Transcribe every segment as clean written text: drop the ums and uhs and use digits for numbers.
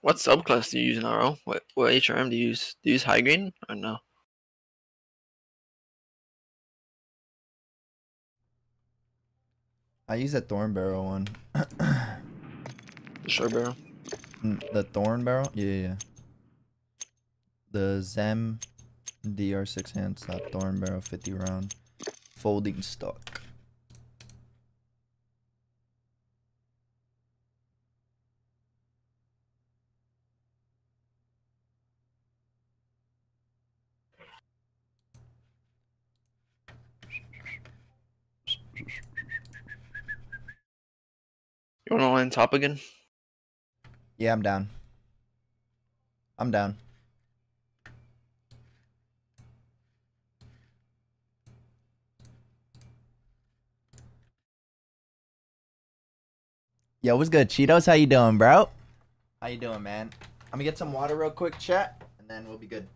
What subclass do you use in RO? What HRM do you use? Do you use high green or no? I use that thorn barrel one. The short barrel? The thorn barrel? Yeah. The Zem DR6 hand slap thorn barrel 50 round folding stock. You wanna land top again? Yeah, I'm down. I'm down. Yo, what's good, Cheetos? How you doing, bro? How you doing, man? I'm gonna get some water real quick, chat, and then we'll be good.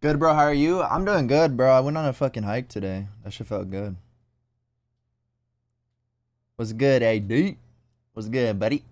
Good, bro, how are you? I'm doing good, bro. I went on a fucking hike today. That shit felt good. What's good, AD? What's good, buddy?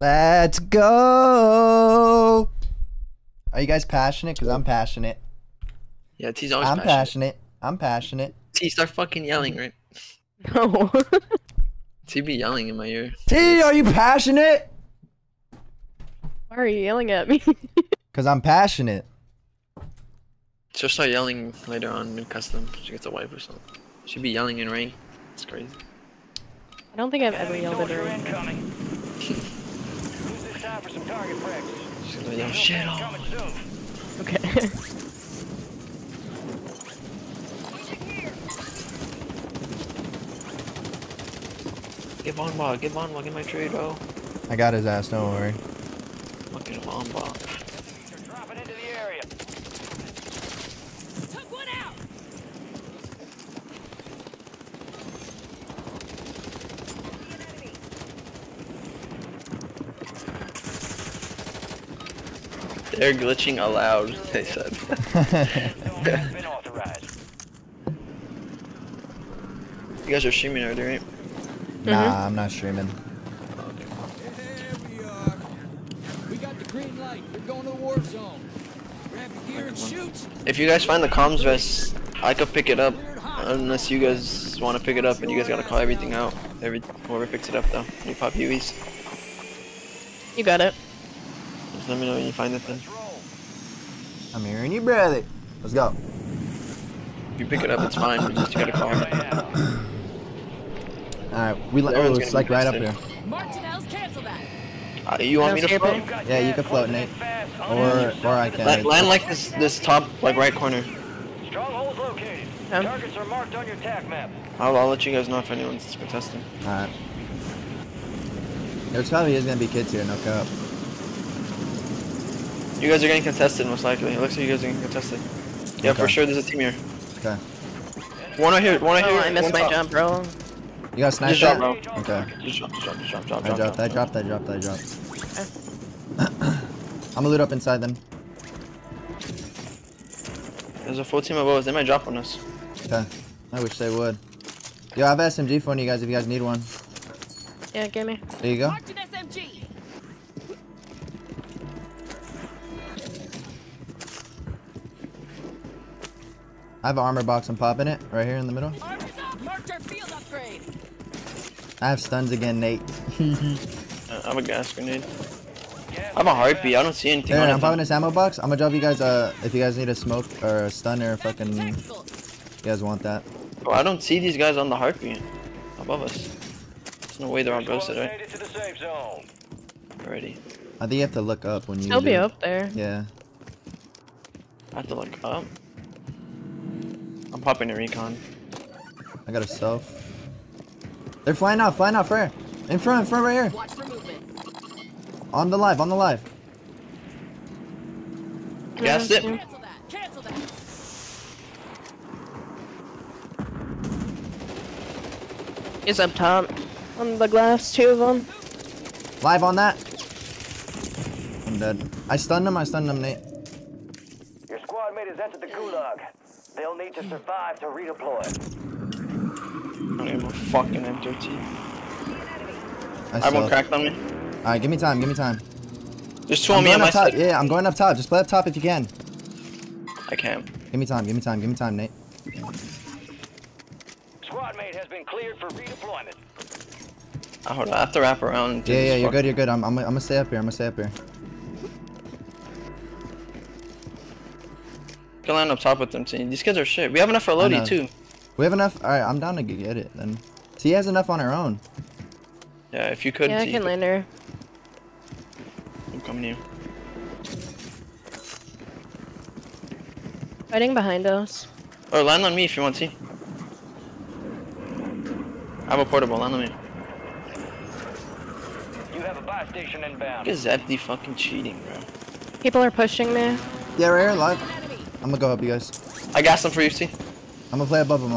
Let's go. Are you guys passionate? Because I'm passionate. Yeah, T's always passionate. I'm passionate. T, start fucking yelling, right? No. T be yelling in my ear. T, are you passionate? Why are you yelling at me? Because I'm passionate. She'll start yelling later on mid-custom. She gets a wipe or something. She'll be yelling in rain. It's crazy. I don't think I've ever yelled at her. She's gonna yell shit off. Okay. Get Von Ball, get my trade, oh. I got his ass, don't worry. Fucking Von Ball. They're glitching aloud, they said. You guys are streaming already, right? Nah, I'm not streaming. Oh, okay. There we are. We got the green light. We're going to the war zone. Grab the gear and shoot. If you guys find the comms vest, I could pick it up. Unless you guys want to pick it up and you guys got to call everything out. Whoever picks it up, though. You pop UVs. You got it. Just let me know when you find it then. I'm hearing you, brother. Let's go. If you pick it up, it's fine. You just gotta call him. Alright, we it's like right up there. You want me to float? Yeah, you can float, Nate. Or I can. Land like this top, like right corner. Stronghold located. Targets are marked on your attack map. I'll let you guys know if anyone's contesting. Alright. There probably is gonna be kids here, no cap. You guys are getting contested, most likely. It looks like you guys are getting contested. Yeah, okay. For sure, there's a team here. Okay. One right here, one right here. I missed my jump, bro. You got sniped? Just drop, bro. Okay. I dropped. I'm gonna loot up inside then. There's a full team of bows. They might drop on us. Okay. I wish they would. Yo, I have an SMG for you guys if you guys need one. Yeah, give me. There you go. I have an armor box, I'm popping it, right here in the middle. I have stuns again, Nate. I have a gas grenade. I have a heartbeat, I don't see anything on it. I'm popping this ammo box, I'm gonna drop you guys, if you guys need a smoke, or a stun, or a fucking... You guys want that. Bro, I don't see these guys on the heartbeat, above us. There's no way they're on ghosted, right? Already. I think you have to look up when you I'll be up there. Yeah. I have to look up? I'm popping a recon. I got a self. They're flying off, right here. In front, right here. Watch for movement. On the live. Gas it. Cancel that. He's up top. On the glass, two of them. Live on that. I'm dead. I stunned him, Nate. Your squad mate has entered the gulag. They'll need to survive to redeploy. I don't even fucking enter T. I have one cracked on me. Alright, give me time. There's two on me on my side. Yeah, I'm going up top. Just play up top if you can. I can. Give me time, Nate. Squad mate has been cleared for redeployment. Hold on, I have to wrap around. Yeah, you're good. I'm gonna stay up here. You can land up top with them, T. These kids are shit. We have enough for a loadie, too. We have enough? Alright, I'm down to get it, then. T has enough on her own. Yeah, if you could, yeah, T. I can land her. I'm coming to you. Fighting behind us. Or land on me if you want, T. I have a portable. Land on me. You have a buy station inbound. Look at Zepti fucking cheating, bro. People are pushing me. Yeah, right here, live. I'm gonna go up, you guys. I got some for you, see? I'm gonna play above him.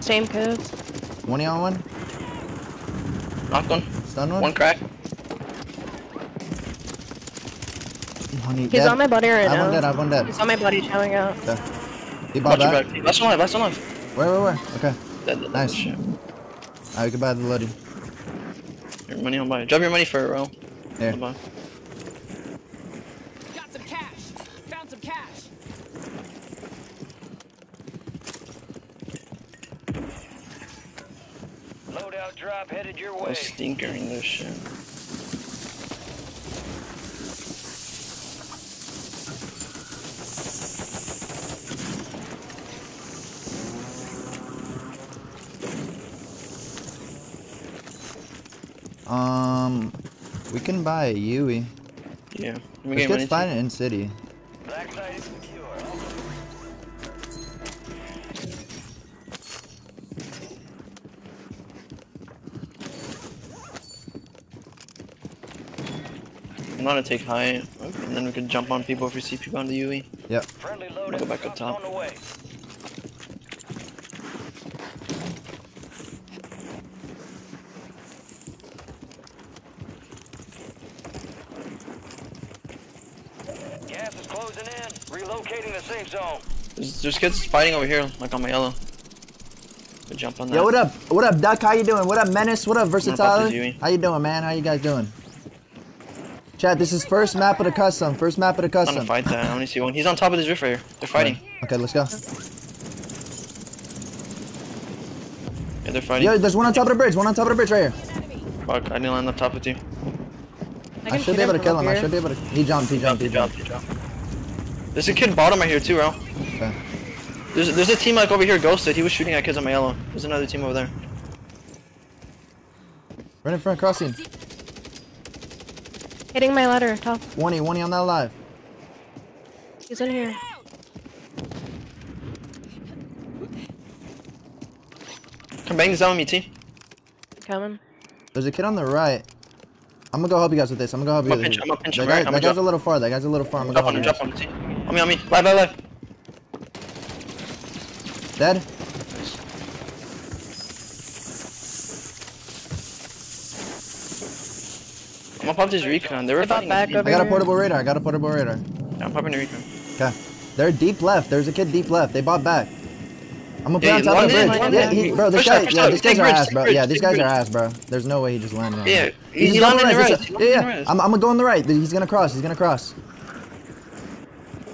Same code. 20 on one. Knocked one. Stun one. One crack. He's dead. On my body right now. I'm dead. He's on my body, showing out. Okay. He bought that. Last one live. Where? Okay. Dead. Nice. Alright, we can buy the loading. Your money on buy. Drop your money for a row. Yeah. I'll buy. Got some cash. Found some cash. Loadout drop headed your way. Stinkering this shit. We can buy a Yui. Yeah. Let's just find it in city. Blackside is secure. I'm gonna take high, and then we can jump on people if we see people on the Yui. Yep. Friendly loaded. Go back up top. There's kids fighting over here, like on my yellow. Good jump on that. Yo, what up? What up, Duck? How you doing? What up, Menace? What up, Versatile? How you doing, man? How you guys doing? Chat, this is first map of the custom. First map of the custom. I'm gonna fight that. I only see one. He's on top of this roof right here. They're fighting. Okay, let's go. Yeah, they're fighting. Yo, there's one on top of the bridge. One on top of the bridge right here. Fuck, I didn't land up top with you. I should be able to kill him. I should be able to. He jumped. He jumped. He jumped. He jumped. There's a kid bottom right here too, bro. Okay. There's a team like over here ghosted. He was shooting at kids on my yellow. There's another team over there. Right in front of crossing. Hitting my ladder top. 1E on that live. He's in here. Come bang this down with me, T. Coming. There's a kid on the right. I'm gonna go help you guys with this. I'm gonna go help you with this. I'm gonna pinch him, right? That guy's a little far. That guy's a little far. I'm gonna go help you guys. Jump on him, T. On me. Live. Dead? Nice. I'm gonna pop this recon. They were fighting. I got a portable radar. Yeah, I'm popping the recon. Okay. They're deep left. There's a kid deep left. They bought back. I'm gonna play on top of the bridge. Yeah, bro, these guys are ass, bro. Yeah, these guys are ass, bro. There's no way he just landed on. Yeah, he landed on the right. Yeah. I'm gonna go on the right. He's gonna cross.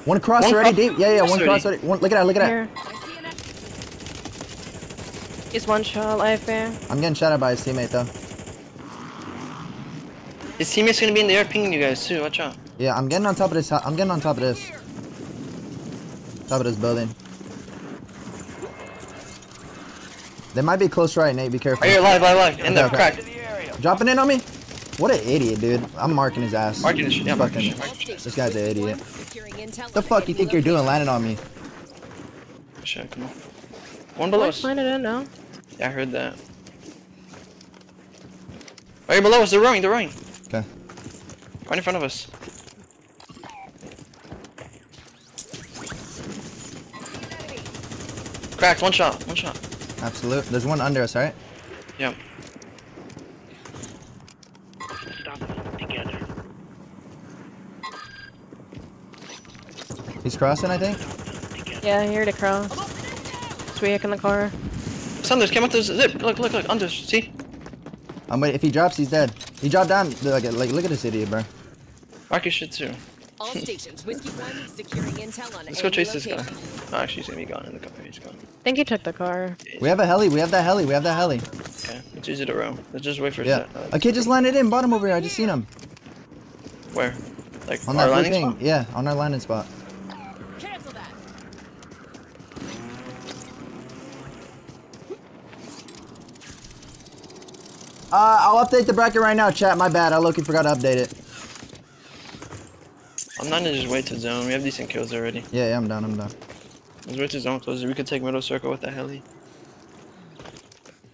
One cross already deep. Yeah, one cross already. Look at that. He's one shot life there. I'm getting shot at by his teammate though. His teammate's gonna be in the air pinging you guys too. Watch out. Yeah, I'm getting on top of this. Top of this building. They might be close right, Nate. Be careful. Right here, live. In there, crack. Dropping in on me. What an idiot, dude. I'm marking his ass. This guy's an idiot. What the fuck you think you're doing landing on me? Shit, come on. One below us. Yeah, I heard that. Right here below us, they're running. Okay. Right in front of us. Cracked, one shot. Absolute. There's one under us, right? Yep. He's crossing, I think. Yeah, here to cross. Sweak in the car. Thunders came up to zip. Look, under. See? I'm waiting. If he drops, he's dead. He dropped down. Like, look at this idiot, bro. Rock your shit too. All stations. Whiskey one securing intel on. Let's go chase this guy. Oh, actually, he's gonna be gone in the car. He's gone. I think he took the car. We have a heli. We have that heli. Okay, it's easy to row. Let's just wait for a set. Yeah. A kid just landed in bottom over here. I just seen him. Where? Like on our landing spot? Yeah, on our landing spot. I'll update the bracket right now, chat. My bad. I low-key forgot to update it. I'm not gonna just wait to zone. We have decent kills already. Yeah, I'm done. Let's wait to zone closer. We could take middle circle with the heli.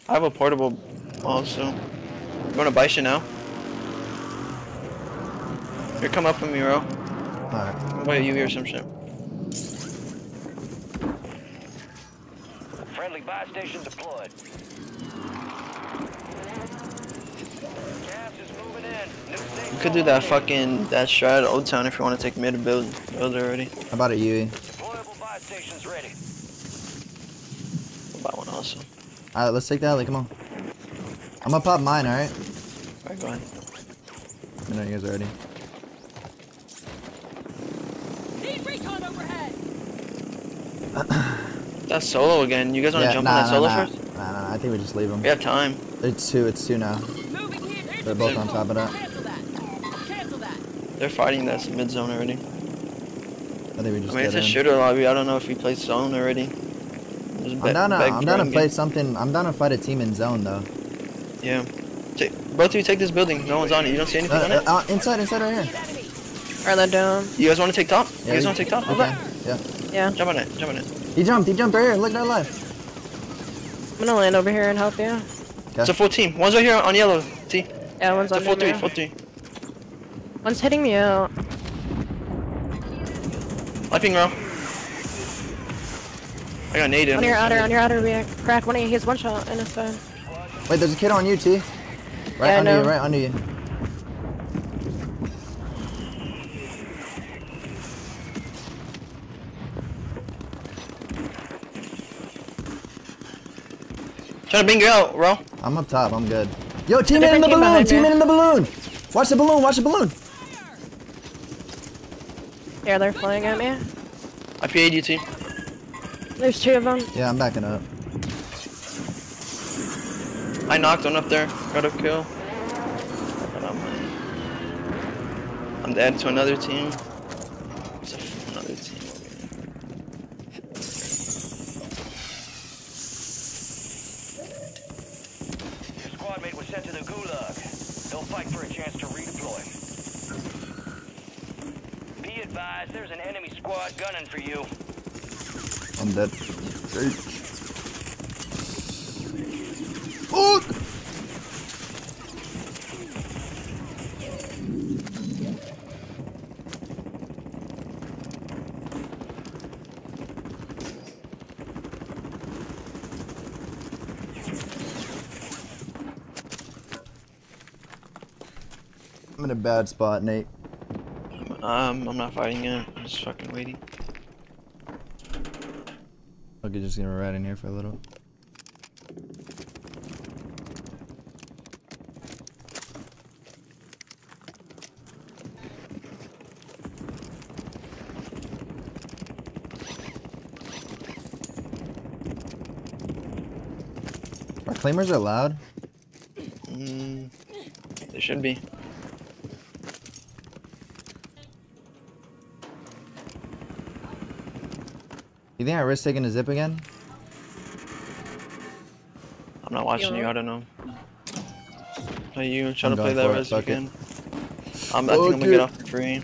I have a portable also. You wanna buy shit now? Here, come up with me, bro. Alright. I'll buy a UV or some shit. Friendly buy station deployed. You could do that fucking shred Old Town if you want to take mid build already. How about a UE? Deployable buy stations ready. I'll buy one also. Alright, let's take that alley, come on. I'm gonna pop mine, alright? Alright, go ahead. I know you guys are ready. Need recon overhead. That's solo again. You guys want to jump on that solo first? Nah, I think we just leave them. We have time. It's two now. They're both on top of that. They're fighting that mid zone already. I think we just. I mean, it's a shooter lobby. I don't know if we play zone already. I'm down to fight a team in zone though. Yeah. Both of you take this building. No one's on it. You don't see anything on it? Inside right here. Alright, let down. You guys want to take top? Yeah, you guys want to take top? Okay. Yeah. Jump on it. He jumped right here. Look at that life. I'm gonna land over here and help you. Kay. It's a full team. One's right here on yellow. T. Yeah, one's on yellow. It's a full three. One's hitting me out. Lifing row. I got nade in. On your outer rear. Crack one of you. He has one shot in his side. Wait, there's a kid on you, T. Right under you. Trying to bing you out, bro. I'm up top. I'm good. Yo, teammate in the balloon. Watch the balloon. Yeah, they're flying at me. I PA'd you, T. There's two of them. Yeah, I'm backing up. I knocked one up there, got a kill. But I'm dead to another team. There's another team over. Your squad mate was sent to the gulag. They'll fight for a chance to redeploy. Be advised, there's an enemy squad gunning for you. I'm dead. Great. Oh! I'm in a bad spot, Nate. I'm not fighting it. I'm just fucking waiting. Okay, just gonna ride in here for a little. Claimers are loud? They should be. You think I risk taking a zip again? I'm not watching you, I don't know. Are you trying to play that risk again? I think I'm gonna get off the free.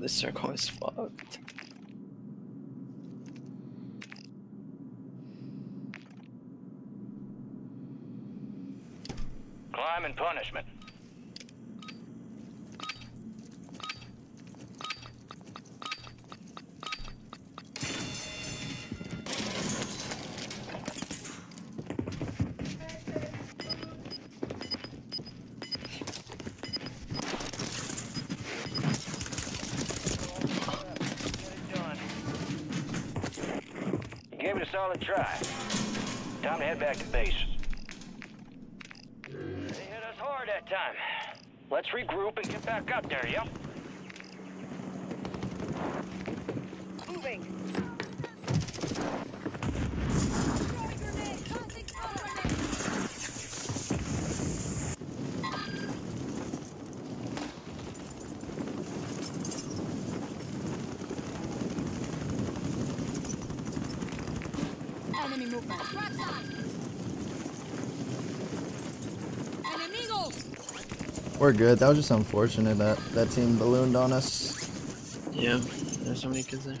This circle is fucked. Crime and punishment. Try. Time to head back to base. They hit us hard that time. Let's regroup and get back out there, yeah? Moving. We're good. That was just unfortunate that that team ballooned on us. Yeah, there's so many kids there.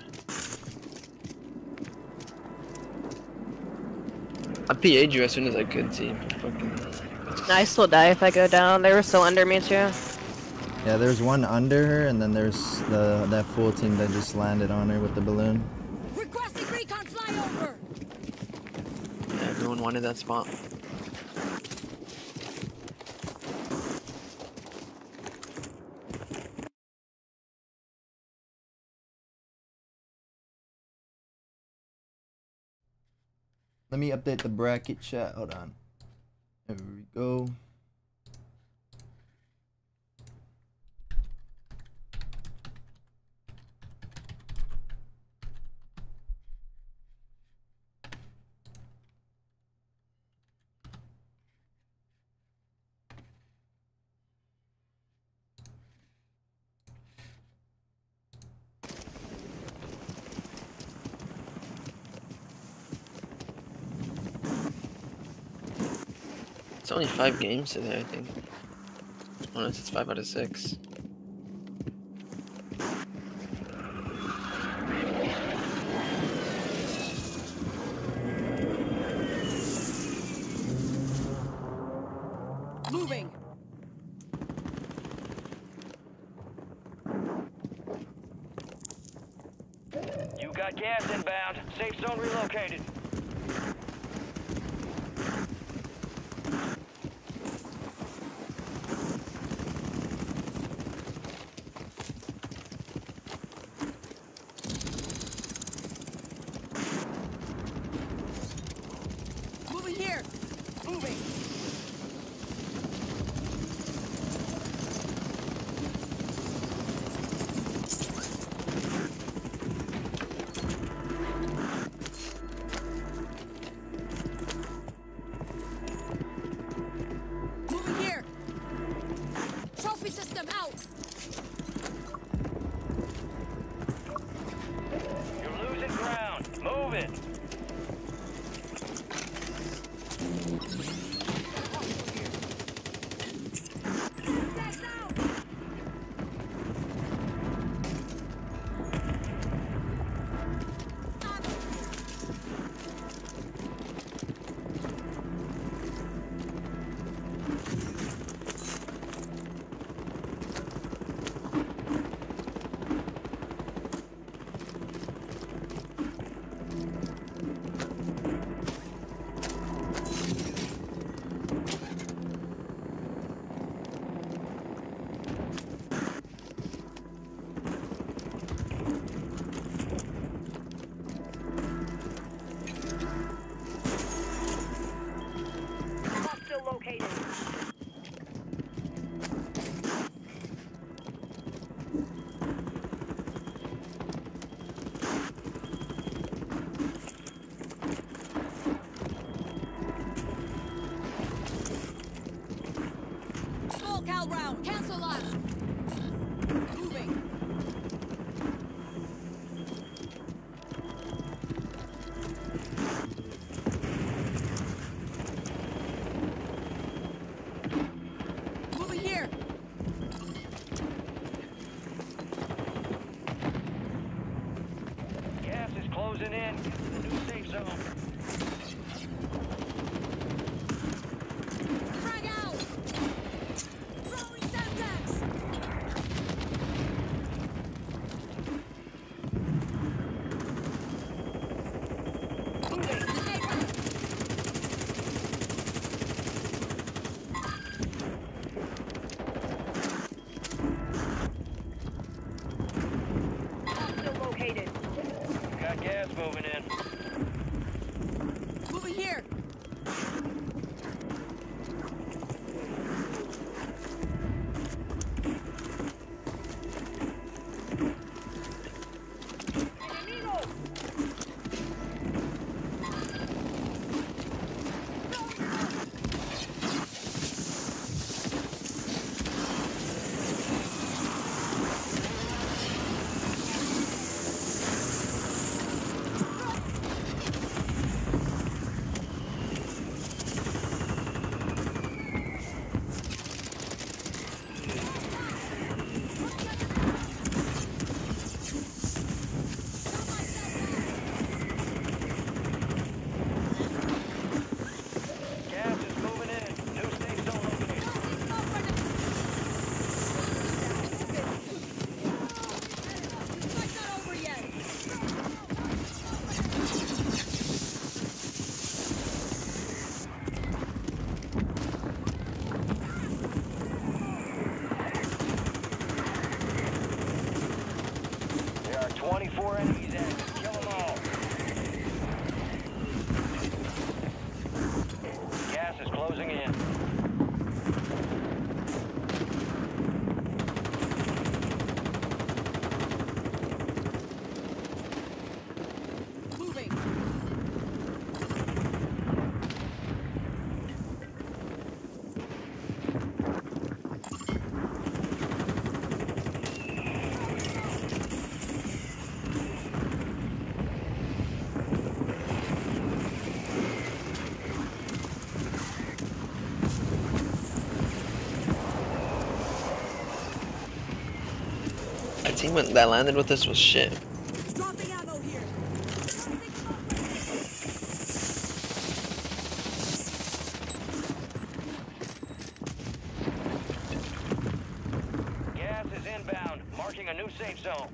I PA'd you as soon as I could, see. Fucking... I still die if I go down. They were so under me too. Yeah, there's one under her, and then there's the that full team that just landed on her with the balloon. Requesting recon flyover. Yeah, everyone wanted that spot. Let me update the bracket chat. Hold on. There we go. It's only 5 games today, I think. Honestly, it's 5 out of 6. Moving. You got gas inbound. Safe zone relocated. 24 enemies in. Kill them all. Gas is closing in. When that landed with us was shit. Gas is inbound, marking a new safe zone.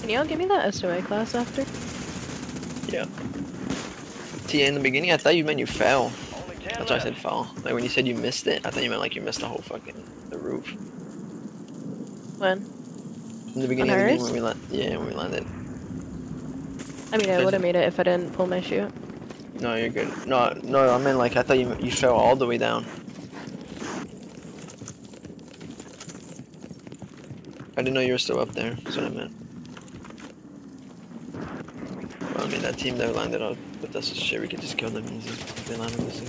Can y'all give me that SOA class after? Yeah. Tia, in the beginning I thought you meant you fell. That's why I said fall. Like when you said you missed it, I thought you meant like you missed the whole fucking the roof. When? In the beginning of the game when we when we landed. I mean I would have made it if I didn't pull my chute. No, you're good. No, I meant like I thought you fell all the way down. I didn't know you were still up there, that's what I meant. I mean, that team that landed up with us is shit, we could just kill them easy if they landed with us.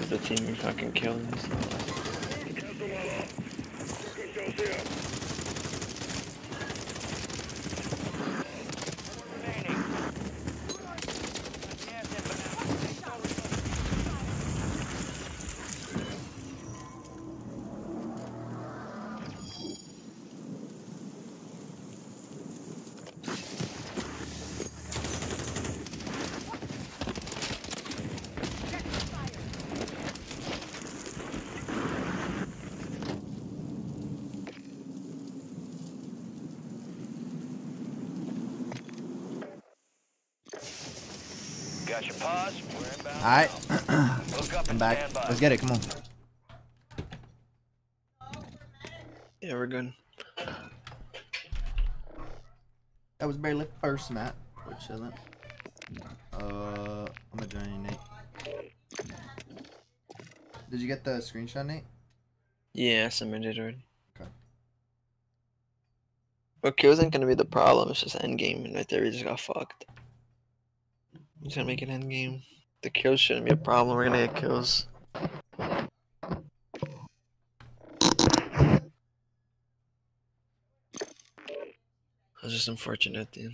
This is the team we fucking killed. Alright, I'm back. Let's get it, come on. Yeah, we're good. That was barely first map, which isn't. I'm gonna join you, Nate. Did you get the screenshot, Nate? Yeah, I submitted already. Okay. Well, kills isn't gonna be the problem, it's just endgame, and right there we just got fucked. I'm just gonna make an endgame. The kills shouldn't be a problem, we're gonna get kills. I was just unfortunate, dude.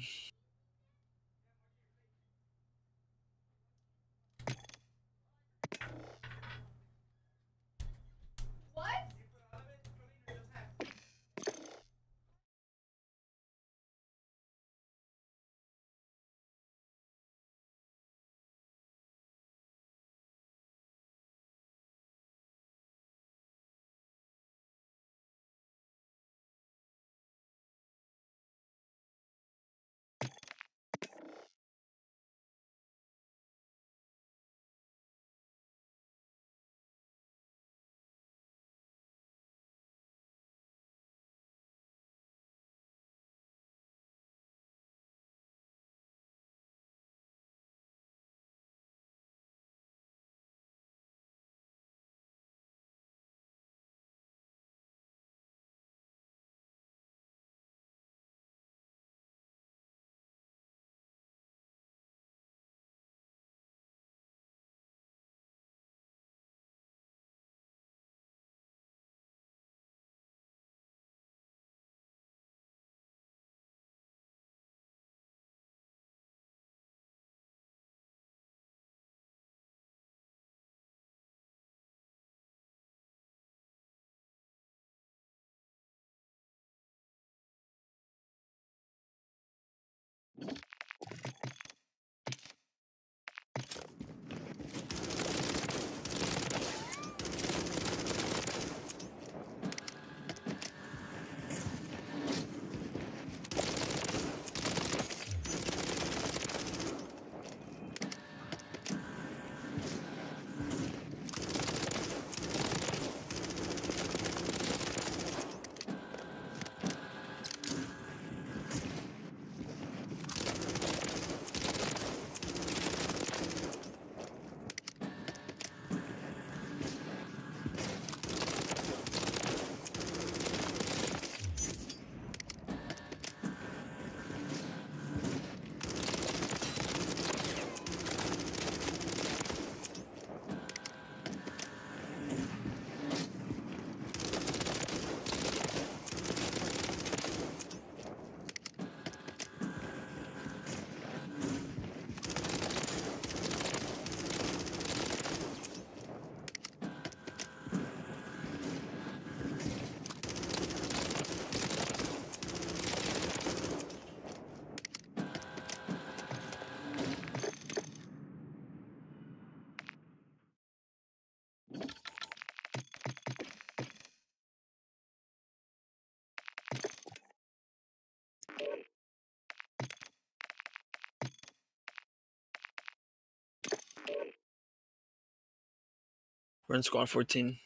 We're in squad 14.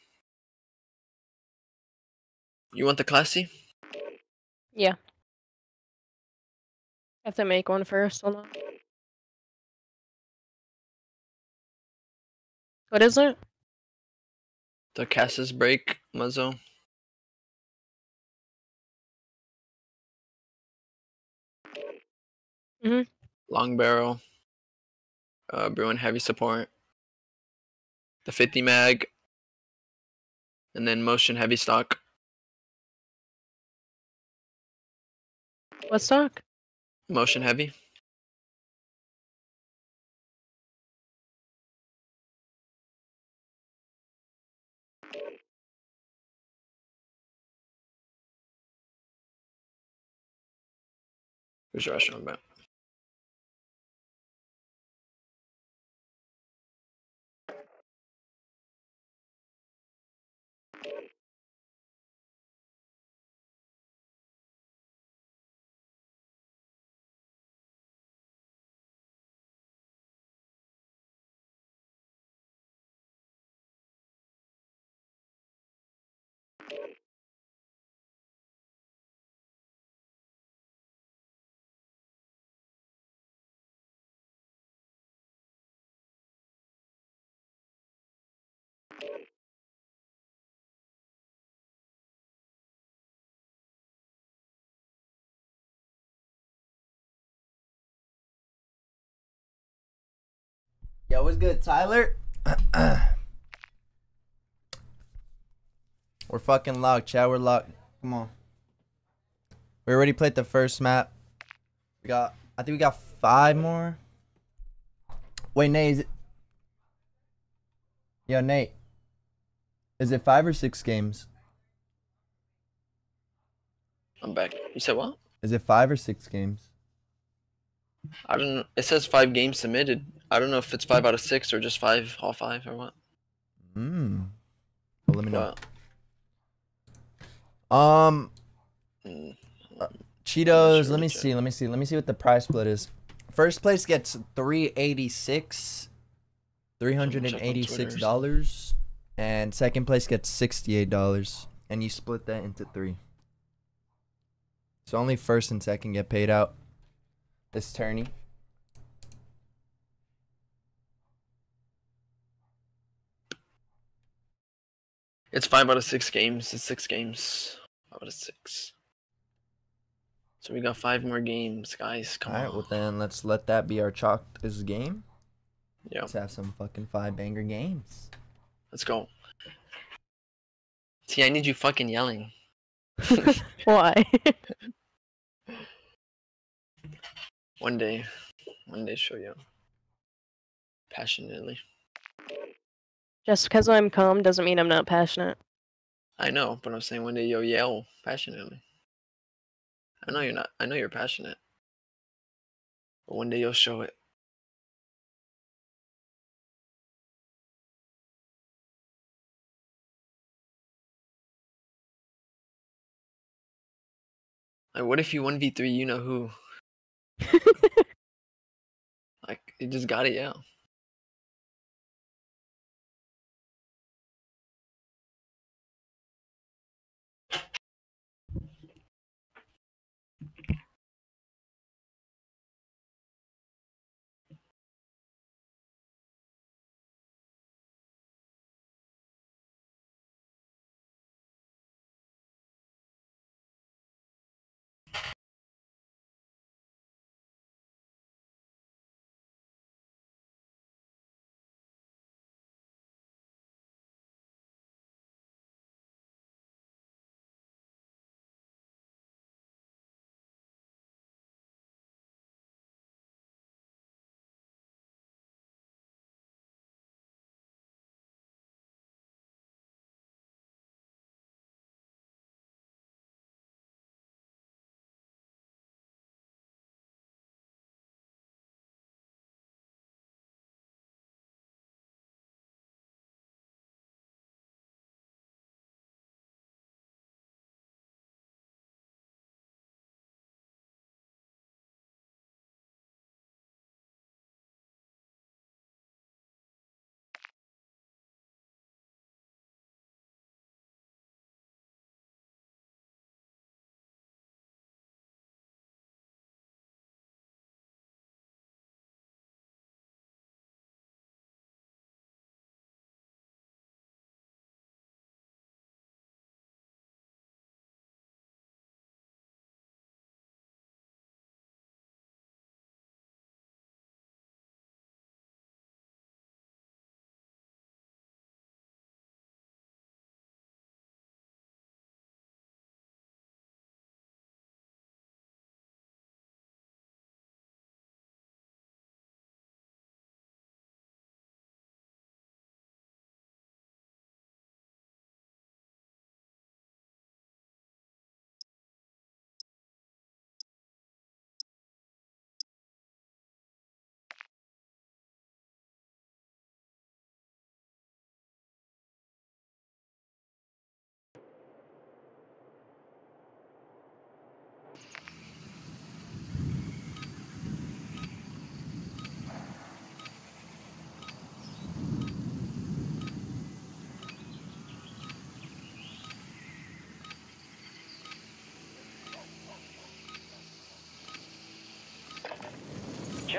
You want the classy? Yeah. I have to make one first, hold on. What is it? The Cassis break, Muzzo. Mm-hmm. Long barrel. Brewing heavy support. The 50 mag. And then motion heavy stock. What stock? Motion heavy. Where's your restaurant about? Yo, what's good, Tyler? We're fucking locked, chat. We're locked. Come on. We already played the first map. We got, I think we got 5 more. Wait, Nate, is it? Yo, Nate. Is it 5 or 6 games? I'm back. You said what? Is it 5 or 6 games? I don't know. It says 5 games submitted. I don't know if it's 5 out of 6 or just 5, all 5 or what. Hmm. Well, let me know. Cheetos. Let me see. Let me see. Let me see what the prize split is. First place gets $386, and second place gets $68, and you split that into 3. So only first and second get paid out this tourney. It's 5 out of 6 games. It's 6 games. 5 out of 6. So we got 5 more games, guys. Come on. All right, well then, let's let that be our chalk this game. Yeah. Let's have some fucking 5 banger games. Let's go. See, I need you fucking yelling. Why? One day show you. Passionately. Just because I'm calm doesn't mean I'm not passionate. I know, but I'm saying one day you'll yell passionately. I know you're not. I know you're passionate. But one day you'll show it. Like, what if you 1v3 you know who? Like, you just gotta yell.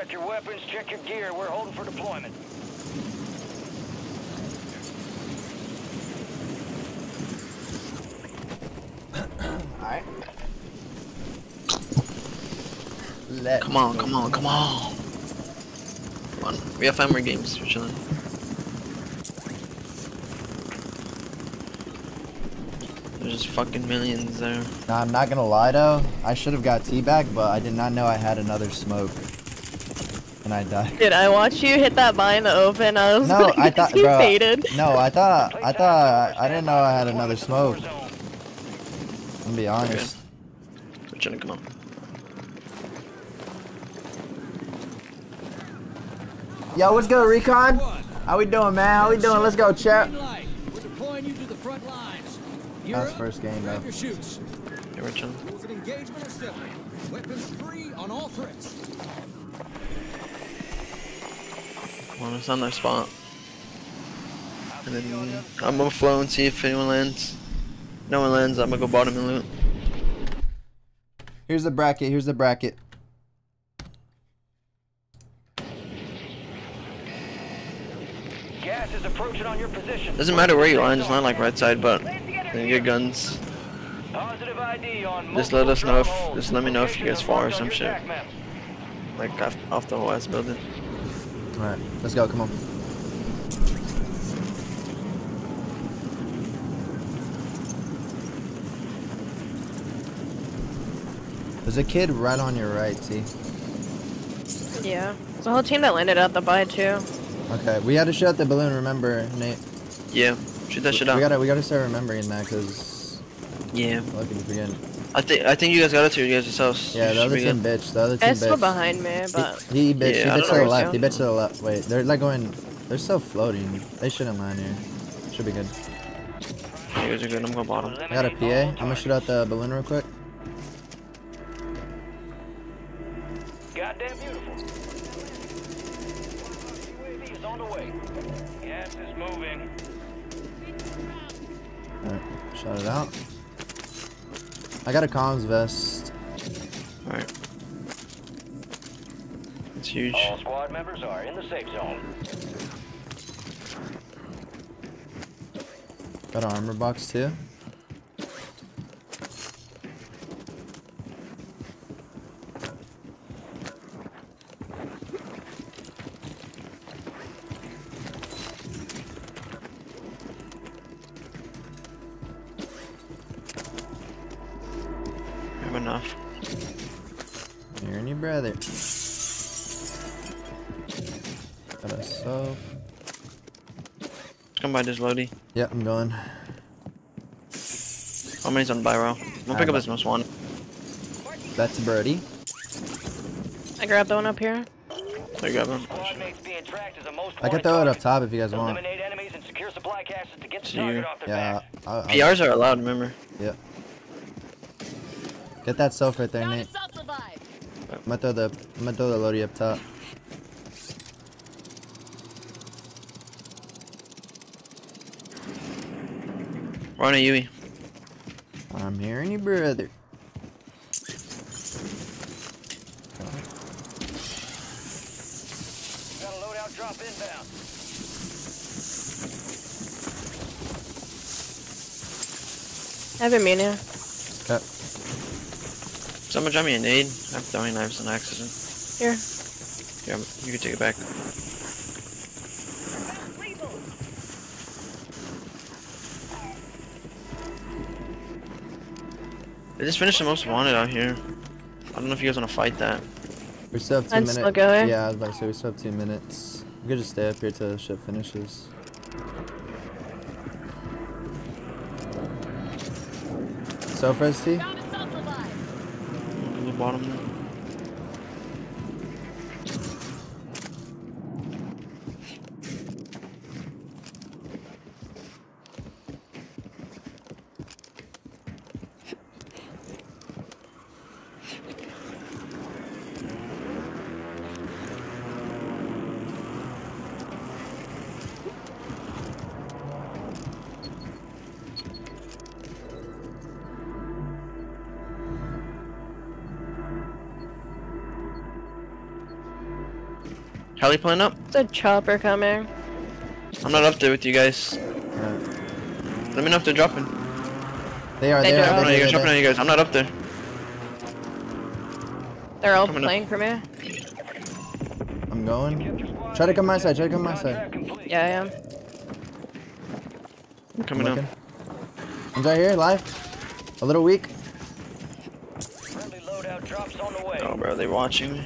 Check your weapons, check your gear. We're holding for deployment. Alright. Come on. Come on. We have 5 more games, we're chilling. There's just fucking millions there. Nah, I'm not gonna lie though. I should have got teabagged, but I did not know I had another smoke. And I died. Dude, I watched you hit that buy in the open. I was like, I thought, bro, faded. No, I didn't know I had another smoke. I'm gonna be honest. Okay. We're trying to come up. Yo, what's good, Recon? How we doing, man? How we doing? Let's go, chat. We're deploying you to the front lines. That's first game, though. Yeah, we're chilling. Rules of engagement are simple. Weapons free on all threats. Well, it's on their spot. And then I'm gonna flow and see if anyone lands. No one lands, I'm gonna go bottom and loot. Here's the bracket, here's the bracket. Gas is approaching on your position. Doesn't matter where you land, it's not like right side, but you get guns. Positive ID on just let us know if, just let me know if you guys fall or some shit. Like off the whole ass building. Alright, let's go, come on. There's a kid right on your right, T. Yeah. It's a whole team that landed out the buy too. Okay, we had to shoot the balloon, remember, Nate? Yeah, shoot that shit out. We gotta start remembering that, cause... Yeah. Looking forgetting. I think you guys got it to yourselves. Yeah, the other team bitch, the other team bitch. It's still behind me, but... He bitch, yeah, he bitch to the left, he bitch to the left. Wait, they're like going... They're still floating. They shouldn't land here. Should be good. You guys are good, I'm going bottom. I got a PA, I'm gonna shoot out the balloon real quick. Goddamn beautiful. UAV is on the way. Gas is moving. Alright, shut it out. I got a comms vest. Alright. It's huge. All squad members are in the safe zone. Got an armor box too. Enough. You're in your brother. Got a soap. Come by this loady. Yep, I'm going. How many's on buy row? I'm gonna pick up this most one. That's Birdie. I grabbed the one up here. I grabbed one. I can throw it up top if you guys want. Yeah. PRs are allowed, remember? Yep. Get that self right there, Nate. I'm gonna throw the loadie up top. We're on a UE. I'm hearing you, brother. Got a loadout drop inbound. I have a mania. Someone drop me a nade. I'm throwing knives on accident. Here. Yeah, you can take it back. They just finished the most wanted out here. I don't know if you guys want to fight that. We still have 2 minutes. Still going. Yeah, I was about to say we still have 2 minutes. We could just stay up here till the ship finishes. So, Fresty? Bottom there. How are you playing up? It's a chopper coming. I'm not up there with you guys. Let me know if they're dropping. They are, they are. They're dropping on you guys. I'm not up there. They're all playing for me. I'm going. Try to come my side, try to come my side. Yeah, I am. I'm coming up. I'm right here, live. A little weak. Oh, bro, they're watching me.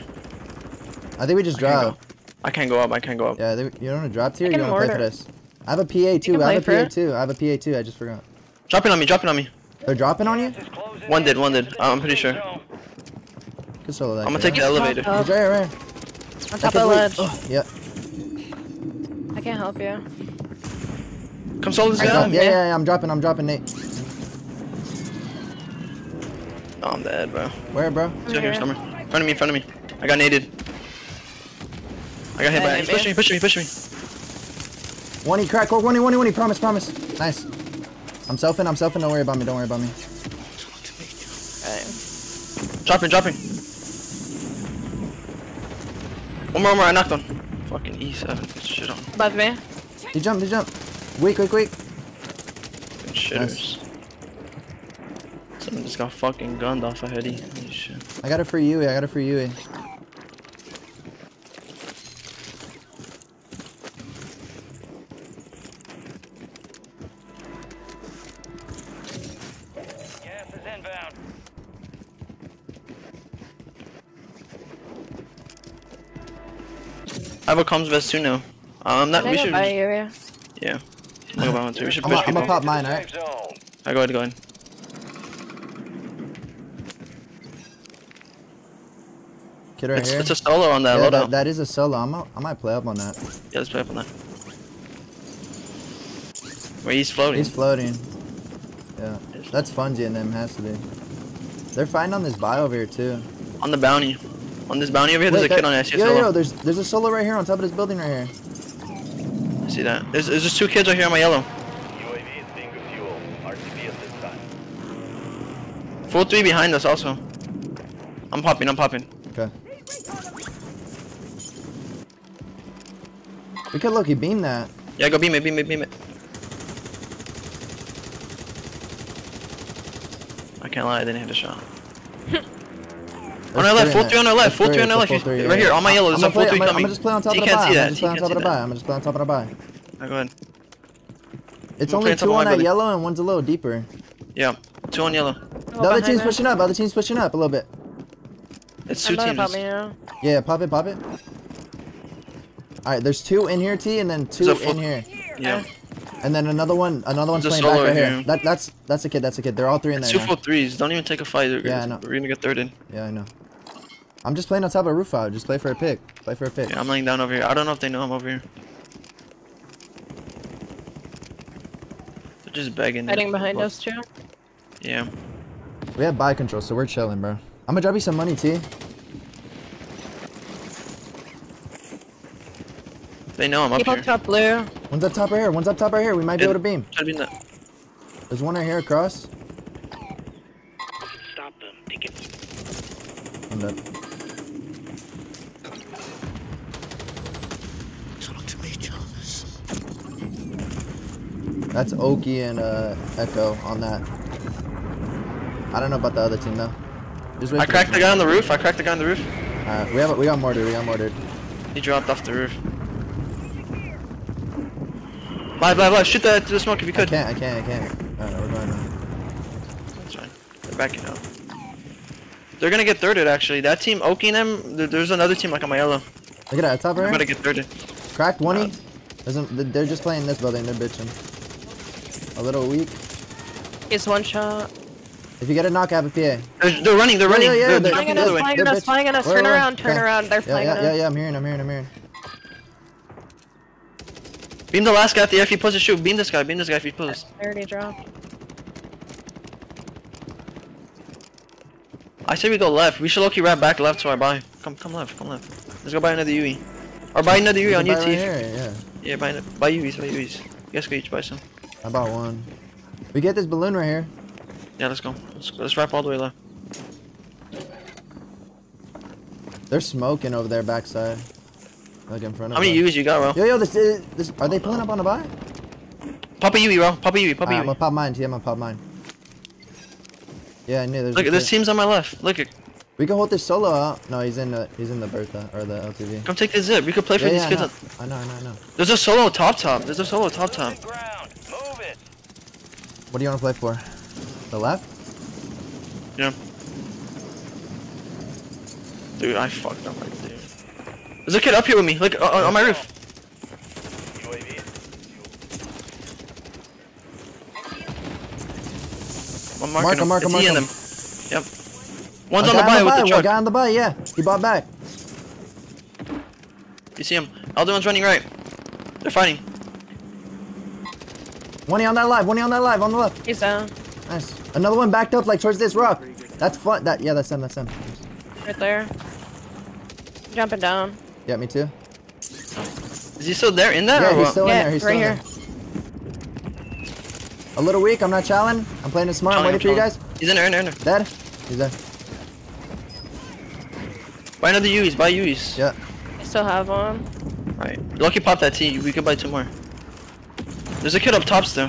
I think we just drop. I can't go up, I can't go up. Yeah, they, you don't want to drop here, you don't want to play for this? I have a PA too, I have a PA too, I have a PA too, I just forgot. Dropping on me, dropping on me. They're dropping on you? One did, I'm pretty sure. Good solo that. I'm gonna take the elevator. He's right here. On top of the ledge. Oh, yep. I can't help you. Come solo this down. Yeah, yeah, yeah, I'm dropping, Nate. Oh, I'm dead, bro. Where, bro? Still here, somewhere. In front of me, in front of me. I got naded. I got hit by it. He's pushing me, pushing me, pushing me. One E, crack, one E, one E, one E. Promise, promise. Nice. I'm selfing, I'm selfing. Don't worry about me, don't worry about me. Alright. Dropping, dropping. One more, I knocked on. Fucking E7, put shit on. Above me. He jumped, he jumped. Weak, weak, weak. Good shitters. Nice. Someone just got fucking gunned off a heady. Holy shit. I got a free UE, I got a free UE. I have a comms vest too now. We should. Yeah. Yeah. I'm gonna pop mine, alright? Alright, go ahead, go ahead. Kid right here. It's a solo on that. Yeah, that is a solo. I might play up on that. Yeah, let's play up on that. Wait, he's floating. He's floating. Yeah. That's Fungi and them, has to be. They're fighting on this buy over here too. On the bounty. On this bounty over here, there's a kid on it. Yo, there's a solo right here on top of this building right here. I see that. There's just two kids right here on my yellow. UAV is being refueled. RTB at this time. Full 3 behind us also. I'm popping, I'm popping. Okay. We could low-key beam that. Yeah, go beam it, beam it, beam it. I can't lie, I didn't hit a shot. On our left, full 3 on our left, full 3 on our left. Right here, on my yellow, there's a full 3 coming. I'm gonna just play on top of the buy. I'm just play on top of the buy. Alright, go ahead. It's only 2 on that yellow and one's a little deeper. Yeah, 2 on yellow. The other team's pushing up, a little bit. It's 2 teams. Yeah, yeah, pop it, pop it. Alright, there's 2 in here, T, and then 2 in here. Yeah. And then another one's playing back right here. That's a kid, They're all 3 in there. 2 full 3s. Don't even take a fight. Yeah, I know. We're gonna get 3rd in. Yeah, I know. I'm just playing on top of a roof out. Just play for a pick. Play for a pick. Yeah, I'm laying down over here. I don't know if they know I'm over here. They're just begging. Hiding behind us, too. Yeah. We have buy control, so we're chilling, bro. I'm gonna drop you some money, T. They know I'm up here. Keep up top blue. One's up top right here. We might be able to beam. There's one right here across. Stop them. I'm dead. Talk to me, Jarvis. That's Oki and Echo on that. I don't know about the other team though. I cracked the guy on the roof. Alright, we got mortared. He dropped off the roof. Live, shoot that to the smoke if you could. I can't. Alright, no, we're going now. That's fine. They're backing up. They're gonna get thirded actually. That team, Oki and them, there's another team like on my yellow. Look at that, top right? I'm gonna get thirded. Cracked 1E. They're just playing this building, they're bitching. A little weak. It's 1 shot. If you get a knock, I have a PA. They're running, Yeah, they're flying at us, turn around, They're flying us. Yeah, I'm hearing. Beam the last guy at the air if he pulls a shoot. Beam this guy if he pulls. I already dropped. I say we go left. We should low-key wrap back left to our buy. Come left, Let's go buy another UE. Or buy another UE on your team. Yeah, buy UEs, You guys could each buy some. I bought one. We get this balloon right here. Yeah, let's go. Let's wrap all the way left. They're smoking over there backside. Like in front of. How many U's you got, bro? Yo, yo, this are they pulling up on the buy? Pop a Uwe, bro. Pop a Uwe. Pop a Uwe. I'm gonna pop mine. Yeah, I'm gonna pop mine. Yeah, I knew there's. Look, this team's on my left. Look it. We can hold this solo out. No, he's in the Bertha or the LTV. Come take the zip. We can play for these kids. I know. There's a solo top. There's a solo top. Move it. What do you want to play for? The left? Yeah. Dude, I fucked up right there. There's a kid up here with me. Look, on my roof. I'm marking him. It's E in him. Yep. One's on the buy with the truck. One guy on the buy, yeah. He bought back. You see him. Elder one's running right. They're fighting. One on that live, on the left. He's down. Nice. Another one backed up like towards this rock. That's fun. That's him. Right there. Jumping down. Yeah, me too. Is he still there in that? Yeah, he's still in there. He's still in there. A little weak. I'm not challenging. I'm playing it smart. I'm waiting for you guys. He's in there. Dead? He's there. Buy another Uis. Buy Uis. Yeah. I still have one. Alright. Lucky pop that T. We could buy two more. There's a kid up top still.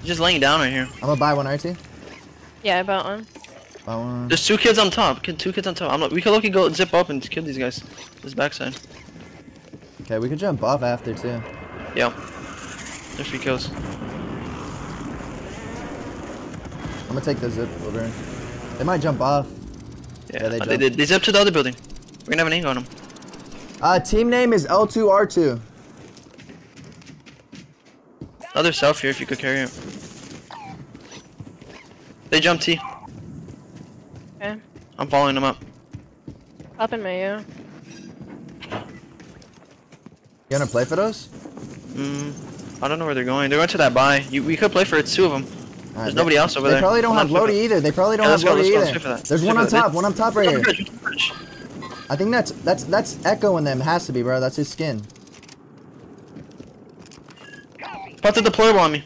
He's just laying down right here. I'm gonna buy one RT. Yeah, I bought one. There's two kids on top. Two kids on top. I'm not, we can look and go zip up and kill these guys. This backside. Okay, we can jump off after too. Yeah. They're free kills. I'm gonna take the zip over. They might jump off. Yeah, they did. They zipped to the other building. We're gonna have an angle on them. Team name is L2R2. Other south here if you could carry it. They jumped T. Okay. I'm following them up. Up in Mayo. You gonna play for those? I don't know where they're going. They're going to that buy. We could play for it, two of them. Right, there's nobody else over there. They probably don't have Lodi either. They probably don't have Lodi either. There's one on top. One on top right here. I think that's Echo in them. Has to be, bro. That's his skin. Put the deployable on me.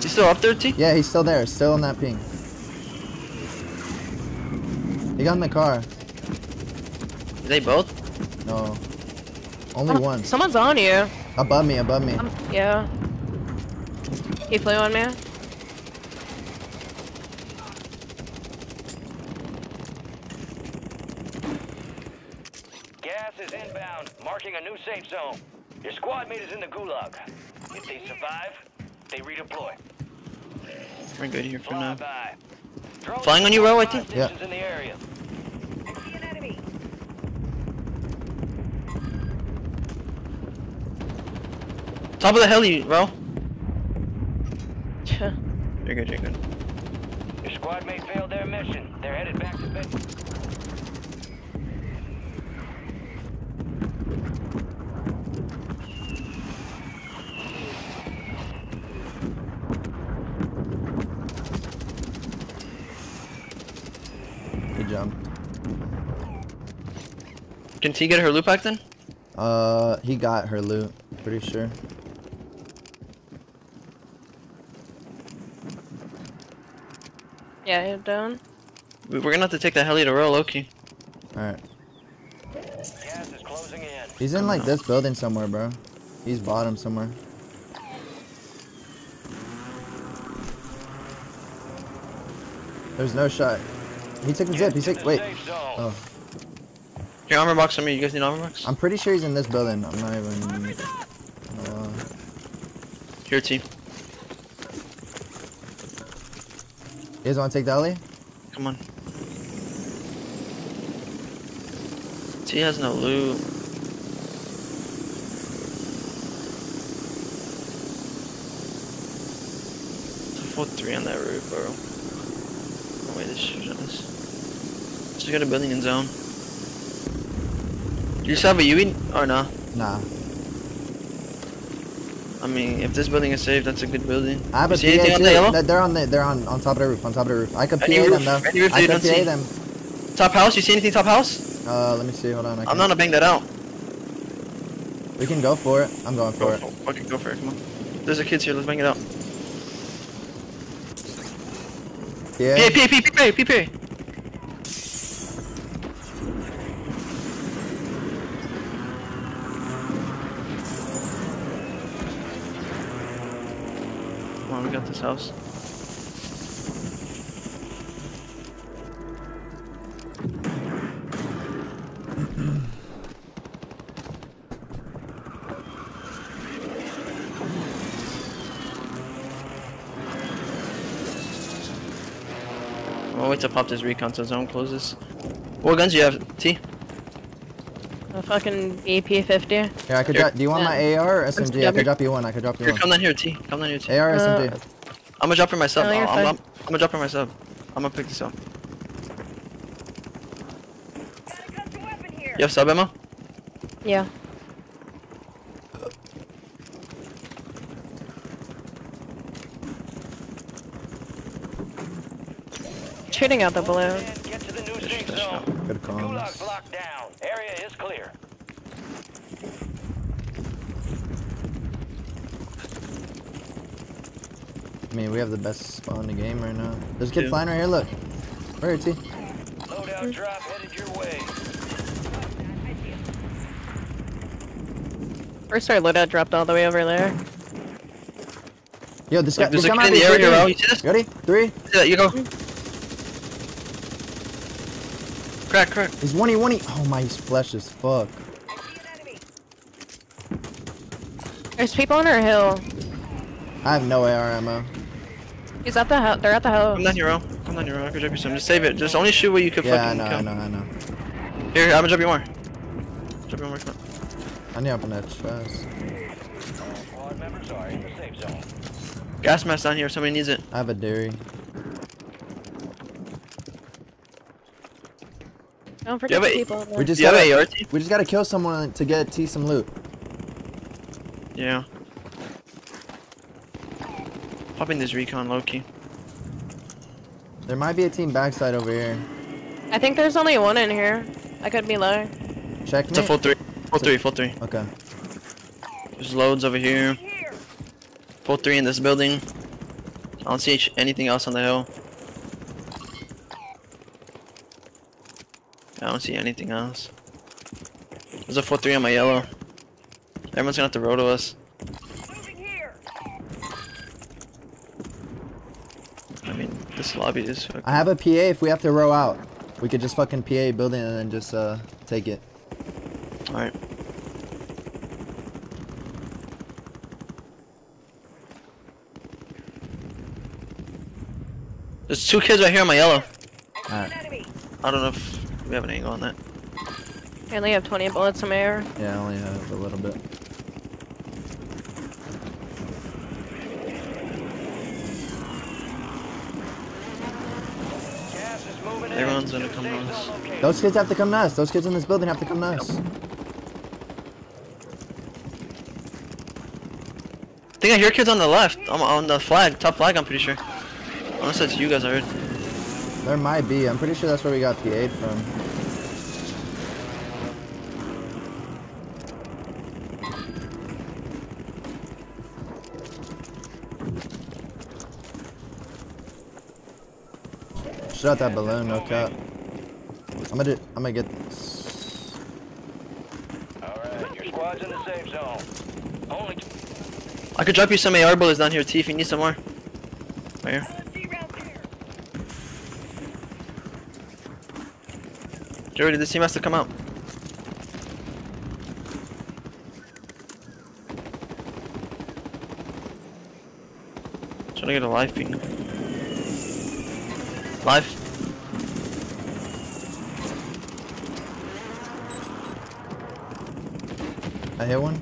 He's still up there, T? Yeah, he's still there. Still on that ping. He got in the car. Are they both? No. Only one. Someone's on you. Above me. Yeah. He flew on me. Gas is inbound, marking a new safe zone. Your squad mate is in the gulag. If they survive, they redeploy. We're good here for now. Flying on you, bro, I think? Yeah. I see an enemy. Top of the heli, bro. You're good. Your squad mate failed their mission. They're headed back to base. Can T get her loot back then? He got her loot, pretty sure. Yeah, you're down. We're gonna have to take that heli to roll, Loki. Alright. Gas is closing in. He's in like this building somewhere, bro. He's bottom somewhere. There's no shot. He took the zip. Wait. Oh. Your armor box on me, you guys need armor box? I'm pretty sure he's in this building, I'm not even... Here, T. You guys wanna take the alley? Come on. T has no loot. It's a full 3 on that roof, bro. Oh wait, this shit's on this. Just got a building in zone. You just have a UE or nah? Nah. I mean, if this building is safe, that's a good building. I have a PA on the yellow? They're on top of the roof, I could PA them though. I could PA them. Top house? You see anything top house? Let me see, hold on. I'm not gonna bang that out. We can go for it. I'm going for it. Okay, go for it, come on. There's a kids here, let's bang it out. Yeah. PA. this house. I'll wait to pop this recon so zone closes. What guns do you have, T? A fucking AP-50. Yeah, I could drop. Do you want my AR or SMG? I could drop you one. Here, come down here, T. AR, SMG. I'm gonna drop her myself. No, I'm gonna drop her myself. I'm gonna pick this up. You have sub ammo? Yeah. Shooting out the balloon. Get to the new safe zone. Good call. Gulag locked down. Area is clear. I mean, we have the best spawn in the game right now. There's a kid flying right here. Look. Where is he? Loadout drop headed your way. First, our loadout dropped all the way over there. Yo, this guy. There's a kid in the area, bro. You see this? Ready? Three. Yeah, you go. Crack, crack. He's 1E. Oh my, he's flesh as fuck. There's people on our hill. I have no AR ammo. He's at the house. They're at the house. I'm not hero. I can drop you some. Just save it. Just only shoot where you can fucking kill. Yeah, I know. Here, I'm gonna drop you more. Drop you more. Come on. I need to open that chest. Squad members are in the safe zone. Gas mask down here. Somebody needs it. I have a dairy. Don't forget people. We just gotta kill someone to get T some loot. Yeah. Popping this recon low key. There might be a team backside over here. I think there's only one in here. I could be low. Check me. It's a full three. Full three. Okay. There's loads over here. Full three in this building. I don't see anything else on the hill. I don't see anything else. There's a 4-3 on my yellow. Everyone's gonna have to roto us. Here. I mean, this lobby is fucking... I have a PA if we have to row out. We could just fucking PA building and then just take it. Alright. There's two kids right here on my yellow. Alright. I don't know if... We have an angle on that. I only have 20 bullets in my air. Yeah, I only have a little bit. Everyone's gonna come to us. Those kids have to come to us. Those kids in this building have to come to us. I think I hear kids on the left. I'm on the flag, top flag, I'm pretty sure. Unless that's you guys, I heard. There might be. I'm pretty sure that's where we got the aid from. Shut that balloon, no cap. I'm gonna get this. Alright, your squad's in the safe zone. Only... I could drop you some AR bullets down here, T, if you need some more. Right here. Jordy, this team has to come out. Trying to get a live ping. Live. I hit one.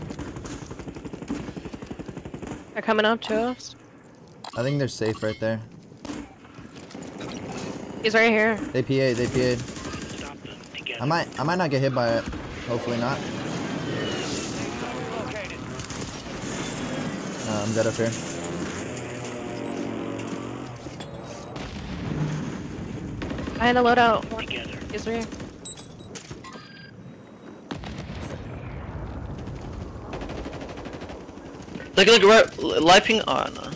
They're coming up to us. I think they're safe right there. He's right here. They PA'd, I might not get hit by it. Hopefully not. No, I'm dead up here. I had a loadout. He's right here. Look, right, live ping. Oh, no.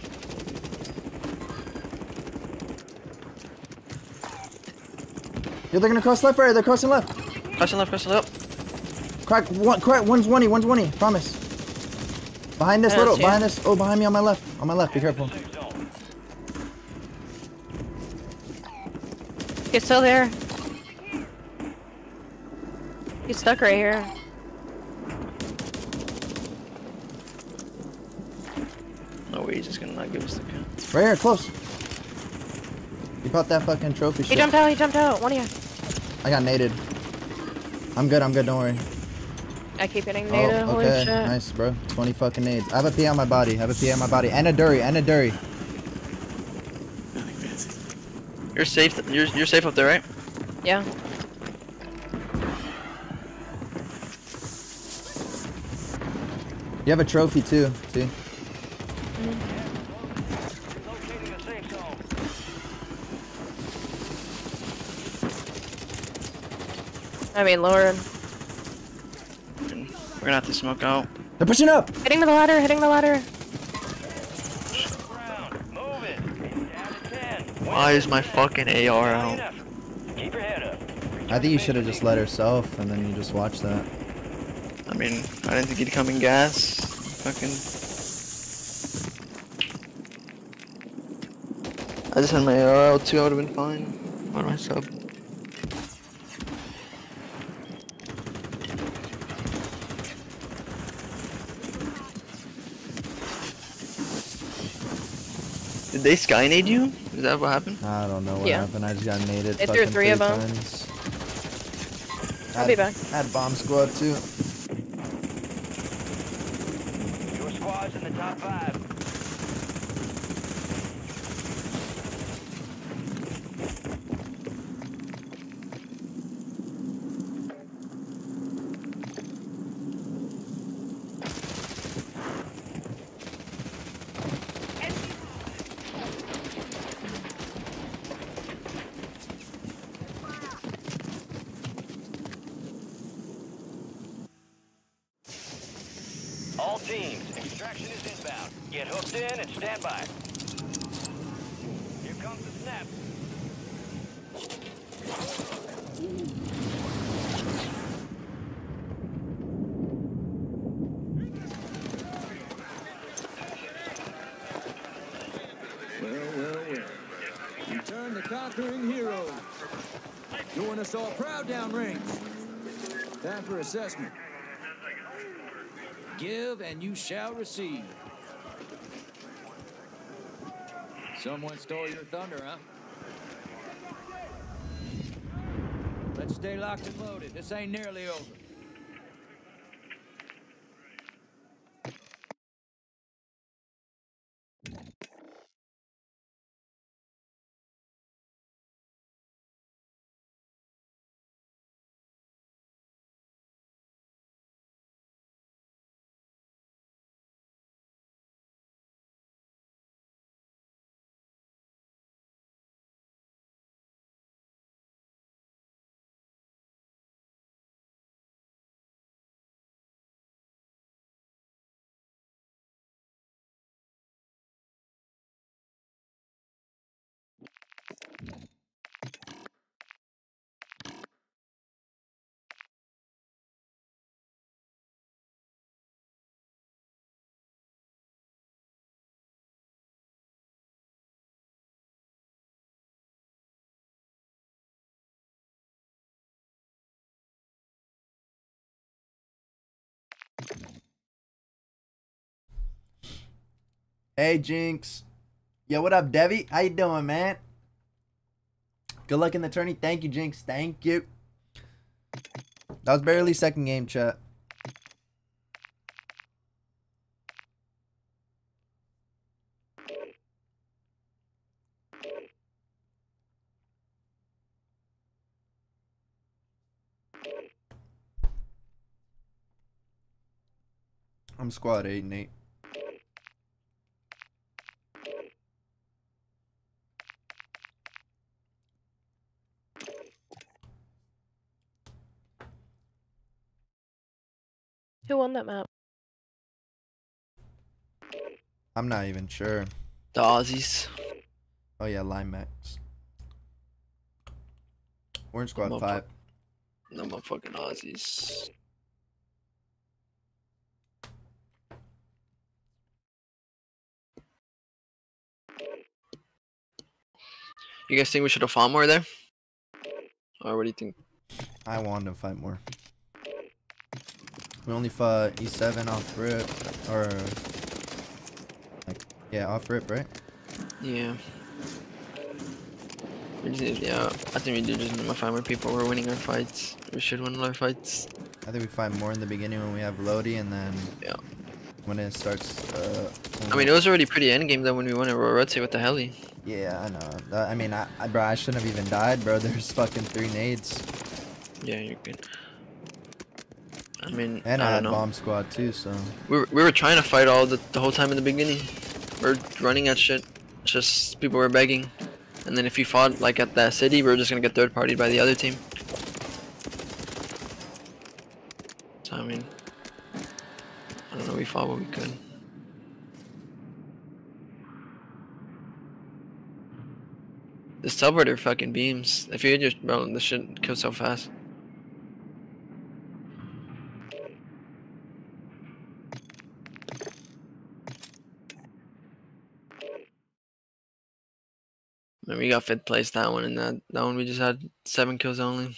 Yeah, they're gonna cross left, right? They're crossing left. Crossing left. Crack one. One's 1E. Promise. Behind this behind this. Oh, behind me on my left. Be careful. He's still there. He's stuck right here. No way, he's just gonna not give us the gun. Right here, close. You popped that fucking trophy shit. He jumped out, he jumped out. One of you. I got naded. I'm good, don't worry. I keep hitting nade. Oh, okay, nice, bro. 20 fucking nades. I have a PA on my body. I have a PA on my body. And a durry, and a durry. You're safe. You're safe up there, right? Yeah. You have a trophy too. See. I mean, Lauren. We're gonna have to smoke out. They're pushing up. Hitting the ladder. Hitting the ladder. Why is my fucking AR out? I think you should have just let herself, and then you just watch that. I mean, I didn't think he'd come in gas. Fucking. I just had my AR out too. I would have been fine. Why do I sub? Did they sky nade you? Is that what happened? I don't know what happened. I just got naded. They threw three of them. I'll be back. I had bomb squad too. Your squad's in the top 5. Time for assessment. Give and you shall receive. Someone stole your thunder, huh? Let's stay locked and loaded. This ain't nearly over. Hey Jinx. Yo, what up, Debbie? How you doing, man? Good luck in the tourney. Thank you, Jinx. Thank you. That was barely second game, chat. I'm squad 8 and 8. Who won that map? I'm not even sure. The Aussies. Oh yeah, Limax. We're in squad 5. No motherfucking Aussies. You guys think we should have fought more there? Or what do you think? I want to fight more. We only fought E7 off rip, or like, yeah, off rip, right? Yeah. Yeah, I think we do just find more people. We're winning our fights. We should win our fights. I think we fight more in the beginning when we have Lodi, and then yeah, when it starts. I mean, it was already pretty end game though when we won at RRT with the heli. Yeah, I know. I mean, bro, I shouldn't have even died, bro. There's fucking 3 nades. Yeah, you're good. I mean, and I had bomb squad too, so we were trying to fight all the whole time in the beginning. We're running at shit. It's just people were begging, and then if we fought like at that city, we're just gonna get third partied by the other team. So I mean, I don't know. We fought what we could. This teleporter fucking beams. If you hit your bro, this shit kills so fast. And we got 5th place that one, and that one we just had 7 kills only.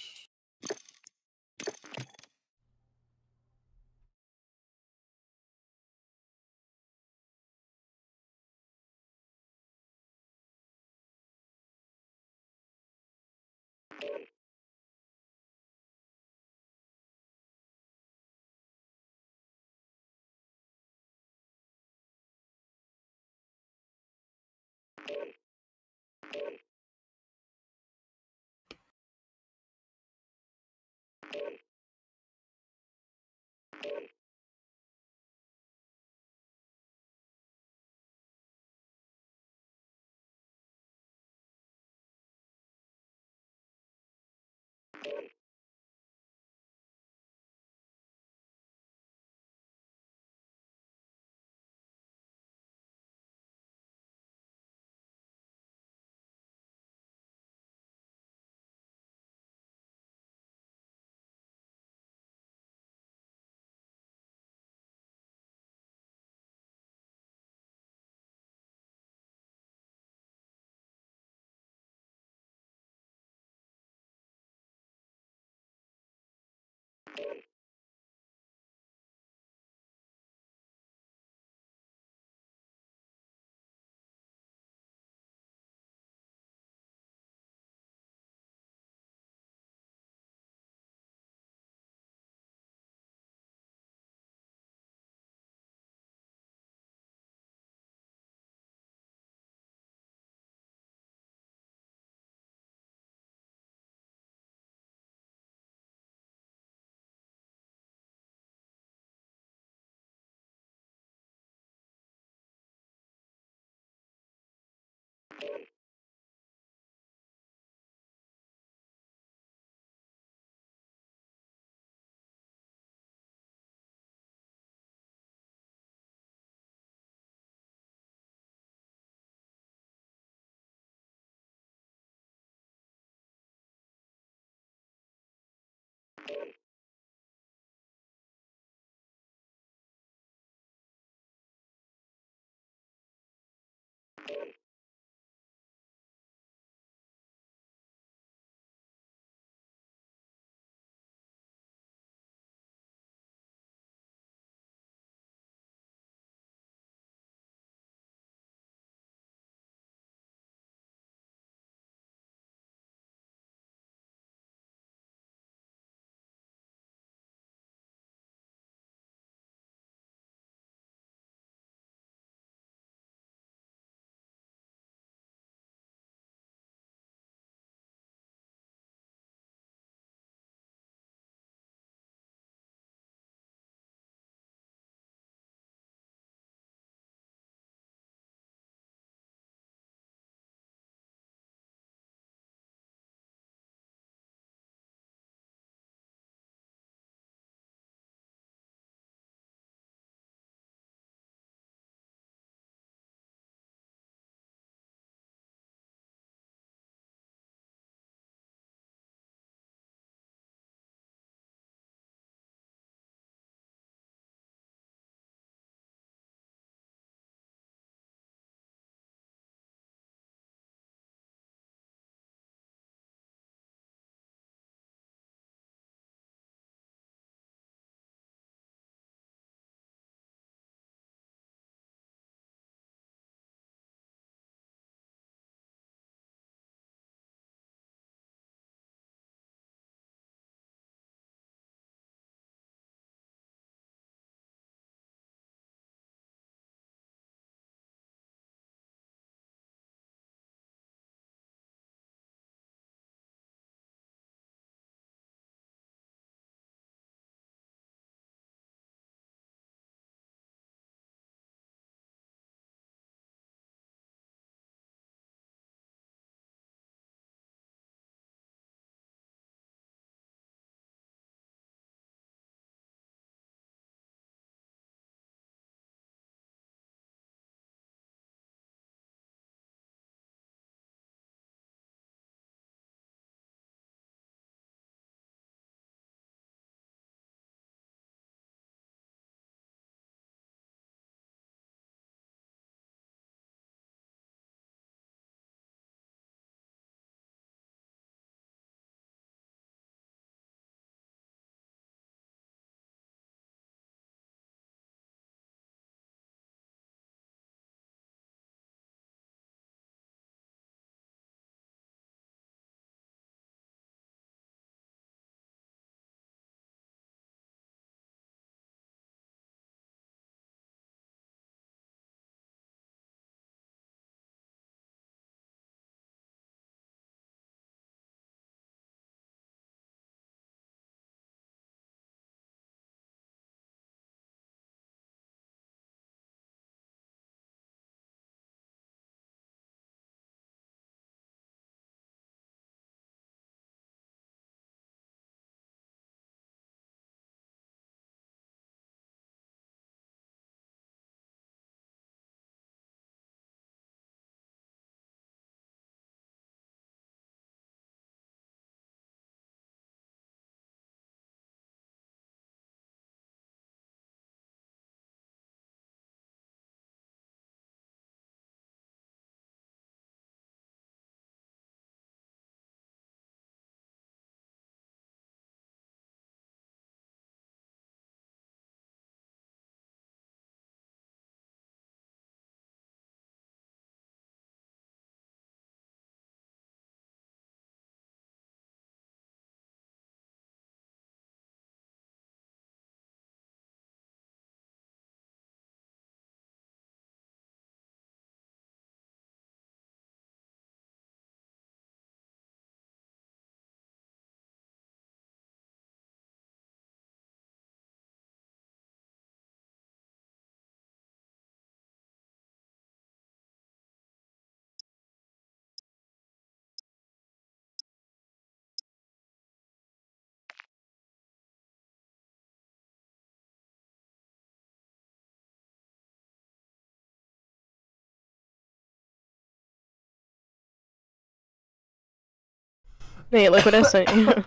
Wait, look what I said.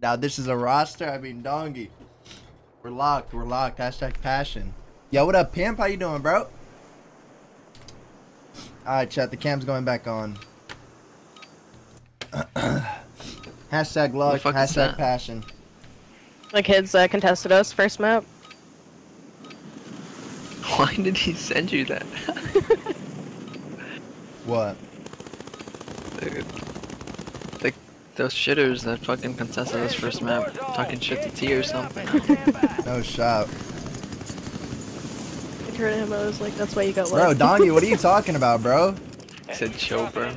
Now this is a roster. I mean, doggy. We're locked. We're locked. Hashtag passion. Yo, what up, pimp? How you doing, bro? All right, chat. The cam's going back on. Hashtag luck. Hashtag passion. The kids contested us first map. Why did he send you that? What? Those shitters that fucking contested us first map talking shit to T or something. No shot. I turned him, I was like, that's why you got one. Bro, Dongy, what are you talking about, bro? I said show, bro.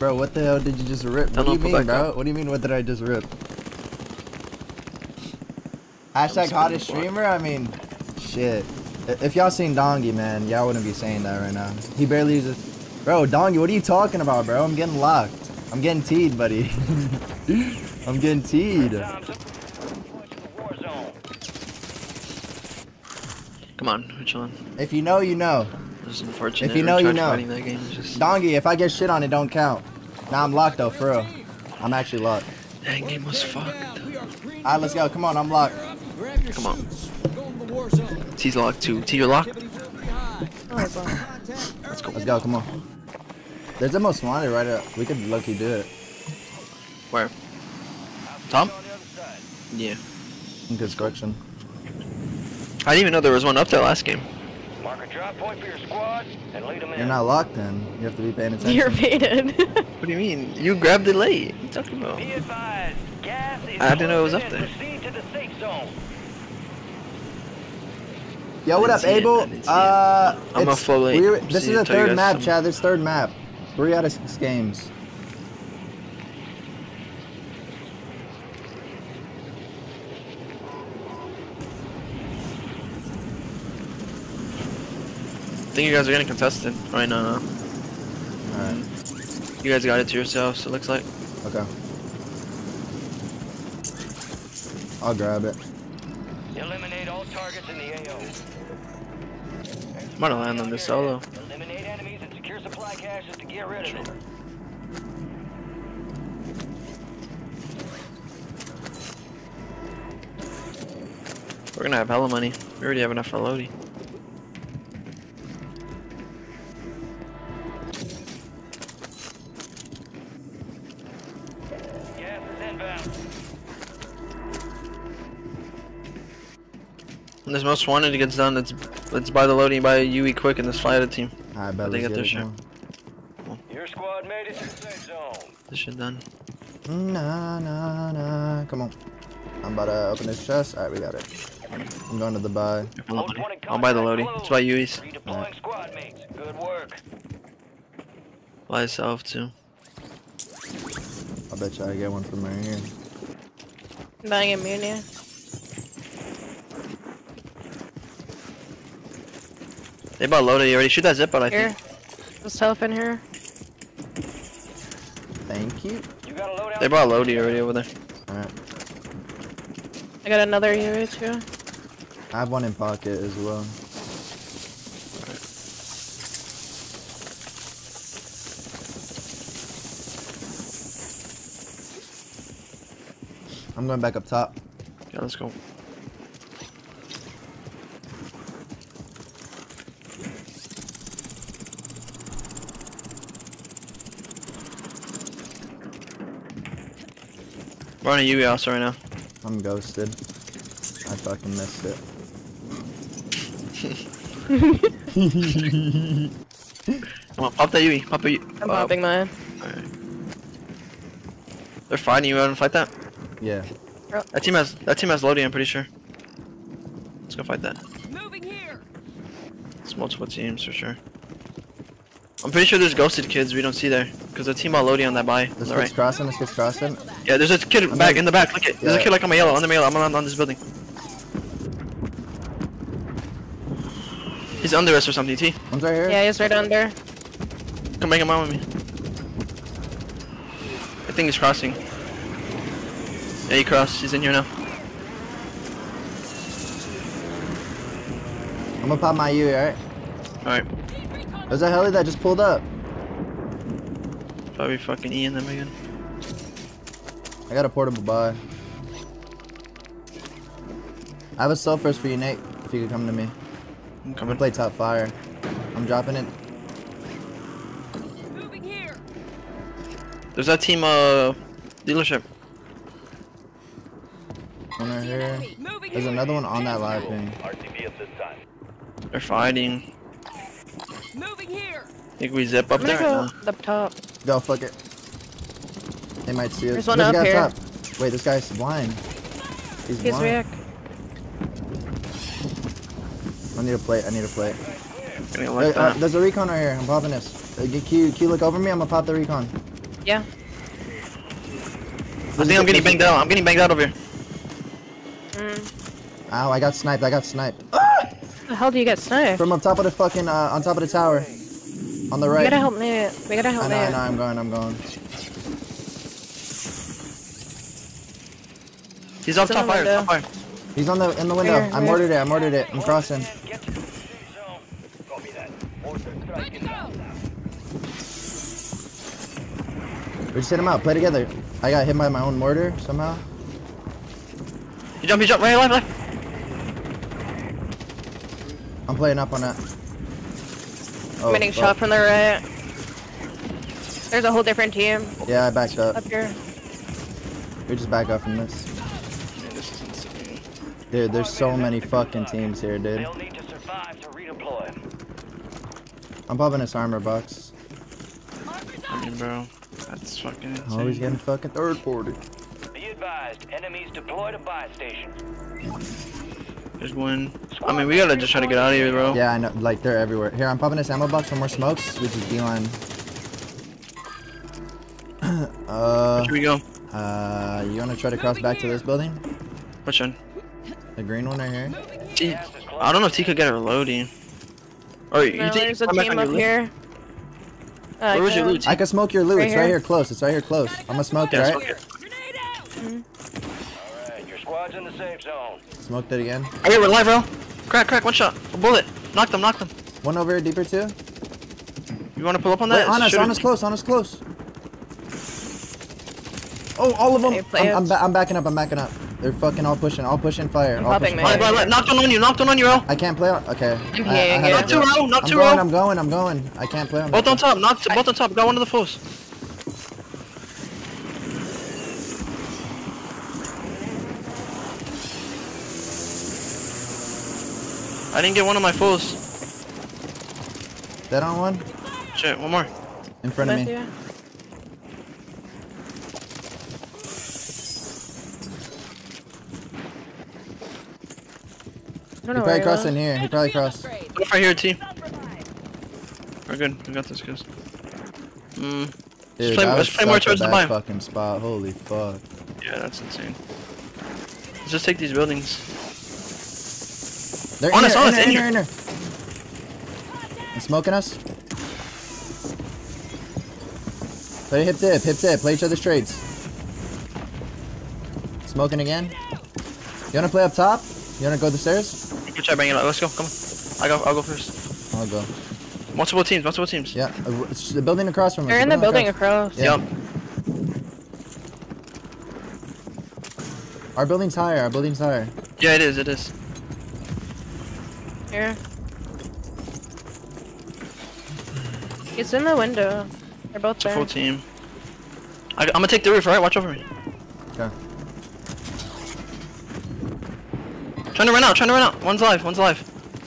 Bro, what the hell did you just rip? What do you mean, bro? What do you mean, what did I just rip? Hashtag hottest streamer? I mean, shit. If y'all seen Dongy, man, y'all wouldn't be saying that right now. He barely uses... Bro, Dongy, what are you talking about, bro? I'm getting locked. I'm getting teed, buddy. I'm getting teed. Come on, which one? If you know, you know. This is unfortunate. If you know, you know. Dongy, if I get shit on it, don't count. Nah, I'm locked, though, for real. I'm actually locked. That game was fucked. Alright, let's go. Come on, I'm locked. Come on. T's locked too. T, you're locked. Let's go. Let's go. Come on. There's the most wanted right up. We could lucky do it. Where? Tom? Yeah. In construction. I didn't even know there was one up there last game. Mark a drop point for your squad and lead them in. You're not locked in. You have to be paying attention. You're baited. What do you mean? You grabbed it late. What are you talking about? Be advised, gas is I didn't know it was up there. Proceed to the safe zone. Yo, what up, Abel? I'm a full late. This is the third map, Chad. This third map. 3 out of 6 games. I think you guys are gonna contest it right now. Alright. You guys got it to yourselves, it looks like. Okay. I'll grab it. Eliminate all targets in the AO. I'm gonna land on this solo. Eliminate enemies and secure supply caches to get rid of it. We're gonna have hella money. We already have enough for Lodi. There's most wanted to get done. Let's buy the loading, buy a UE quick, and let's fly out of the team. I bet they get their shit. Cool. Your squad made it to the safe zone. This shit done. Nah, nah, nah. Come on. I'm about to open this chest. Alright, we got it. I'm going to the buy. I'll buy the loading. Let's buy UEs. Redeploying squad mates. Good work. Buy yourself too. I bet you I get one from right here. I'm buying a Munia. They bought loaded, you already shoot that zip out, I think. There's health in here. Thank you. They bought loaded already over there. Alright. I got another UA too. I have one in pocket as well. I'm going back up top. Yeah, let's go. We're on a UE also right now. I'm ghosted. I fucking missed it. Come on, pop that UE. Pop a UE. I'm popping mine. Alright. They're fighting you out and fight that? Yeah. That team has loading, I'm pretty sure. Let's go fight that. Moving here. It's multiple teams for sure. I'm pretty sure there's ghosted kids we don't see there. Because the team all loading on that buy. This kid's crossing, this kid's crossing. Yeah, there's a kid back in the back. Look at there's a kid like on my yellow, on the yellow. I'm on this building. He's under us or something, T. I'm right here. Yeah, he's right under. Come bring him on with me. I think he's crossing. Yeah, he crossed. He's in here now. I'm gonna pop my UE, alright? Alright. There's that heli that just pulled up. Probably fucking Ian them again. I got a portable buy. I have a self-first for you, Nate, if you could come to me. I'm coming. I'm gonna play top fire. I'm dropping it. Moving here. There's that team, dealership. One right here. There's another one on that live thing. They're fighting. Moving here. Think we zip up there? Go up top. Go, fuck it. They might see us. There's one up here. Top. Wait, this guy's blind. He's blind. I need a plate. I need a plate. Like there's a recon right here. I'm popping this. Can you look over me? I'm gonna pop the recon. Yeah. I think I'm getting banged out. I'm getting banged out over here. Mm. Ow! I got sniped. I got sniped. Ah! The hell do you get sniped? From up top of the fucking on top of the tower, on the right. We gotta help me. We gotta help me. I know. I'm going. I'm going. He's on top fire. Top fire. He's on the in the window. I mortared it. I mortared it. I'm crossing. We just hit him out. Play together. I got hit by my own mortar somehow. You jump. You jump. Right, left, left. I'm playing up on that. Oh, I'm getting shot from the right. There's a whole different team. Yeah, I backed up. Up here. We just back up from this. Dude, there's so many fucking teams here, dude. They'll need to survive to redeploy. I'm popping this armor box. I mean, bro, that's fucking insane. Oh, he's getting fucking third party. Be advised, enemies deployed a buy station. There's one. I mean, we gotta just try to get out of here, bro. Yeah, I know. Like, they're everywhere. Here, I'm popping this ammo box for more smokes, which is D-line. Where should we go? You wanna try to cross back to this building? Which one? The green one right here. T I don't know if T could get a reloading. Or you there's a team up here. Where was your loot? I can smoke your loot. Right right here close. It's right here close. I'm gonna smoke it, right? Alright, your squad's in the safe zone. Smoke that again. I hear we're live, bro. Crack, crack, one shot. A bullet. Knock them, knock them. One over here deeper too. You wanna pull up on that? Wait, on us close, on us close. Oh, all of them. I'm backing up, I'm backing up. They're fucking all pushing fire. I'm all pushing fire. Knocked one on you, knocked one on you, bro. I can't play on. Okay. I'm here. Not too low, not too low. I'm going, I'm going, I'm going. I can't play on. Both on top, knocked, both on top. Got one to the force. I didn't get one of my foes. That on one? Shit, one more. In front of me. He probably crossed in here. He probably crossed. Look right here, T. We're good. We got this, guys. Mm. Dude, let's play more towards the mine. Fucking spot. Holy fuck. Yeah, that's insane. Let's just take these buildings. They're on us, on us, in here, in here. They're smoking us. Play hip dip, hip dip. Play each other's trades. Smoking again. You wanna play up top? You wanna go the stairs? Richard, bang it up. Let's go. Come on. I'll go first. I'll go. Multiple teams. Multiple teams. Yeah. It's the building across from us. They're in the building across. Yeah. Yep. Our building's higher. Our building's higher. Yeah, it is. It is. Here. It's in the window. They're both there. Full team. I'm gonna take the roof. All right. Watch over me. Okay. Trying to run out, trying to run out. One's live, one's live.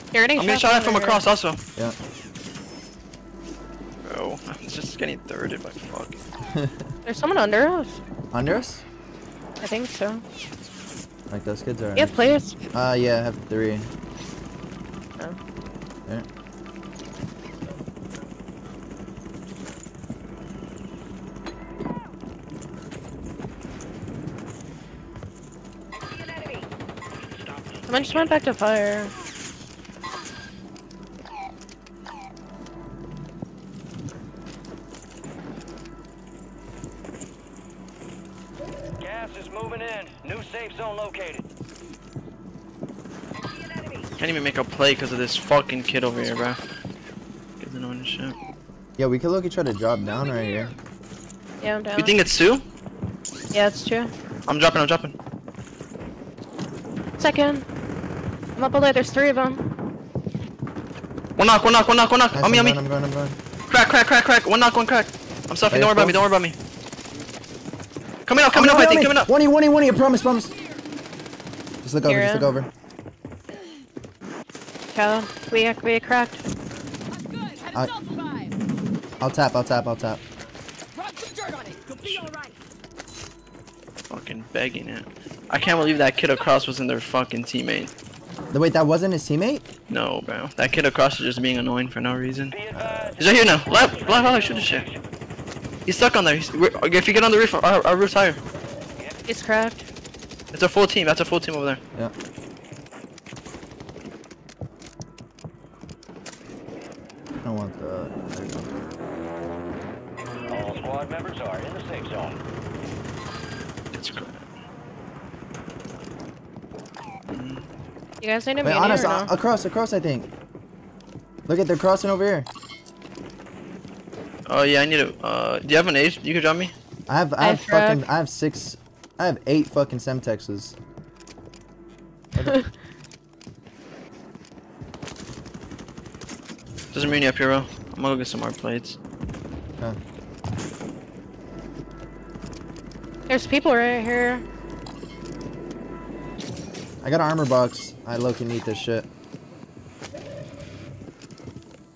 I'm getting shot at from across also. Yeah. Bro, I'm just getting thirded by fuck. There's someone under us. Under us? I think so. Like those kids are. You have players? Yeah, I have 3. Oh. Yeah. I just went back to fire. Gas is moving in. New safe zone located. Can't even make a play because of this fucking kid over here, bro. and shit. Yeah, we could look at try to drop down right here. Yeah, I'm down. You think it's two? Yeah, it's two. I'm dropping, I'm dropping. Second. I'm up all the way, there's three of them. One knock, one knock, one knock, one knock. Nice, on me, on me. I'm going, I'm going. Crack, crack, crack, crack. One knock, one crack. I'm stuffing, don't worry about me, don't worry about me. Coming up, coming up, I think, coming up. 1E, 1E, 1E, I promise, promise. Just look over, just look over. Go. We cracked. I'll tap, I'll tap, I'll tap. Rub some dirt on it. You'll be alright. Fucking begging it. I can't believe that kid across wasn't their fucking teammate. Wait, that wasn't his teammate? No, bro. That kid across is just being annoying for no reason. He's right here now. Left, left, shoot this shit. He's stuck on there. If you get on the roof, our roof's higher. It's cracked. It's a full team. That's a full team over there. Yeah. I don't want that. All squad members are in the safe zone. It's cracked. You guys need to be honest, across, across, I think. Look at, they're crossing over here. Oh yeah, I need to, do you have an ace? You can drop me? I have fucking, I have 8 fucking Semtexes. Okay. There's a muni up here, bro. I'm gonna go get some more plates. Huh. There's people right here. I got an armor box. I low can eat this shit.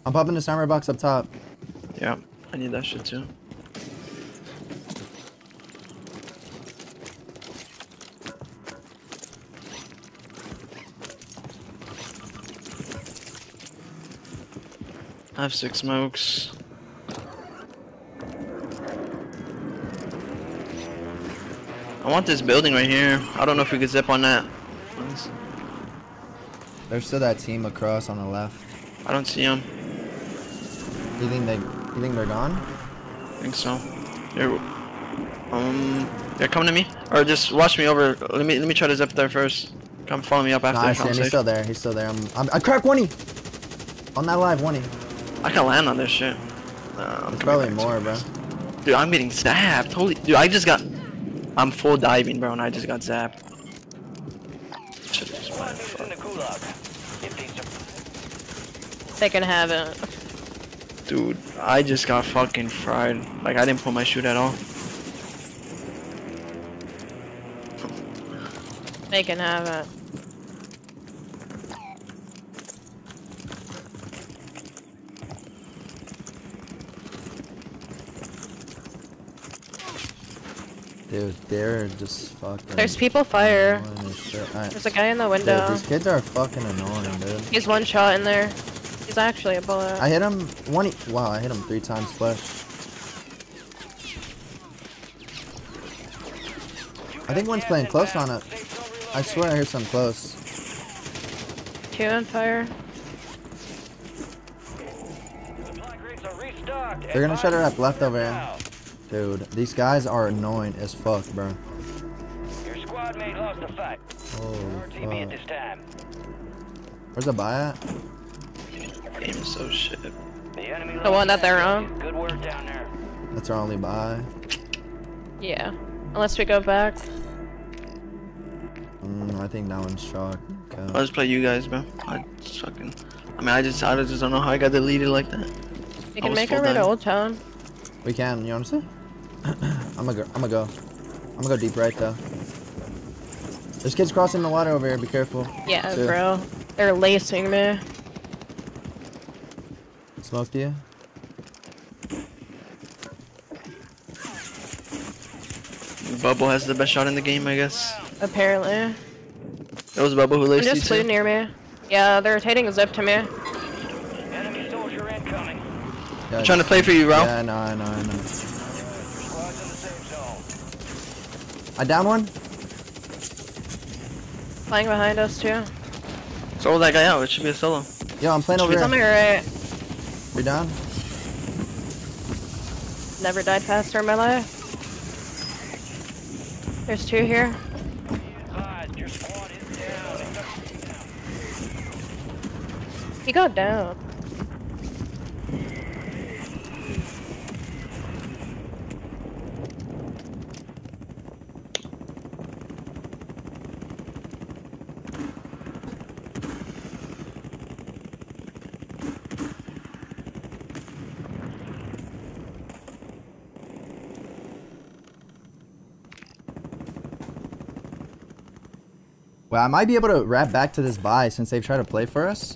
I'm popping this armor box up top. Yeah, I need that shit too. I have 6 smokes. I want this building right here. I don't know if we could zip on that. There's still that team across on the left. I don't see them. You think they're gone? I think so. They're coming to me, or just watch me over. Let me try to zip there first. Come follow me up after. Nice, he's still there. He's still there. I cracked 1E. On that live 1E. I can land on this shit. There's probably more, bro. Dude, I'm getting zapped. Holy, dude, I just got. I'm full diving, bro, and I just got zapped. They can have it. Dude, I just got fucking fried. Like, I didn't pull my shoot at all. They can have it. Dude, they're just fucking... There's people fire. Right. There's a guy in the window. Dude, these kids are fucking annoying, dude. He's one shot in there. He's actually a bullet. I hit him one... Wow, I hit him 3 times flesh. I think one's playing close on it. I swear I hear some close. 2 on fire. They're gonna try to wrap left over here. Dude, these guys are annoying as fuck, bro. Your squad mate lost the fight. Oh, fuck. Where's the buy at? Game is so shit. The one that they're on? Good work down there. That's our only buy. Yeah. Unless we go back. I think that one's shocked. Okay. I'll just play you guys, bro. I just don't know how I got deleted like that. We can make our way to Old Town. We can, you honestly? I'm gonna go deep right though. There's kids crossing the water over here, be careful. Yeah, too. Bro. They're lacing me. Smoked you? Bubble has the best shot in the game, I guess. Apparently. It was Bubble who laced you too. They just flew near me. Yeah, they're rotating a zip to me. I'm trying to play for you, bro. Yeah, I know. I down one. Flying behind us, too. Solo that guy out. It should be a solo. Yo, I'm playing over here. He's on my right. We down? Never died faster in my life. There's 2 here. He got down. Well, I might be able to wrap back to this buy since they've tried to play for us.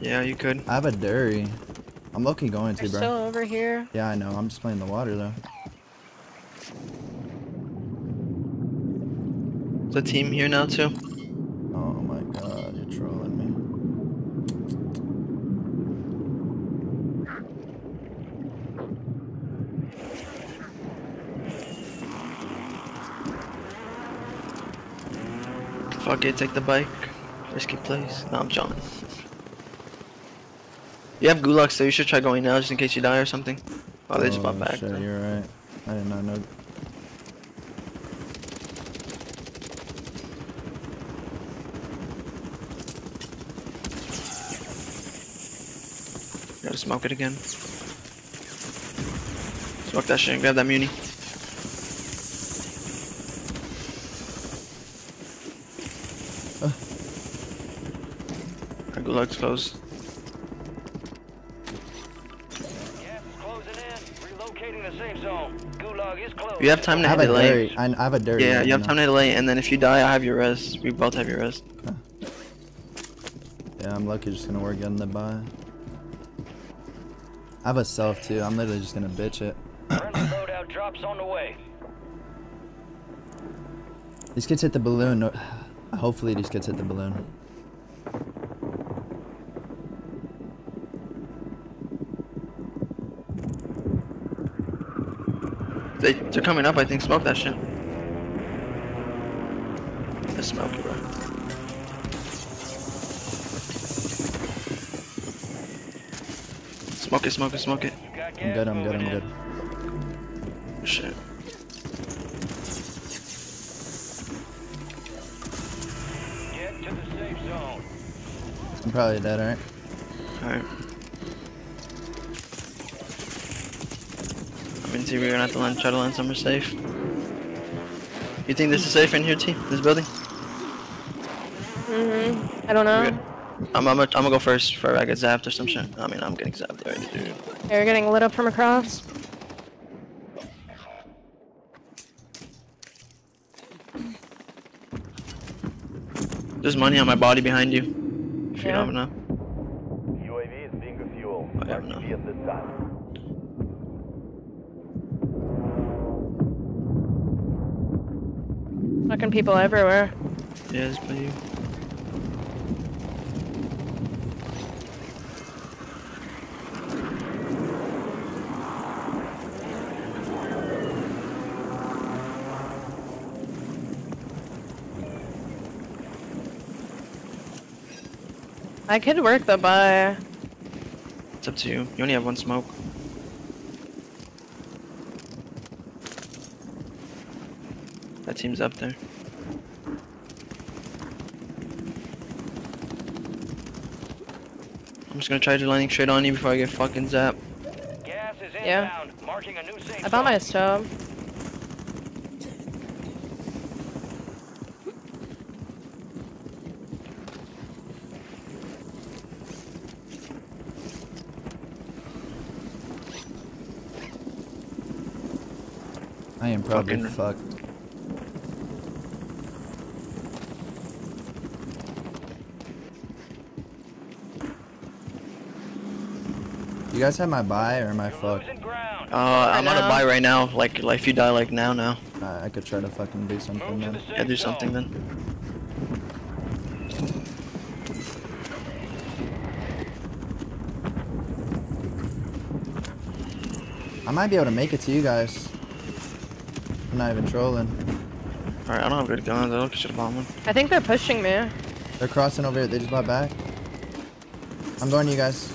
Yeah, you could. I have a Dury. I'm low-key going to, bro. Still over here. Yeah, I know. I'm just playing the water, though. The team here now, too. Oh, my God. You're trolling me. Fuck it. Take the bike. Risky place. No, I'm jumping. You have Gulags, so you should try going now, just in case you die or something. Oh, they just bought back. Shit, you're right. I did not know. Gotta smoke it again. Smoke that shit and grab that muni. That Gulag's closed. You have time to have a delay. I have a Dury. Yeah, you have time to delay, and then if you die, I have your res. We both have your res. Huh. Yeah, I'm lucky. Just gonna work on the buy. I have a self too. I'm literally just gonna bitch it. Loadout drops on the way. These kids hit the balloon. Hopefully, these kids hit the balloon. They're coming up, I think. Smoke that shit. Just smoke it, bro. Smoke it, smoke it, smoke it. I'm good, I'm good, I'm good. Shit. Get to the safe zone. I'm probably dead, alright? Alright. See, we're gonna have to land, try to land somewhere safe. You think this is safe in here, T? This building? I don't know. I'm gonna go first before I get zapped or some shit. I mean, I'm getting zapped already, dude. They're getting lit up from across. There's money on my body behind you. If you don't have enough. UAV is being refueled. I have enough. Fucking people everywhere. Yes, please. I could work the buy. It's up to you. You only have one smoke. That team's up there. I'm just gonna try to landing straight on you before I get fucking zapped. Gas is inbound, marking a new safe zone. I bought my stove. I am probably fucking fucked. You guys have my buy or my fuck? I'm on a buy right now. Like if you die, like now. I could try to fucking do something then. Yeah, do something then. I might be able to make it to you guys. I'm not even trolling. Alright, I don't have good guns. I should have bought one. I think they're pushing me. They're crossing over here. They just bought back. I'm going to you guys.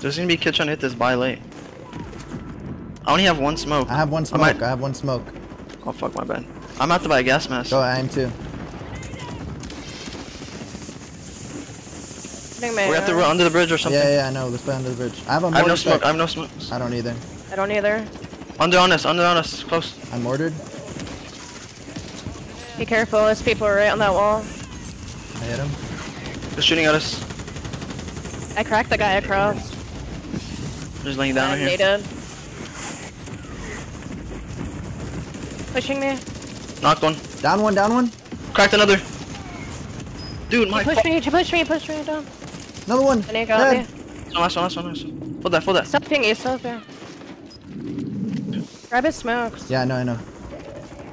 There's gonna be a kid trying to hit this buy late. I only have one smoke. I have one smoke. I have one smoke. Oh fuck, my bad. I'm out to buy a gas mask. Go, I am too. We have to run under the bridge or something. Yeah, I know. Let's play under the bridge. I have a mortar. I have no smoke. I have no smokes. I don't either. I don't either. Under on us. Close. I'm mortared. Be careful. There's people right on that wall. I hit him. They're shooting at us. I cracked the guy across. Just laying down here. Nated. Pushing me. Knocked one. Down one. Cracked another. Dude, my push me down. Another one. There you go. Nice one. Hold that. Something is out there. Grab his smokes. Yeah, I know.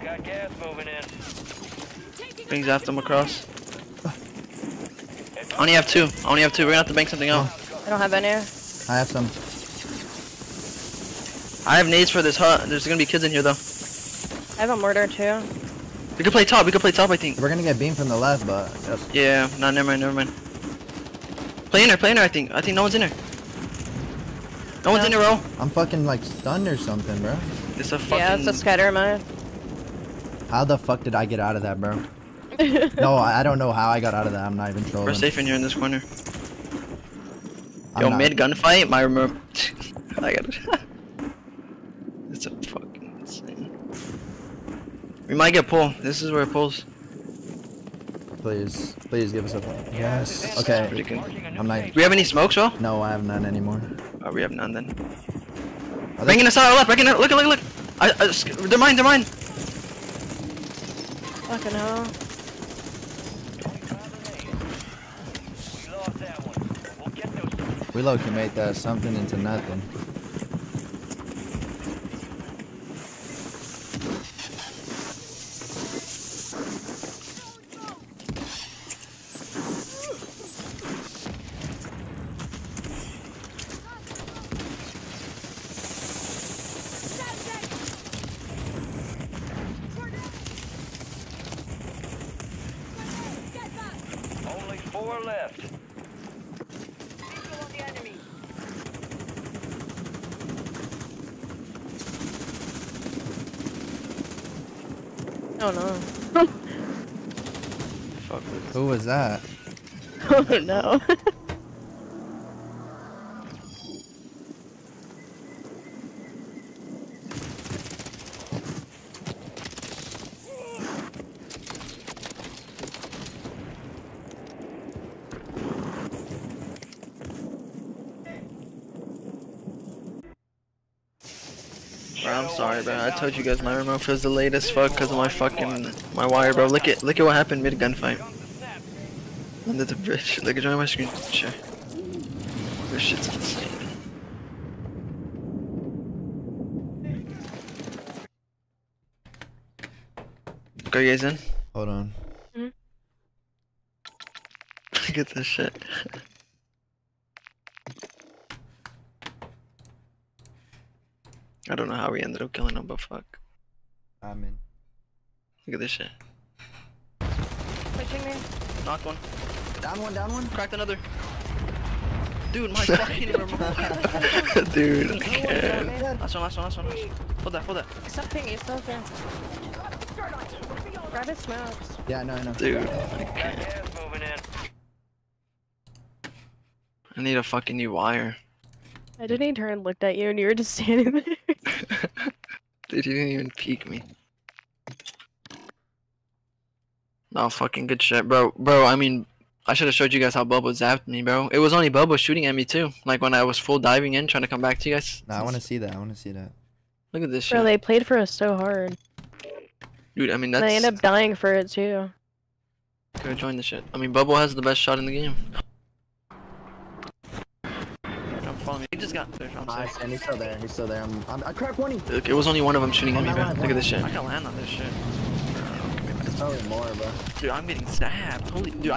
Got gas moving in. Things after him across. I only have two. We're gonna have to bank something out. Oh. I don't have any. I have some. I have nades for this hut. There's gonna be kids in here though. I have a mortar too. We could play top, I think. We're gonna get beamed from the left, but... Yes. Yeah, no, never mind. Play in her, I think no one's in her. No one's in her, bro. I'm fucking like stunned or something, bro. It's a fucking... Yeah, it's a scatter mine. How the fuck did I get out of that, bro? No, I don't know how I got out of that. I'm not even trolling. We're safe in here in this corner. Yo, mid gunfight, my remote. I got it. It's a fucking insane. We might get pulled. This is where it pulls. Please give us a pull. Yes. Okay. I'm not. Do we have any smokes, bro? No, I have none anymore. Oh, we have none then. Banging us out left. Look. They're mine. Fucking hell. We low-key made that something into nothing. That? Oh no. Bro, I'm sorry, bro. I told you guys my remote was the latest fuck because of my fucking wire, bro. Look at what happened mid gunfight. Under the bridge, look at my screen. Sure. This shit's insane. Are you guys in? Hold on. Mm-hmm. Look at this shit. I don't know how we ended up killing him, but fuck. I'm in. Look at this shit. Pushing me. Knocked one. Down one. Cracked another. Dude, my fucking remote. Dude, I can't. Last one. Hold that. Something is out there. Grab his smokes. Yeah, I know. Dude, I can't. I need a fucking new wire. I didn't even turn and looked at you and you were just standing there. Dude, you didn't even peek me. No, fucking good shit, bro. Bro, I mean... I should have showed you guys how Bubble zapped me, bro. It was only Bubble shooting at me too. Like when I was full diving in, trying to come back to you guys. Nah, I want to see that. Look at this shit. Bro, they played for us so hard. Dude, I mean that's... They end up dying for it too. Go join the shit. I mean, Bubble has the best shot in the game. Don't follow me. He just got there. Nice, and he's still there. I cracked one. Look, it was only one of them shooting at me, bro. Look at this shit. I can land on this shit. Probably more, bro. Dude, I'm getting zapped. Holy, dude,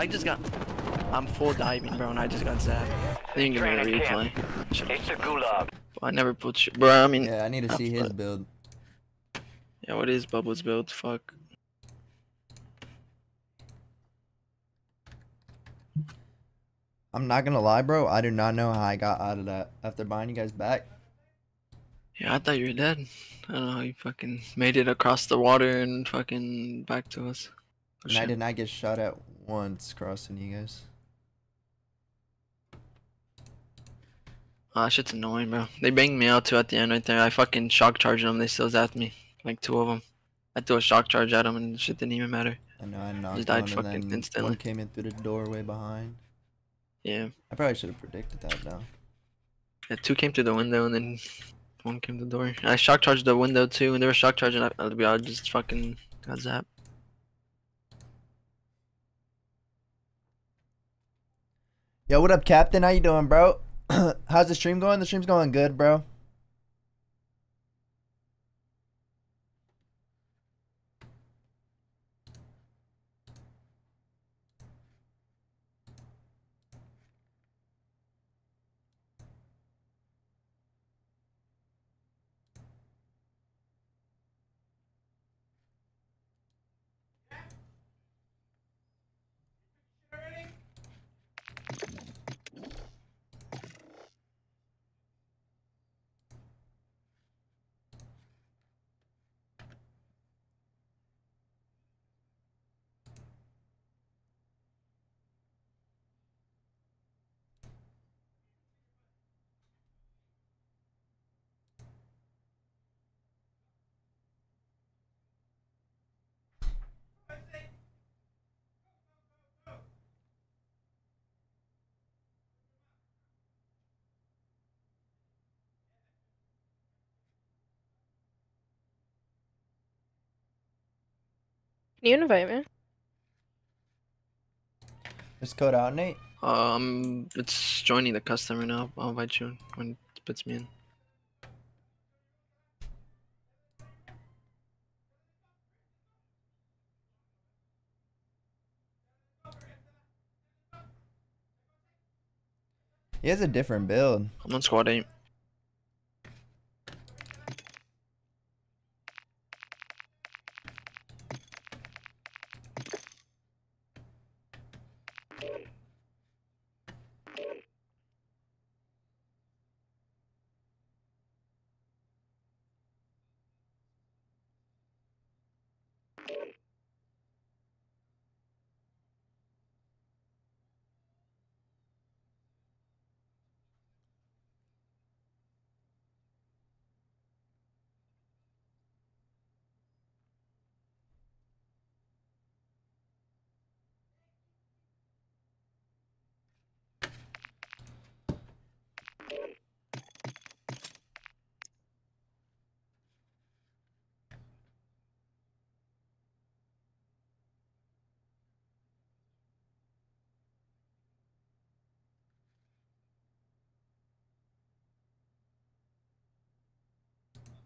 I'm full diving, bro, and I just got zapped. I didn't get a replay. It's a gulag. I never put shit, bro. I mean, yeah, I need to see his build. Yeah, what is Bubble's build? Fuck. I'm not gonna lie, bro. I do not know how I got out of that after buying you guys back. Yeah, I thought you were dead. I don't know how you fucking made it across the water and fucking back to us. And I did not get shot at once crossing you guys. Ah, shit's annoying, bro. They banged me out too at the end right there. I fucking shock charged them. They still zapped me. Like two of them. I threw a shock charge at them and shit didn't even matter. I know, I knocked one and then instantly. One came in through the doorway behind. Yeah. I probably should have predicted that though. Yeah, two came through the window and then... One came to the door. I shock charged the window too, and they were shock charging. I just fucking got zapped. Yo, what up, Captain? How you doing, bro? How's the stream going? The stream's going good, bro. Can you invite me? Is code out, Nate? It's joining the customer now. I'll invite you when it puts me in. He has a different build. I'm on squad 8.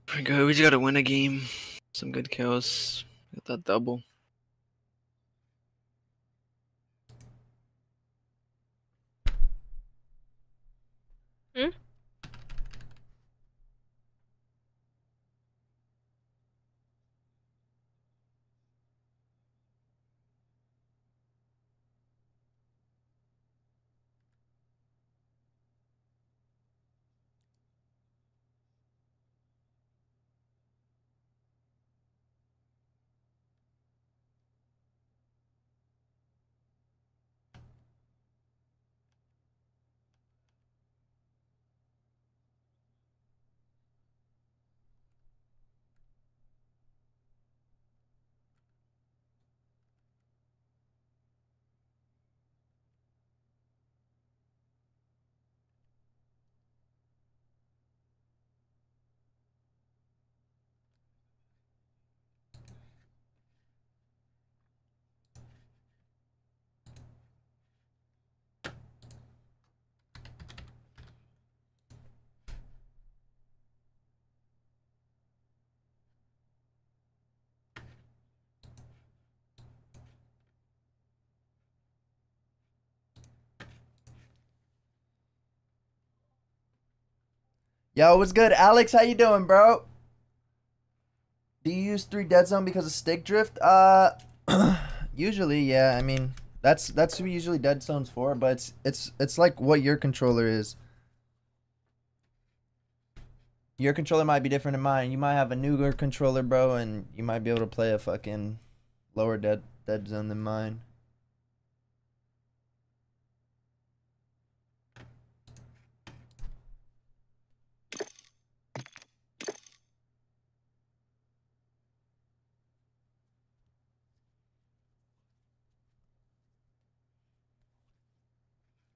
Pretty good. We just gotta win a game. Some good kills. Get that double. Hmm? Yo, what's good? Alex, how you doing, bro? Do you use 3 dead zone because of stick drift? Usually, yeah. I mean, that's who usually dead zone's for, but it's like what your controller is. Your controller might be different than mine. You might have a newer controller, bro, and you might be able to play a fucking lower dead zone than mine.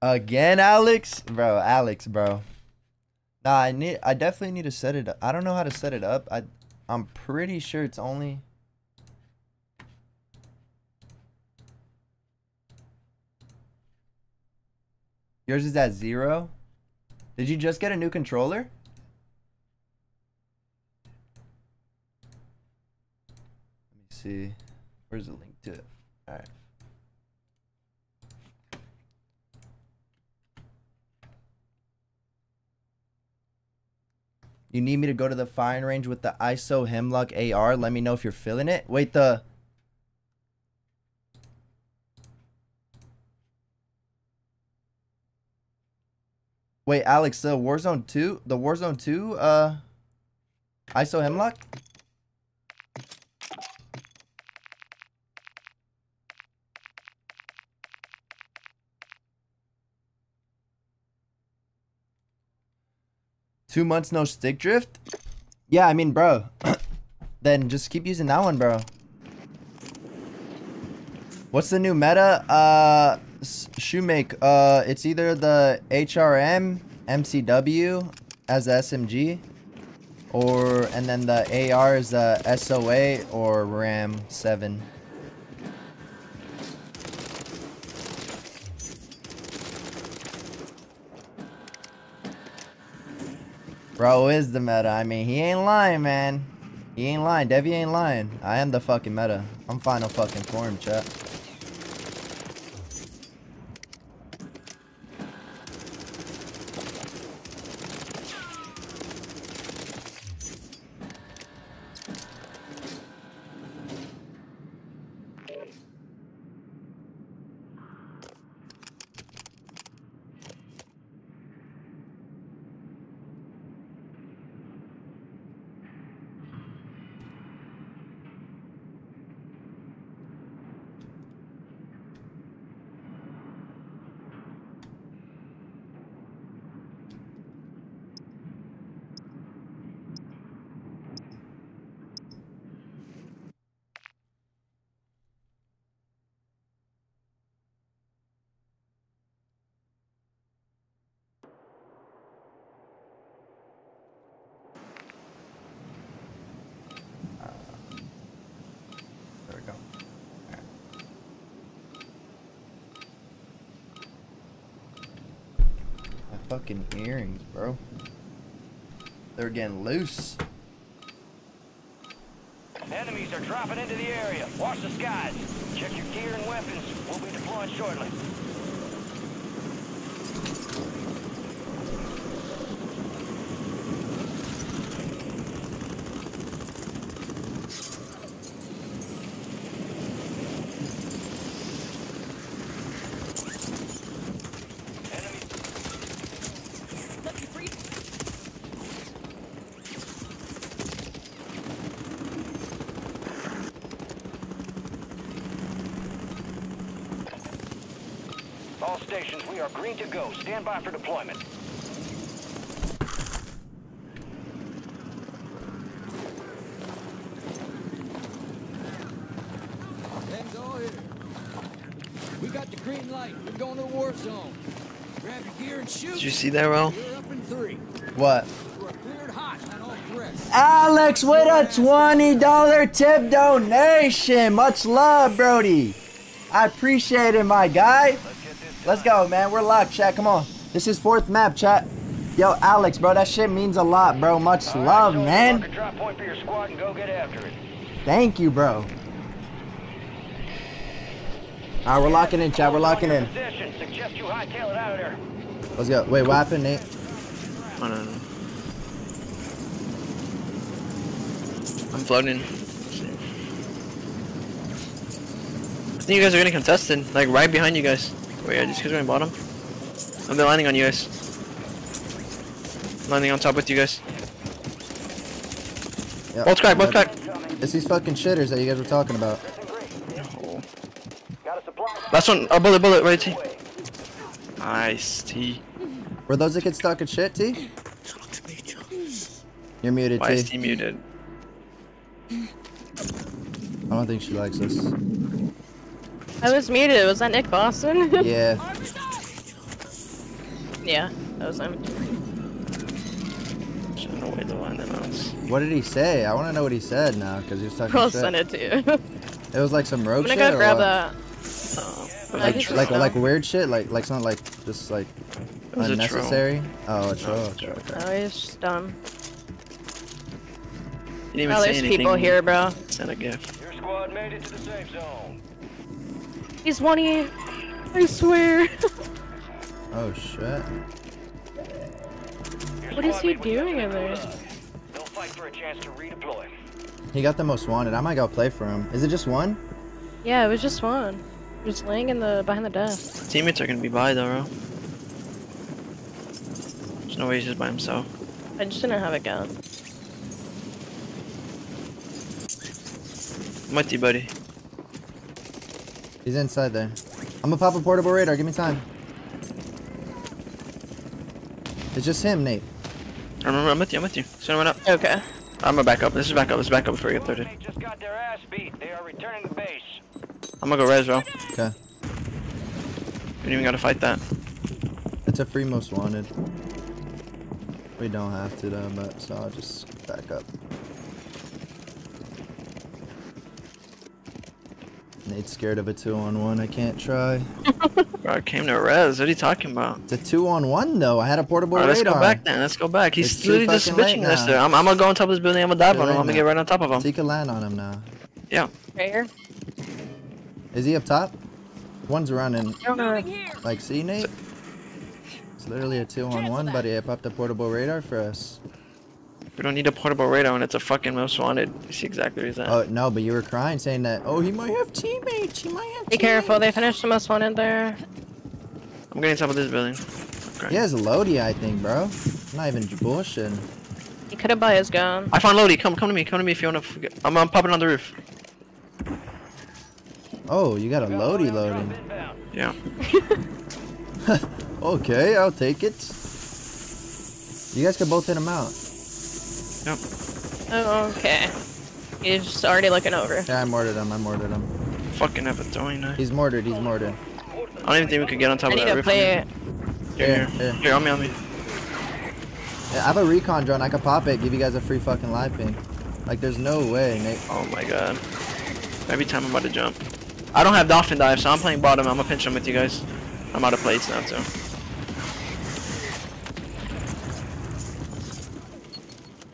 Again, Alex? Bro, Alex, bro. Nah, I definitely need to set it up. I don't know how to set it up. I'm pretty sure it's only... Yours is at 0. Did you just get a new controller? Let me see. Where's the link to it? All right. You need me to go to the firing range with the ISO Hemlock AR. Let me know if you're feeling it. Wait, the... Wait, Alex, the Warzone 2? The Warzone 2, ISO Hemlock? "2 months no stick drift?" Yeah, I mean, bro. Then just keep using that one, bro. What's the new meta? Shoemaker. It's either the HRM, MCW as the SMG, or and then the AR is the SOA or RAM 7. Bro is the meta. I mean, he ain't lying, man. He ain't lying. Devi ain't lying. I am the fucking meta. I'm final fucking form, chat. Fucking earrings, bro. They're getting loose. Enemies are dropping into the area. Watch the skies. Check your gear and weapons. We'll be deployed shortly. We are green to go. Stand by for deployment. Then go here. We got the green light. We're going to the war zone. Grab your gear and shoot. Did you see that, Ro? We're up in 3. What? We're cleared hot on all threats. Alex with a $20 tip donation. Much love, Brody. I appreciate it, my guy. Let's go, man. We're locked, chat. Come on. This is 4th map, chat. Yo, Alex, bro. That shit means a lot, bro. Much love, man. Thank you, bro. Alright, we're locking in, chat. We're locking in. Let's go. Wait, what happened, Nate? I don't know. I'm floating. I think you guys are getting contested. Like, right behind you guys. Wait, yeah, just because we're in bottom. I've been landing on you guys. Landing on top with you guys. Yep. Both crack, both crack. It's these fucking shitters that you guys were talking about. No. Last one, a bullet, bullet, right, T. Nice, T. Were those that get stuck at shit, T? Talk to me, Jones. You're muted, T. Why is T muted? I don't think she likes us. I was muted. Was that Nick Boston? Yeah. Yeah, that was him. What did he say? I want to know what he said now, because he was talking shit. I'll send it to you. It was like some rogue shit. I'm gonna go grab that. Like weird shit? Like something like, just like, Unnecessary? Oh, it's okay. Oh, he's dumb. Oh, there's people here, bro. Send a gift. Your squad made it to the safe zone. He's 1E. I swear. Oh shit. What is he doing in there? They'll fight for a chance to redeploy. He got the most wanted. I might go play for him. Is it just one? Yeah, it was just one. Just laying in the behind the desk. Teammates are gonna be by though, bro. There's no way he's just by himself. I just didn't have a gun. I'm with you, buddy. He's inside there. I'm gonna pop a portable radar. Give me time. It's just him, Nate. I remember. I'm with you. I'm with you. Send one up. Okay. I'm gonna back up. This is back up. This is back up before we get third. Just got their ass beat. They are returning to base. I'm gonna go res, bro. Okay. We don't even gotta fight that. It's a free most wanted. We don't have to though, but so I'll just back up. Nate's scared of a 2-on-1. I can't try. Bro, I came to res. What are you talking about? It's a 2-on-1 though. I had a portable radar. Let's go back then. Let's go back. He's literally just switching us there. I'm gonna go on top of this building. I'm gonna dive on him. I'm gonna get right on top of him. So you can land on him now. Yeah. Right here. Is he up top? One's running. Like, see, Nate? It's literally a 2-on-1, buddy. I popped a portable radar for us. We don't need a portable radar when it's a fucking most wanted. You see exactly what he's at. Oh, no, but you were crying saying that, oh, he might have teammates. He might have teammates. Be careful. They finished the most wanted there. I'm getting top of this building. He has Lodi, I think, bro. I'm not even bullshitting. He could have bought his gun. I found Lodi. Come to me. Come to me if you want to. I'm popping on the roof. Oh, you got a loading. Yeah. Okay, I'll take it. You guys can both hit him out. Yep. Oh, okay. He's just already looking over. Yeah, I mortared him. I mortared him. Fucking have a throwing knife. He's mortared. He's mortared. I don't even think we could get on top of that roof. I need to play it. Here, here, on me, on me. Yeah, I have a recon drone. I could pop it. Give you guys a free fucking live ping. Like, there's no way, Nate. Oh my god. Every time I'm about to jump. I don't have dolphin dive, so I'm playing bottom. I'm gonna pinch him with you guys. I'm out of plates now, so.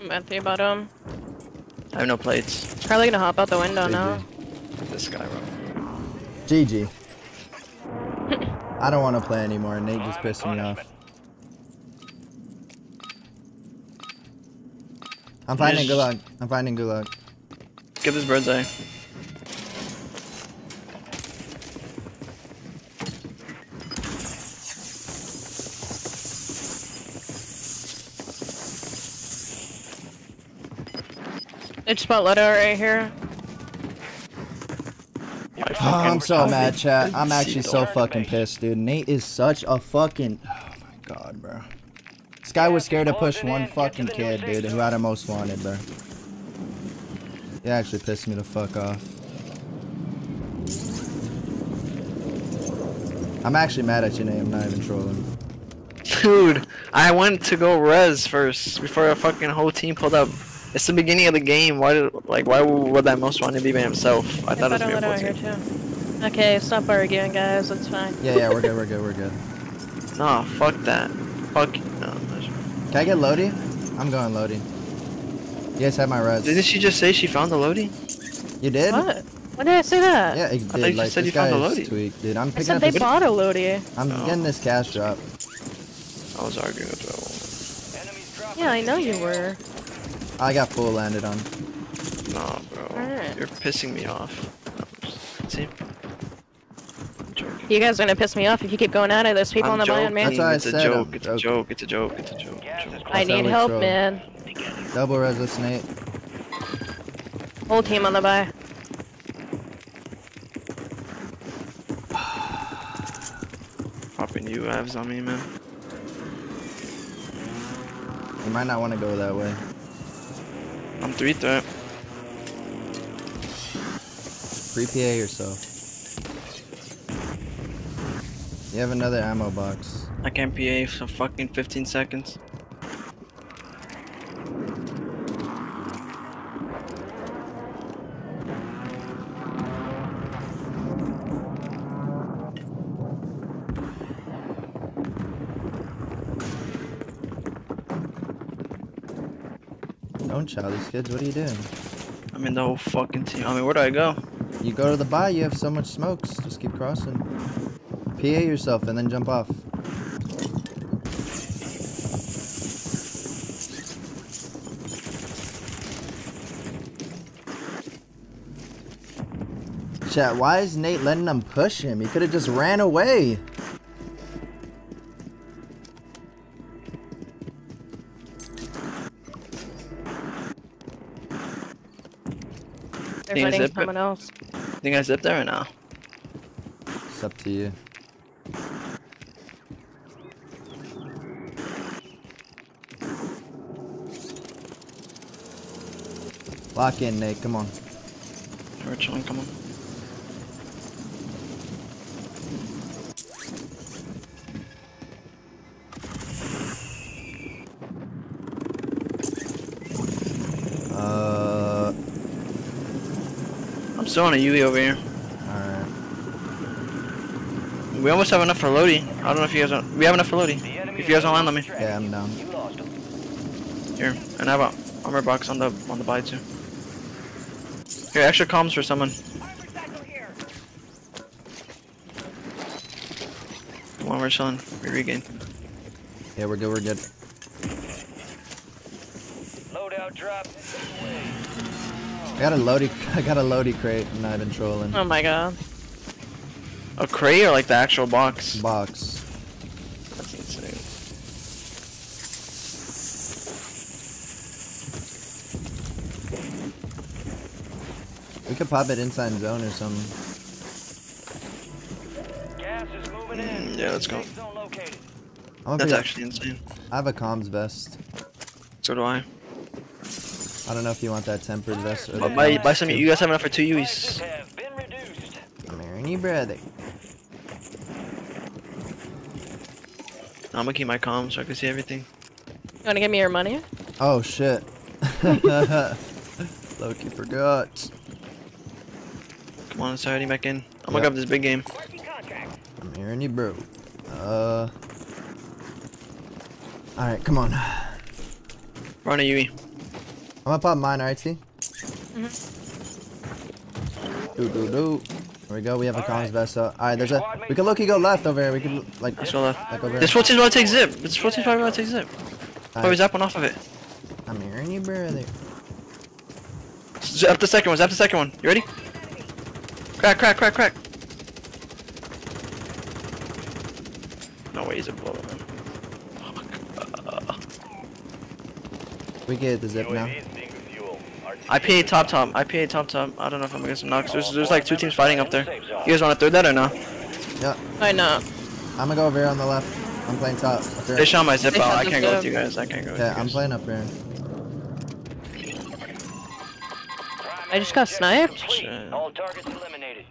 I'm at the bottom. I have no plates. Probably gonna hop out the window now. This guy, bro. GG. I don't want to play anymore. Nate just pissed me off. I'm finding Gulag. I'm finding Gulag. Get this bird's eye. It's Spotlight right here. Oh, I'm so mad, chat. I'm actually so fucking pissed, dude. Nate is such a fucking... Oh my god, bro. This guy was scared to push one fucking kid, dude, who had a most wanted, bro. It actually pissed me the fuck off. I'm actually mad at you, Nate. I'm not even trolling. Dude, I went to go res first before a fucking whole team pulled up. It's the beginning of the game. Why did why would that most wanted be by himself? I thought it was me too. Okay, stop arguing, guys. It's fine. Yeah, yeah, we're good. We're good. We're good. Nah, fuck that. Fuck. No, I'm sure. Can I get Lodi? I'm going Lodi. You guys have my res. Didn't she just say she found the Lodi? You did. What? When did I say that? Yeah, it did. I thought you said you found the Lodi. Tweaked, dude. I'm picking up they bought a Lodi. I'm getting this cash drop. I was arguing with Bubble. Yeah, I know you were. I got full landed on. Nah, bro. Right. You're pissing me off. See? You guys are gonna piss me off if you keep going at it. There's people on the blind, man. That's what I said. Joke. It's a joke. It's a joke. It's a joke. I need help, man. Double res with Nate. Whole team on the buy. Popping you abs on me, man. You might not want to go that way. I'm 3-3. Pre-PA yourself. You have another ammo box. I can't PA for fucking 15 seconds. Don't child these kids. What are you doing? I mean, the whole fucking team. I mean, where do I go? You go to the buy. You have so much smokes. Just keep crossing. PA yourself and then jump off. Chat, why is Nate letting them push him? He could have just ran away. They're running someone else. Think I zipped there or no? It's up to you. Lock in, Nate. Come on. We're chilling. Come on. I'm still on a UE over here. Alright. We almost have enough for Lodi. I don't know if you guys don't. We have enough for Lodi. If you guys don't land on me. Yeah, I'm down. Here, and I have an armor box on the buy too. Here, extra comms for someone. Come on, we're chilling. We regain. Yeah, we're good, we're good. Loadout drop. I got a loady crate and I've been trolling. Oh my god. A crate or like the actual box? Box. That's insane. We could pop it inside zone or something. Gas is moving in. Yeah, let's go. That's actually insane. I have a comms vest. So do I. I don't know if you want that tempered vest or buy some. You guys have enough for two UEs. Marini brother. I'm gonna keep my comms so I can see everything. You wanna give me your money? Oh shit. Loki forgot. Come on, it's hiding back in. I'm gonna grab this big game. I'm hearing you, bro. Alright, come on. Run a UE. I'm gonna pop mine, RT. Mm-hmm. There we go, we have a comms vest. So, alright, there's a. We can low key go left over here. We can, like. Let's go left. Like over here. This 14's about to take zip. This 14's probably about to take zip. Right. Oh, we zap one off of it. I'm hearing you, brother. Zap the second one, zap the second one. You ready? Crack, crack, crack, crack. No way, he's a blow up. We get the zip now. IPA top top. IPA top top. I don't know if I'm gonna get some knocks. There's like two teams fighting up there. You guys wanna throw that or no? Yeah. I know. I'm gonna go over here on the left. I'm playing top. They shot my zip out. I can't go with you guys. I can't go with you guys. Yeah, I'm playing up here. I just got sniped? Shit. All targets eliminated.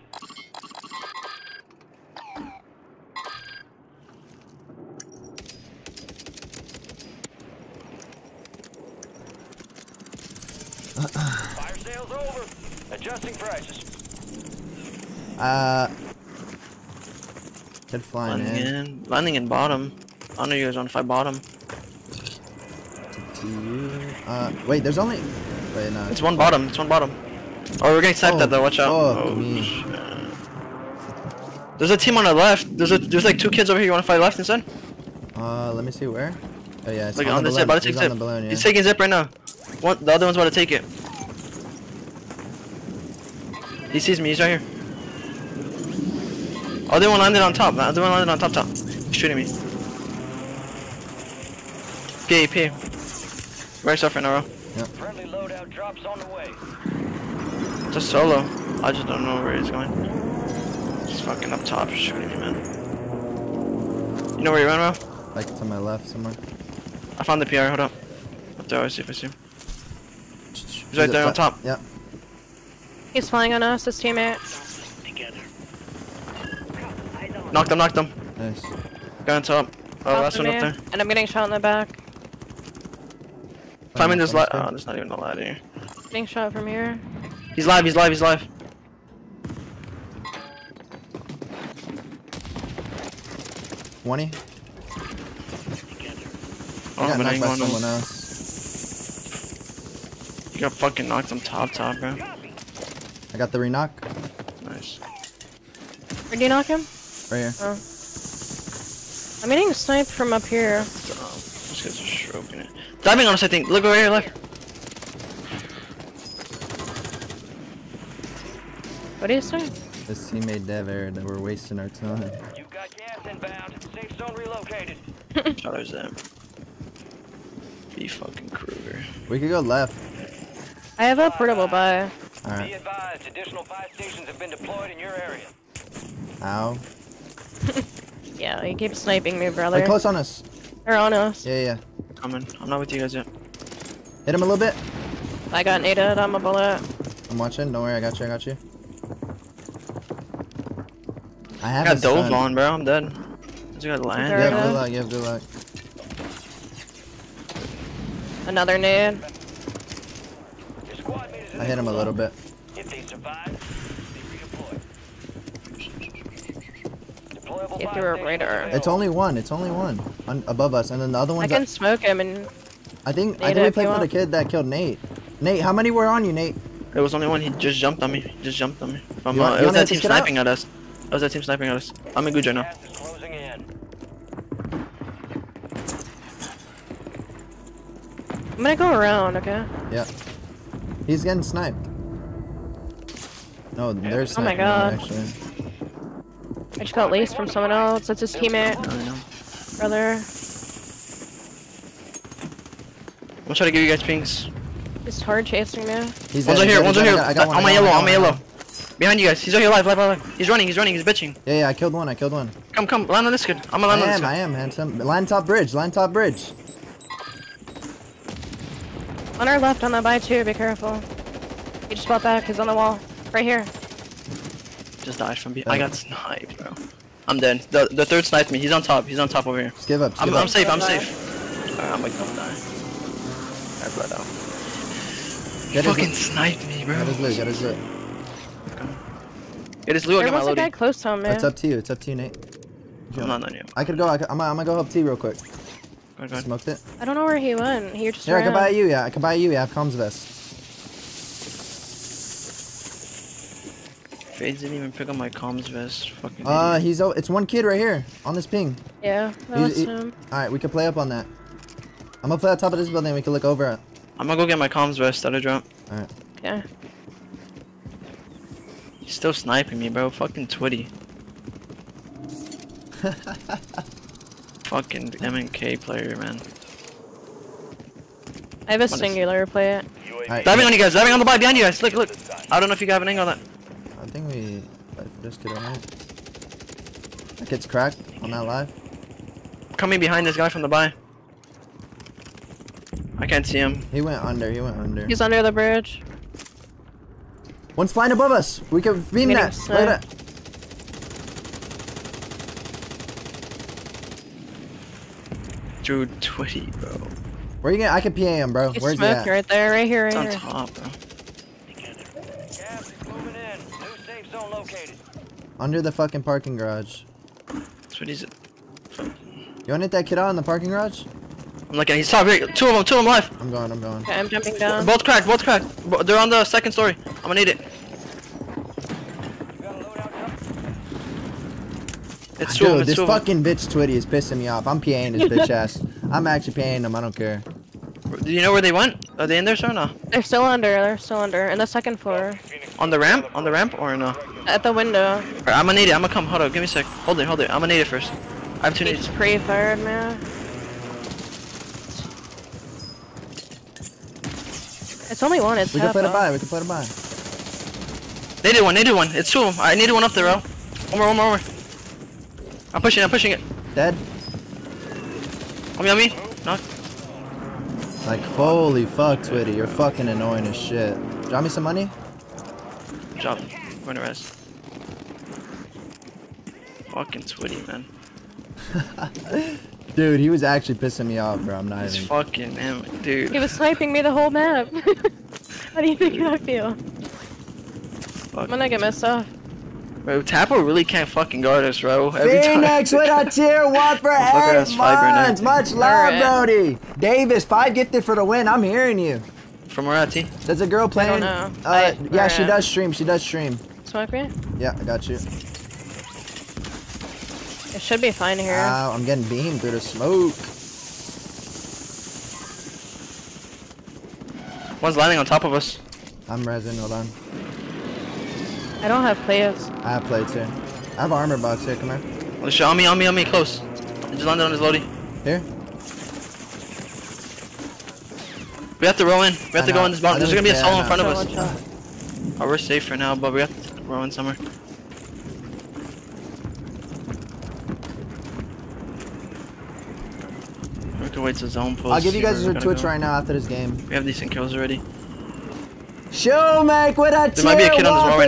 Fire sales over. Adjusting prices. Good flying in. Landing in bottom. I know you guys want to fight bottom. Wait, there's only. Wait, no. It's one bottom. It's one bottom. Oh, we're getting sniped at though. Watch out. Oh, there's a team on the left. There's like two kids over here. You want to fight left instead? Let me see where. Oh yeah. It's like on the zip. About to take zip. Yeah. He's taking zip right now. What? The other one's about to take it. He sees me, he's right here. Other one landed on top, the other one landed on top top. He's shooting me. PA, PA. Right stuff in a row. Yep. Friendly loadout drops on the way. It's a solo. I just don't know where he's going. He's fucking up top shooting me, man. You know where he ran, bro? Like to my left somewhere. I found the PR, hold up. Up there, I see if I see him. He's right there on top. Yep. He's flying on us, his teammate. Knocked him, knocked him. Nice. Got on top. Oh, last one up there. And I'm getting shot in the back. Climbing this ladder. Oh, there's not even a ladder here. Getting shot from here. He's live, he's live, he's live. Oh, but I ain't going on. You got fucking knocked on top, bro. I got the re-knock. Nice. Where do you knock him? Right here. Oh. I'm getting sniped from up here. These guys are stroking it. Diving on us, I think. Look over here, look. What do you say? This teammate Dev error that we're wasting our time. You got gas inbound. Safe zone relocated. Oh, there's them. The fucking Kruger. We could go left. I have a portable buy. Alright. Be advised, additional buy stations have been deployed in your area. Ow. Yeah, you keep sniping me, brother. They're close on us. They're on us. Yeah, yeah. Coming. I'm not with you guys yet. Hit him a little bit. I got naded. I'm a bullet. I'm watching. Don't worry, I got you. I got you. I have got dove on, bro. I'm dead. I just got land. Yeah, good luck. Yeah, good luck. Another nade. I hit him a little bit. If they survive, they redeploy. Get through a radar. It's only one. It's only one above us, and then the other one's. I can smoke him and. I think we played for the kid that killed Nate. Nate, how many were on you, Nate? It was only one. He just jumped on me. He just jumped on me. From, it was that team sniping at us. It was that team sniping at us. I'm in Gujo now. I'm gonna go around, okay? Yeah. He's getting sniped. No, they're sniping. Oh my god. Actually. I just got laced from someone else. That's his teammate. No, I know. Brother. I'm gonna try to give you guys pings. It's hard chasing me. One's right here, one's right here. On my yellow, on my yellow. Behind you guys. He's right here, live. He's running, he's bitching. Yeah, yeah, I killed one. Come, land on this kid. I'm gonna land on this kid. I am handsome. Land top bridge, On our left, on the buy too, be careful. He just bought back, he's on the wall. Right here. Just died from behind. I got sniped, bro. I'm dead. The third sniped me. He's on top over here. Just give up. I'm safe, I'm safe. Alright, I'm like, don't die. I bled out. He fucking sniped me, bro. That is lit. Okay. It is Lou, I got my loadie. There was a guy close to him, man. It's up to you, Nate. I'm not on you. I'm gonna go help T real quick. Go smoked it. I don't know where he went. He just ran. I can buy you. I have comms vest. Fade didn't even pick up my comms vest. Fucking. It's one kid right here on this ping. Yeah, that's him. All right, we can play up on that. I'm gonna play on top of this building. We can look over it. I'm gonna go get my comms vest. That'll drop. All right. Okay. He's still sniping me, bro. Fucking Twitty. Fucking MNK player, man. I have a singular play it. Right. Diving on you guys, diving on the buy behind you guys. Look. I don't know if you have an angle on that. I think we just get on it. That kid's cracked on that live. Coming behind this guy from the buy. I can't see him. He went under. He's under the bridge. One's flying above us. We can beam that. Dude, Twitty, bro. Where you going? I can PA him, bro. It's Where's that? Right there, right here, right here. It's on top, bro. Gas is moving in. New safe zone located. Under the fucking parking garage. Twitty's. You want to hit that kid out in the parking garage? I'm looking. He's top. Here. Two of them live. I'm going. Okay, I'm jumping down. Both cracked. They're on the second story. I'm gonna need it. It's true. Dude, this fucking bitch Twitty is pissing me off. I'm PAing this bitch ass. I'm actually PAing them. I don't care. Do you know where they went? Are they in there, sir, or no? They're still under. In the second floor. On the ramp, or no? At the window. Right, I'm gonna need it. I'm gonna come. Hold up. Give me a sec. Hold it. I'm gonna need it first. I have two needs. He's pre-fired, man. It's only one. It's We can play the buy. They did one. It's two of them. I needed one up there, bro. One more. I'm pushing it. Dead? On me. Knock. Like, holy fuck, Twitty. You're fucking annoying as shit. Drop me some money? Drop. I'm going to rest. Fucking Twitty, man. Dude, he was actually pissing me off, bro. I'm not even. He's fucking him, dude. He was sniping me the whole map. How do you think I feel? Fuck. I'm gonna get messed off. Bro, Tapo really can't fucking guard us, bro. Every Phoenix with a tier 1 for 8 months! Much love, Brody! Davis, 5 gifted for the win. I'm hearing you. from RRT? There's a girl playing. I don't know. Yeah, she does stream. She does stream. Smoke me? Yeah, I got you. It should be fine here. Wow, I'm getting beamed through the smoke. One's landing on top of us. I'm resin, hold on. I don't have plates. I have plates here. I have an armor box here, come here. Oh, shit, on me, close. I just landed on his loadie. Here? We have to roll in. We have to go in this bomb. There's gonna be a solo in front of us. Oh, we're safe for now, but we have to roll in somewhere. We can wait till zone pulls. I'll give you guys your Twitch right now after this game. We have decent kills already. Shoemaker with a tier 1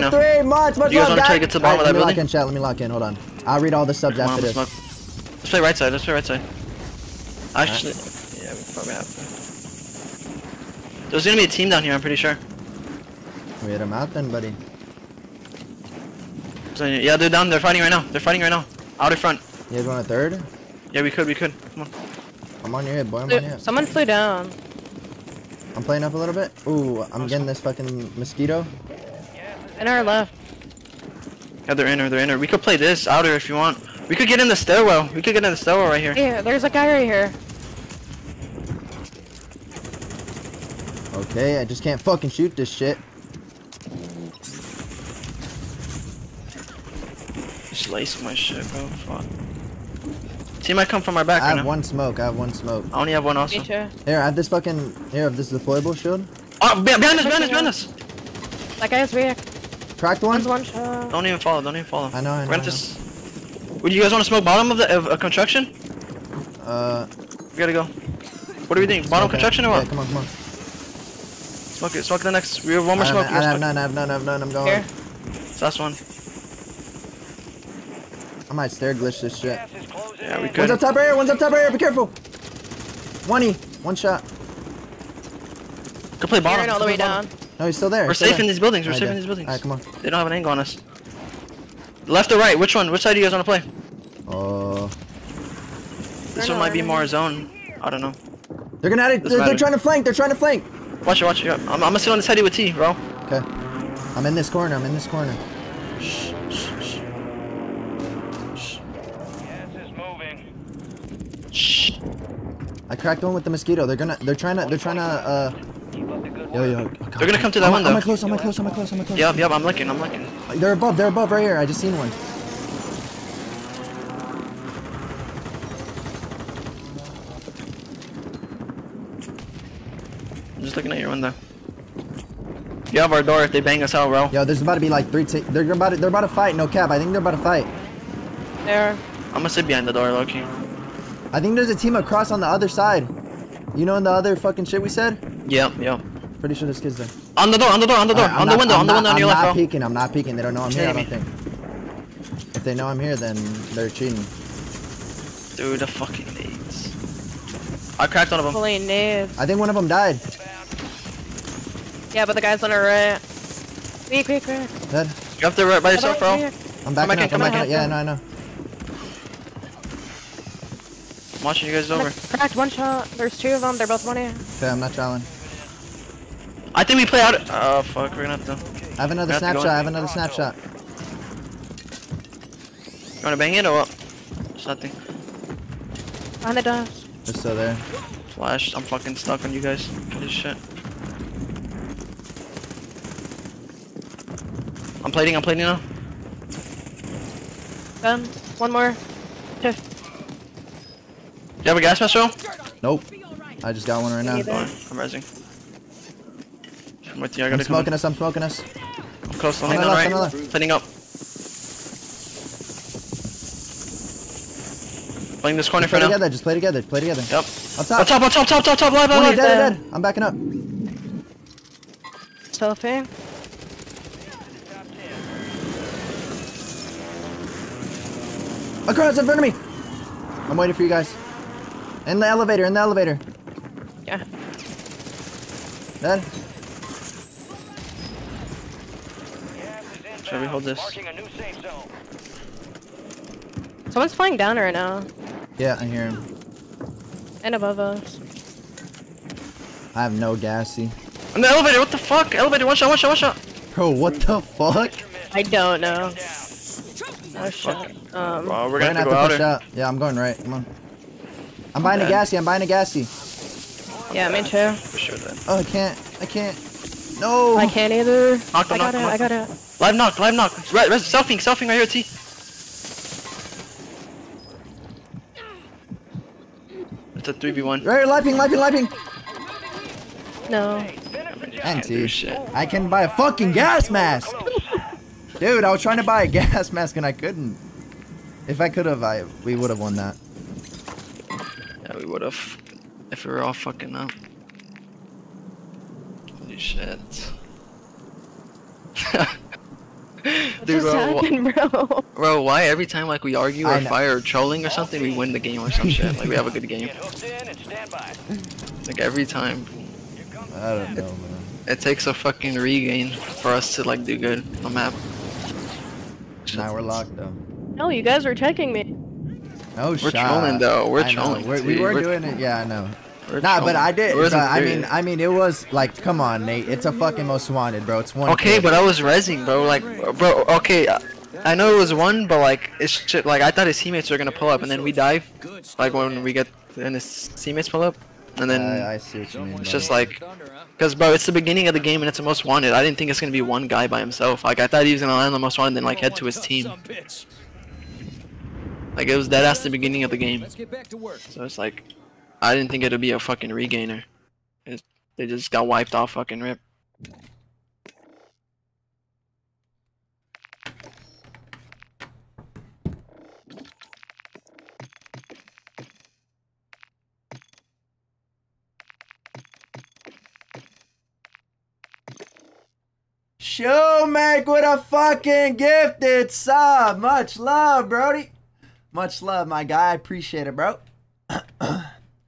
for 3 months. Do you guys want to try to get to the bottom of that building? Let me lock in, chat. Let me lock in. Hold on. I'll read all the subs after this. Let's play right side. Let's play right side. Actually, yeah, we probably have to. There's going to be a team down here, I'm pretty sure. We hit them out then, buddy. Yeah, they're down. They're fighting right now. They're fighting right now. Out in front. You guys want a third? Yeah, we could. We could. Come on. I'm on your head, boy. I'm on your head. Someone flew down. I'm playing up a little bit. Ooh, I'm getting this fucking mosquito. In our left. Yeah, they're in her, they're in her. We could play this outer if you want. We could get in the stairwell. We could get in the stairwell right here. Yeah, there's a guy right here. Okay, I just can't fucking shoot this shit. Just lace my shit, bro. Fuck. Team might come from our back. I have one smoke. I have one smoke. I only have one also. Here, I have this fucking. Here, I have this deployable shield. Oh, behind us, behind us, behind us. That guy is weak. Cracked one. Don't even follow. Don't even follow. I know. I know. We're at this. Would you guys want to smoke bottom of the construction? We gotta go. What do we think? Bottom construction or what? Yeah, come on, come on. Smoke it. Smoke the next. We have one more smoke. I have none. I have none. I have none. I'm going. Here. It's last one. I might stair glitch this shit. Yeah, we could. One's up top right here. One's up top right here. Be careful. One shot. Go play bottom. All the way down. No, he's still there. We're safe in these buildings. We're safe in these buildings. All right, come on. They don't have an angle on us. Left or right? Which one? Which side do you guys want to play? This one might be more zone. I don't know. They're gonna have it. They're trying to flank. They're trying to flank. Watch it. Watch it. I'm gonna sit on this heady with T, bro. Okay. I'm in this corner. I'm in this corner. Shh. Shh. Shh. Yes, it's moving. Shh. I cracked one with the mosquito. They're trying to. Yo. Oh, they're gonna come to that window. Am I close? Am I close? Am I close? Am I close? Yep. I'm looking. I'm looking. They're above. They're above right here. I just seen one. I'm just looking at your window. You have our door if they bang us out, bro. Yo, there's about to be like three. They're about to fight. No cap. I think they're about to fight. There. I'm gonna sit behind the door, Loki. I think there's a team across on the other side. You know, in the other fucking shit we said. Yep. Pretty sure this kid's there. On the door, on the door, on the door, on the window, on the window on your left, bro. I'm not peeking, They don't know I'm here, I don't think. If they know I'm here, then they're cheating. Dude, the fucking nades. I cracked one of them. Holy nades. I think one of them died. Yeah, but the guy's on our right. Quick. Dead. You're up there right by yourself, bro. I'm backing up, Yeah, I know. I'm watching you guys over. Cracked one shot. There's two of them. They're both 1A. Okay, I'm not challenging. I think we play out. Oh fuck, we're gonna have to. I have another snapshot. I have another snapshot. You wanna bang it or what? There's nothing. Behind the doors. They're still there. Flash. I'm fucking stuck on you guys. Holy shit. I'm plating. I'm plating now. One more. Two. Do you have a gas mask roll? Nope. I just got one right now. I'm rising. With you. I'm smoking us, I'm smoking us. I'm close, I'm on the right, cleaning up. Playing this corner for now. Just play together, Yep. Up top, live. Dead. I'm backing up. Cellophane. Across in front of me! I'm waiting for you guys. In the elevator, Yeah. Dead. Should we hold this? Someone's flying down right now. Yeah, I hear him. And above us. I have no gassy. On the elevator, what the fuck? Elevator, one shot. Bro, what the fuck? I don't know. One shot. Well, we're gonna have to go push out. Yeah, I'm going right. Come on. I'm buying a gassy. Yeah, me too. Sure then. Oh, I can't. No. I can't either. Knock, I got it. Live knock. Right, selfing right here, T. It's a 3v1. Right, lapping. No. And shit. I can buy a fucking gas mask. Dude, I was trying to buy a gas mask and I couldn't. If I could have, we would have won that. Yeah, we would have. If we were all fucking up. Holy shit. Dude, bro, why every time like we argue or fire or trolling or something, we win the game or some shit? Like we have a good game. Like every time. I don't know, man. It takes a fucking regain for us to like do good on the map. Now we're locked though. No, you guys are checking me. No shit. We're trolling though. We're trolling. We were doing it. Yeah, I know. Nah, but I did. But, I mean, it was like, come on, Nate. It's a fucking most wanted, bro. It's one. Okay, but I was rezzing, bro. Like, bro. Okay, I know it was one, but like, it's shit. Like, I thought his teammates were gonna pull up, and then we dive. Like when we get and his teammates pull up, and then I see what you mean, it's just like, cause bro, it's the beginning of the game and it's the most wanted. I didn't think it's gonna be one guy by himself. Like I thought he was gonna land the most wanted, and then like head to his team. Like it was dead ass the beginning of the game. So it's like. I didn't think it would be a fucking regainer. They just got wiped off fucking rip. Shoemaker with a fucking gifted sub. Much love, Brody. Much love, my guy. I appreciate it, bro.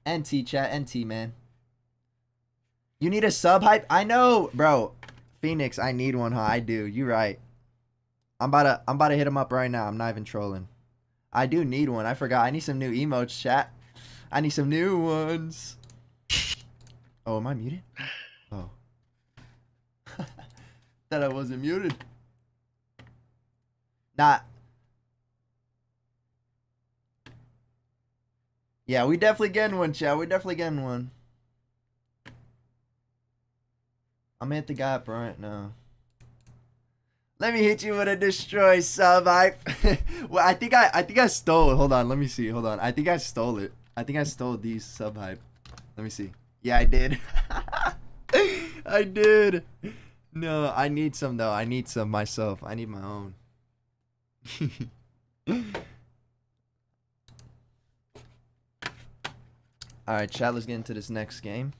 NT chat, NT man. You need a sub hype? I know, bro. Phoenix, I need one, huh? I do. You right. I'm about to hit him up right now. I'm not even trolling. I do need one. I forgot. I need some new emotes, chat. I need some new ones. Oh, am I muted? Oh. Thought I wasn't muted. Nah. Yeah, we definitely getting one, chat. We definitely getting one. I'm gonna hit the guy up right now. Let me hit you with a destroy sub. Well, I think I stole it. Hold on, let me see. Hold on. I think I stole it. I think I stole these sub hype. Let me see. Yeah, I did. I did. No, I need some though. I need some myself. I need my own. Alright, chat, let's get into this next game.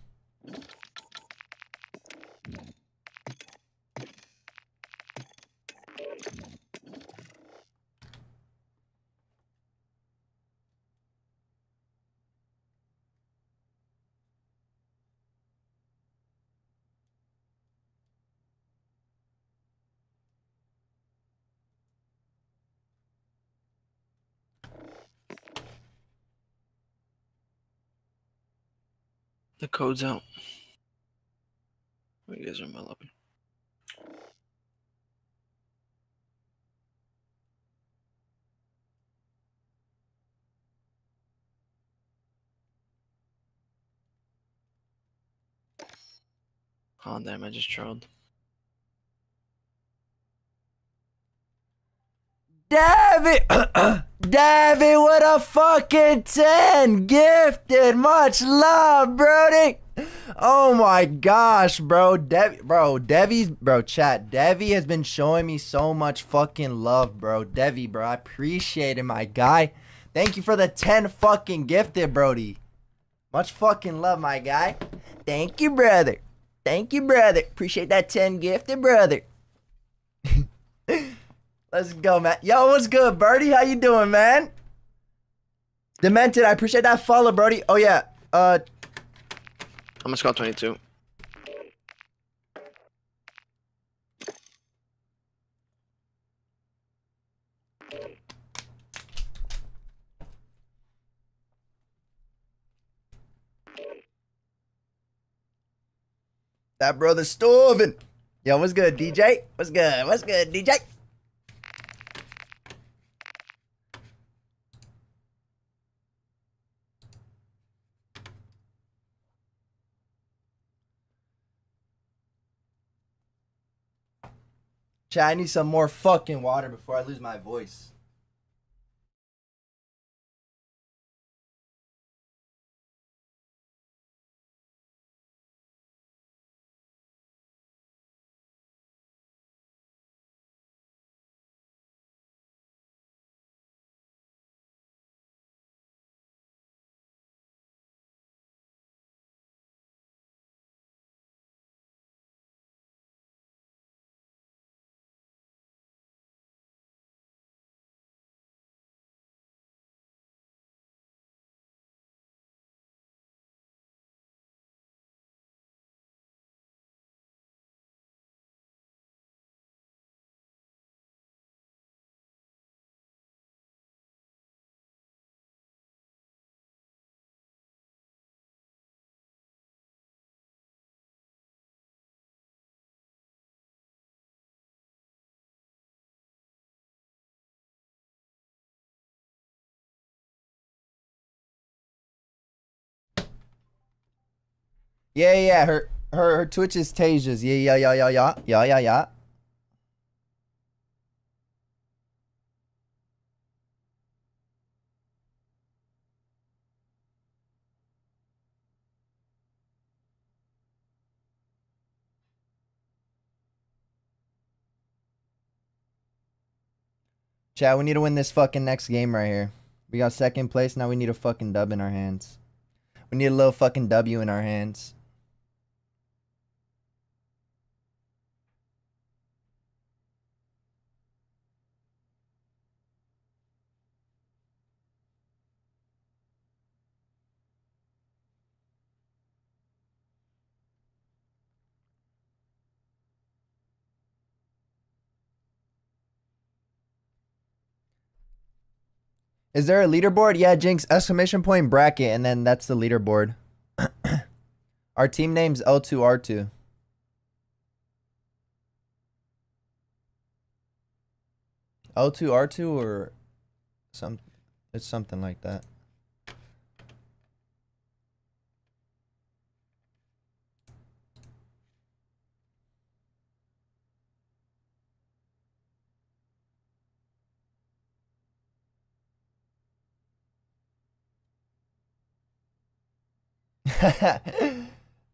The code's out. You guys are in my lobby. Oh damn, I just trolled. Debbie! Debbie, what a fucking 10! Gifted! Much love, Brody! Oh my gosh, bro. Debbie's, chat. Devi has been showing me so much fucking love, bro. Devi, bro. I appreciate it, my guy. Thank you for the 10 fucking gifted, Brody. Much fucking love, my guy. Thank you, brother. Thank you, brother. Appreciate that 10 gifted, brother. Let's go, man. Yo, what's good, Birdie? How you doing, man? Demented, I appreciate that follow, Birdie. Oh, yeah. I'm gonna score 22. That brother starving. Yo, what's good, DJ? What's good? What's good, DJ? Chat, I need some more fucking water before I lose my voice. Yeah, yeah, her Twitch is Tasia's. Yeah. Chat, we need to win this fucking next game right here. We got second place, now we need a fucking dub in our hands. We need a little fucking W in our hands. Is there a leaderboard? Yeah, Jinx, exclamation point, bracket, and then that's the leaderboard. Our team name's L2R2. L2R2 or something. It's something like that.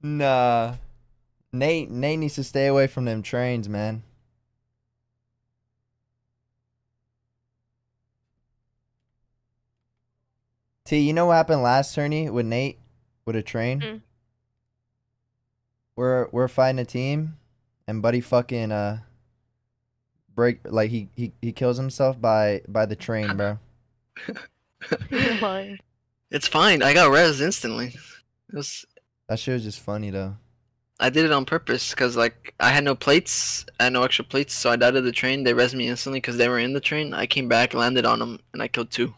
Nah, Nate needs to stay away from them trains, man. T, you know what happened last tourney with Nate with a train? Mm. We're fighting a team, and Buddy fucking he kills himself by the train, bro. You're lying. It's fine. I got res instantly. That shit was just funny though. I did it on purpose because like I had no plates, I had no extra plates, so I died to the train. They rezzed me instantly because they were in the train. I came back, landed on them, and I killed two.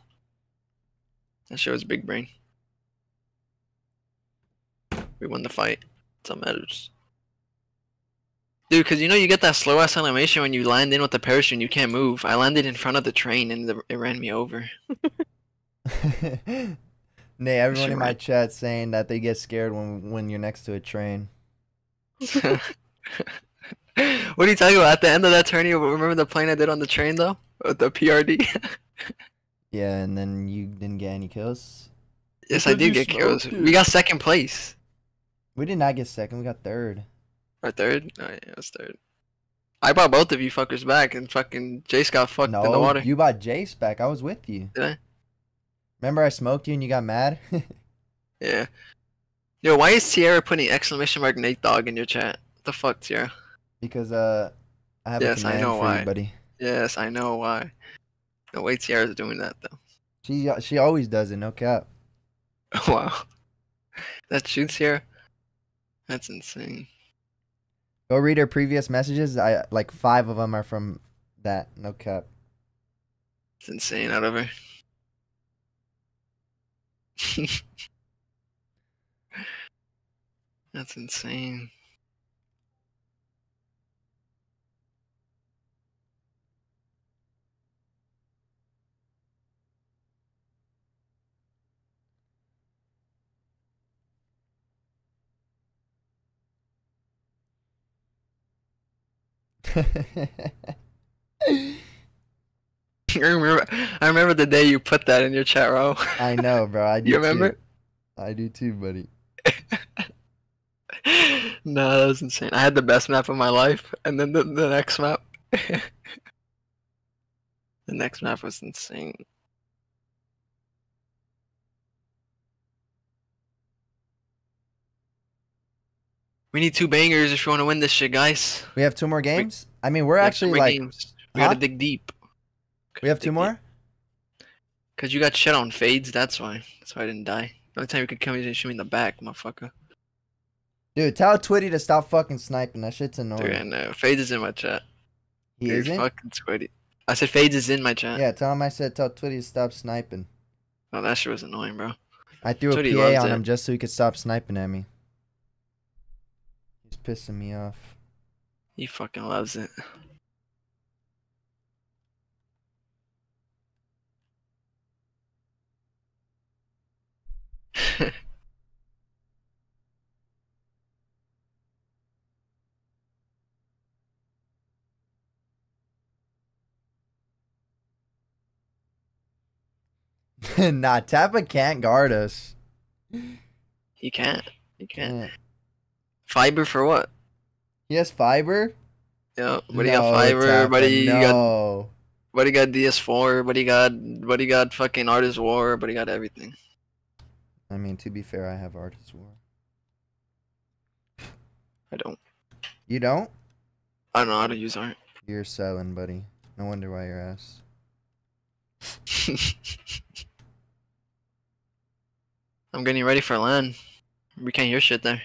That shit was big brain. We won the fight. That's all matters, dude. Because you know you get that slow ass animation when you land in with the parachute and you can't move. I landed in front of the train and it ran me over. Nate, everyone in my chat saying that they get scared when you're next to a train. What are you talking about? At the end of that tourney, remember the plane I did on the train though? With the PRD? Yeah, and then you didn't get any kills? Yes, I did get kills. Dude. We got second place. We did not get second, we got third. Or third? Oh, yeah, it was third. I brought both of you fuckers back, and fucking Jace got fucked in the water. You brought Jace back. I was with you. Did I? Remember I smoked you and you got mad? Yeah. Yo, why is Sierra putting exclamation mark Nate Dog in your chat? What the fuck, Sierra? Because, I have a command for you, buddy. Yes, I know why. No way Sierra's doing that, though. She always does it, no cap. Wow. That shoots Sierra? That's insane. Go read her previous messages. Like, 5 of them are from that, no cap. It's insane out of her. That's insane. I remember the day you put that in your chat, bro. I know, bro. I do. You remember? Too. I do too, buddy. No, that was insane. I had the best map of my life, and then the next map. The next map was insane. We need 2 bangers if you want to win this shit, guys. We have 2 more games? I mean, we're actually like... Games. We gotta dig deep. We have 2 more? Because you got shit on fades, that's why. That's why I didn't die. The only time you could come, you didn't shoot me in the back, motherfucker. Dude, tell Twitty to stop fucking sniping. That shit's annoying. Dude, I know. Fades is in my chat. He isn't? Fucking Twitty. I said Fades is in my chat. Yeah, tell him I said tell Twitty to stop sniping. Oh, that shit was annoying, bro. I threw a PA on him just so he could stop sniping at me. He's pissing me off. He fucking loves it. Nah, Tappa can't guard us. He can't. He can't. Fiber for what? He has fiber? Yeah, but he got fiber, Tappa, buddy. No. Buddy got DS4, buddy got fucking Artist War, buddy got everything. I mean, to be fair, I have Artist War. I don't. You don't? I don't know how to use art. You're selling, buddy. No wonder why you're ass. I'm getting ready for LAN. We can't hear shit there.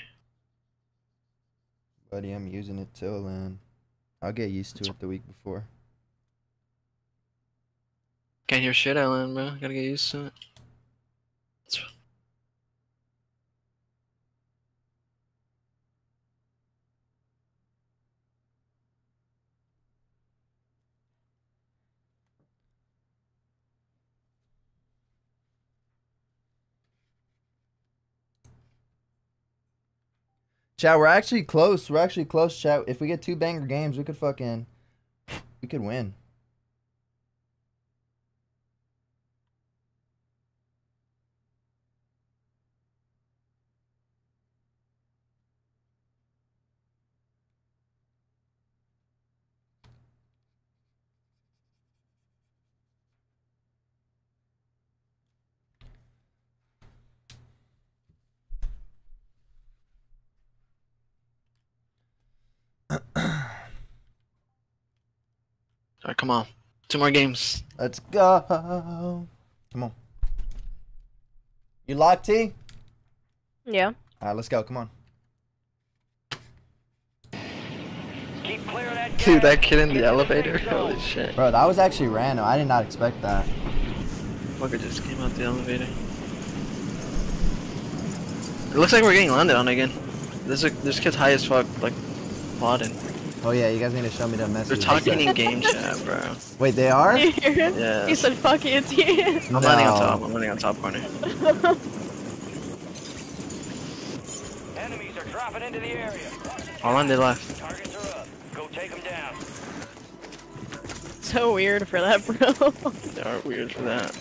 Buddy, I'm using it till LAN. I'll get used to it the week before. Can't hear shit at LAN, bro. Gotta get used to it. Chat, we're actually close. We're actually close, chat. If we get 2 banger games, we could fucking... We could win. Alright, come on. 2 more games. Let's go. Come on. You locked, T? Yeah. Alright, let's go. Come on. Keep clear of that. Dude, that kid in the elevator. Holy shit. Bro, that was actually random. I did not expect that. Fucker just came out the elevator. It looks like we're getting landed on again. This kid's high as fuck, like, plotting. Oh yeah, you guys need to show me that message. They're talking in game chat, bro. Wait, they are? Yeah. He said, fuck it, yeah. I'm landing on top. I'm landing on top corner. Enemies are dropping into the area. All on the left. Targets are up. Go take them down. So weird for that, bro. They are weird for that.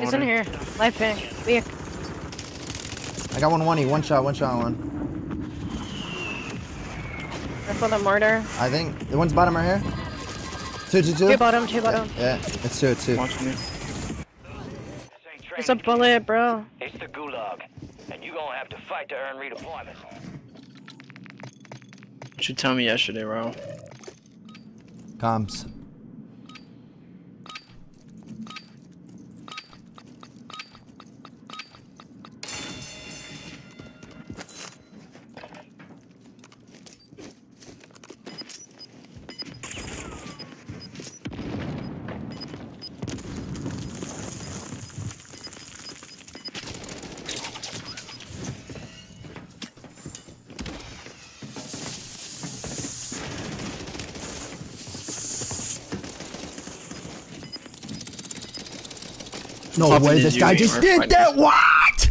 He's in here. Life bank. Weak. I got 1-1-E, one shot. Careful the mortar. I think the one's bottom right here. 2-2-2. 2 bottom. Yeah, it's 2-2. Watch me. It's a bullet, bro. It's the gulag, and you gonna have to fight to earn redeployment. What you tell me yesterday, bro? Comms. No way, this guy just did that! What?!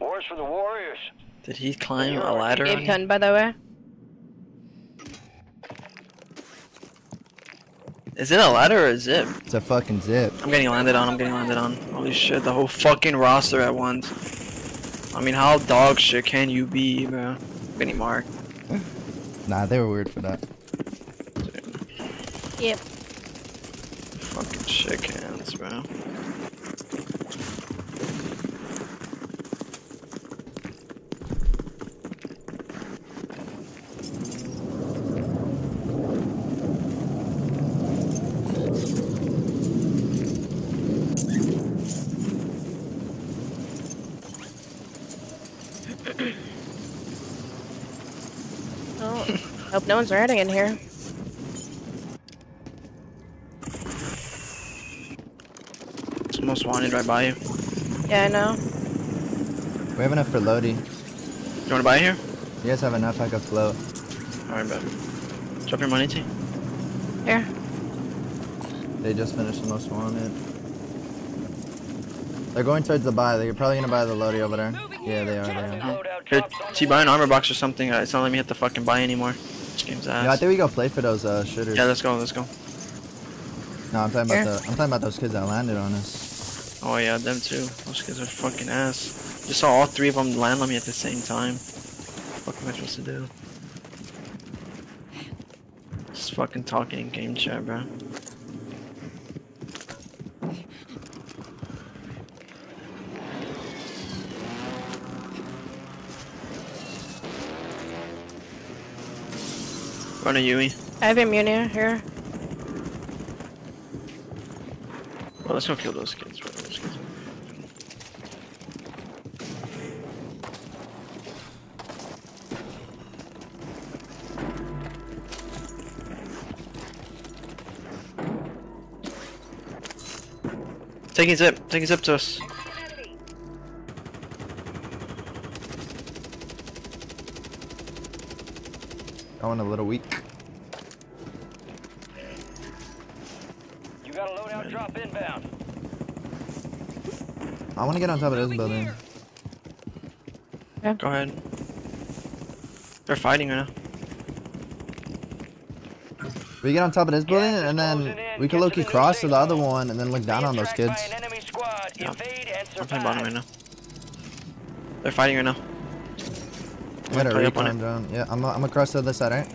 Wars for the Warriors. Did he climb a ladder? Game done, by the way. Is it a ladder or a zip? It's a fucking zip. I'm getting landed on. I'm getting landed on. Holy shit! The whole fucking roster at once. I mean, how dog shit can you be, bro? Benny Mark. Nah, they were weird for that. Yep. Fucking shit cans, bro. Hope no one's riding in here. It's almost wanted right by you. Yeah, I know. We have enough for Lodi. You wanna buy here? You guys have enough, I can float. Alright, bro. Drop your money, T. Here. They just finished the most wanted. They're going towards the buy. They're probably gonna buy the Lodi over there. Yeah, they are. They are. Here, T, buy an armor box or something. It's not letting me have to fucking buy anymore. This game's ass. Yeah, I think we go play for those shooters. Yeah, let's go, let's go. No, I'm talking about those kids that landed on us. Oh yeah, them too. Those kids are fucking ass. Just saw all three of them land on me at the same time. What the fuck am I supposed to do? Just fucking talking in game chat, bro. Run a Yui. I have a Muni here. Well, let's go kill those kids. Taking zip to us. Going a little weak. You got a loadout drop inbound. I want to get on top of this building. Yeah. Go ahead. They're fighting right now. We get on top of this building and then we can low-key cross to the other one and then look down on those kids. Yeah. I'm playing bottom right now. They're fighting right now. I'm gonna recon on drone. Yeah, I'm gonna cross the other side, alright?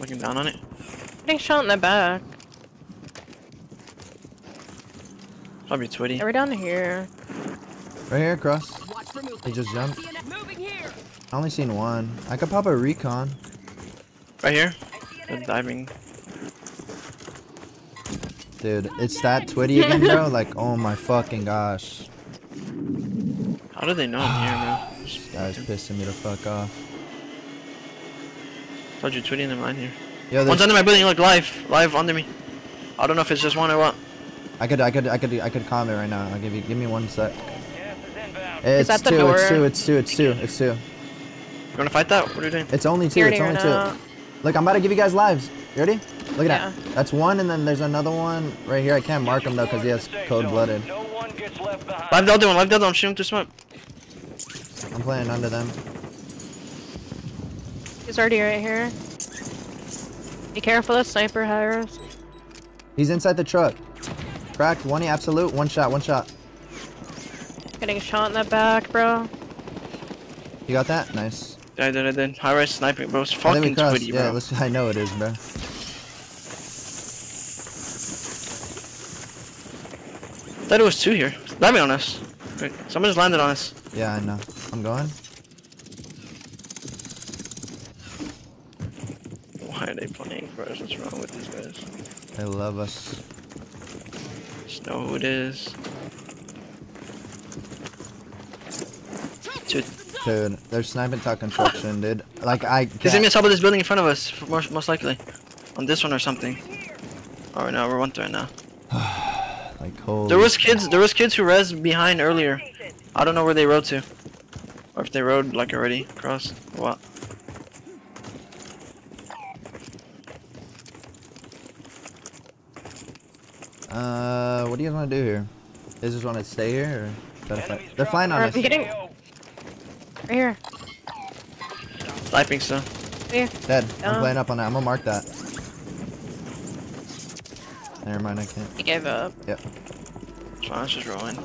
Looking down on it. Getting shot in the back. Probably Twitty. Are we down here? Right here, cross. He just jumped. I only seen one. I could pop a recon. Right here? They're diving. Dude, it's that Twitty again, bro. Like, oh my fucking gosh. How do they know I'm here, bro? This guy's pissing me the fuck off. Told you, Twitty in the mine here. Yo, one's under my building. Look, live under me. I don't know if it's just one or what. I could calm it right now. I'll give me one sec. It's two. You wanna fight that? What are you doing? It's only two. Look, I'm about to give you guys lives. You ready? Look at that. That's one, and then there's another one right here. I can't mark him, though, because he has cold-blooded. No one gets left behind. Live the other one. Live the other one. Shoot him through smoke. I'm playing under them. He's already right here. Be careful of sniper hires. He's inside the truck. Cracked. One absolute. One shot. Getting shot in the back, bro. You got that? Nice. I did. High res sniping, bro. It's fucking Twitty, bro. Yeah, I know it is, bro. I thought it was two here. Landing on us. Wait, someone just landed on us. Yeah, I know. I'm going. Why are they playing for us? What's wrong with these guys? They love us. Just know who it is. Dude, they're sniping top construction, dude. Like, I can't. He's gonna be on top of this building in front of us, most likely. On this one or something. Oh, no, we're one through now. Like, there was kids who res behind earlier. I don't know where they rode to. Or if they rode, like, already across. What? What do you guys want to do here? You guys just want to stay here? Or they're flying on us. Right here. Sniping still. Right here. Dead. I'm playing up on that. I'm gonna mark that. Never mind, I can't. He gave up. Yep. I was just rolling.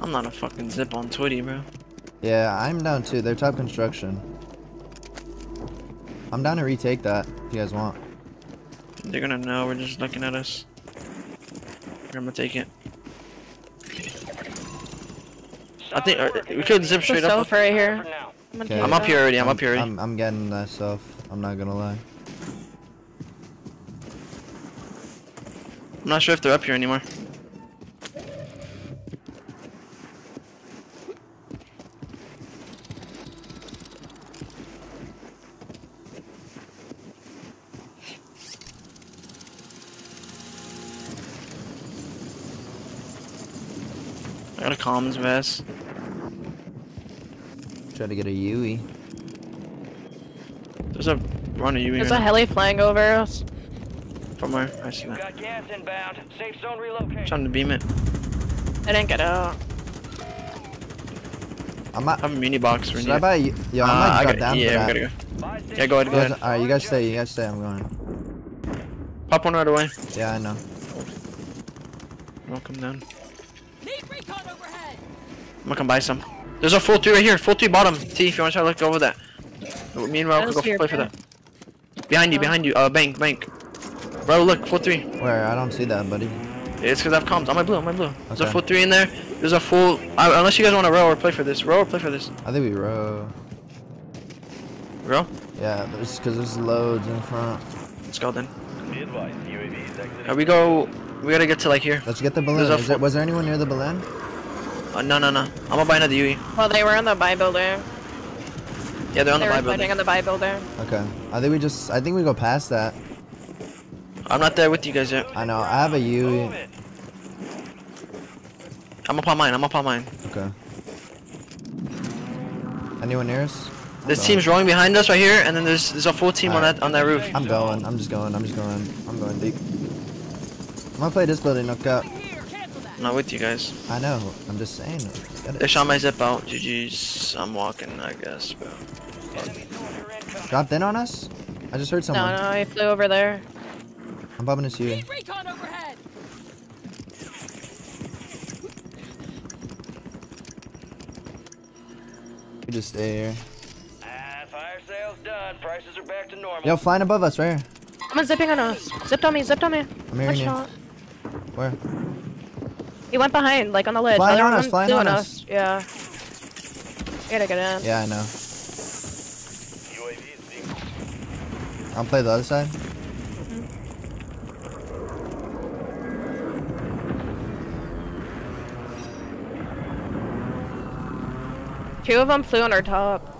I'm not a fucking zip on Twitty, bro. Yeah, I'm down too. They're top construction. I'm down to retake that if you guys want. They're gonna know we're just looking at us. I'm gonna take it. I think we could zip straight up. Right here. Okay. I'm up here already. I'm getting that stuff. I'm not gonna lie. I'm not sure if they're up here anymore. I got a comms vest. Try to get a UE. There's a run of UE. There's a heli flying over us. From where? I see that. Got gas inbound. Safe zone relocation. Trying to beam it. I didn't get out. I'm at. I have a mini box. Should I buy? Yo, I might drop down for that. Yeah, we gotta go. Yeah, go ahead. Alright, you guys stay. You guys stay. I'm going. Pop one right away. Yeah, I know. Welcome down. I'm gonna come buy some. There's a full 2 right here, full 2 bottom. T, if you wanna try to look over that. Meanwhile, we'll go play for that. Behind you, behind you. Bank, bank. Bro, look, full 3. Where? I don't see that, buddy. It's because I have comms. On my blue, on my blue. Okay. There's a full 3 in there. There's a full. Unless you guys wanna row or play for this. Row or play for this? I think we row. Row? Yeah, because there's loads in front. Let's go then. We go. We gotta get to like here. Let's get the balloon. Was there anyone near the balloon? No, no, no. I'm gonna buy another UE. Well, they were on the buy builder. Yeah, they're on the buy builder. They were fighting on the buy builder. Okay. I think we go past that. I'm not there with you guys yet. I know. I have a UE. I'm up on mine. I'm up on mine. Okay. Anyone near us? This team's rolling behind us right here, and then there's a full team on that roof. I'm going. I'm just going. I'm just going. I'm going deep. I'm gonna play this building, knock up. I'm not with you guys. I know, I'm just saying. They shot my zip out, GG's. I'm walking, I guess, bro. Fuck. Dropped in on us? I just heard someone. No, no, he flew over there. I'm bobbing this here. We just stay here. Fire sales done. Prices are back to normal. Yo, flying above us, right here. I'm zipping on us. Zipped on me, zipped on me. I'm hearing you. Where? He went behind, like on the ledge. Flying on us, flying on us. Yeah. You gotta get in. Yeah, I know. I'll play the other side. Mm-hmm. Two of them flew on our top.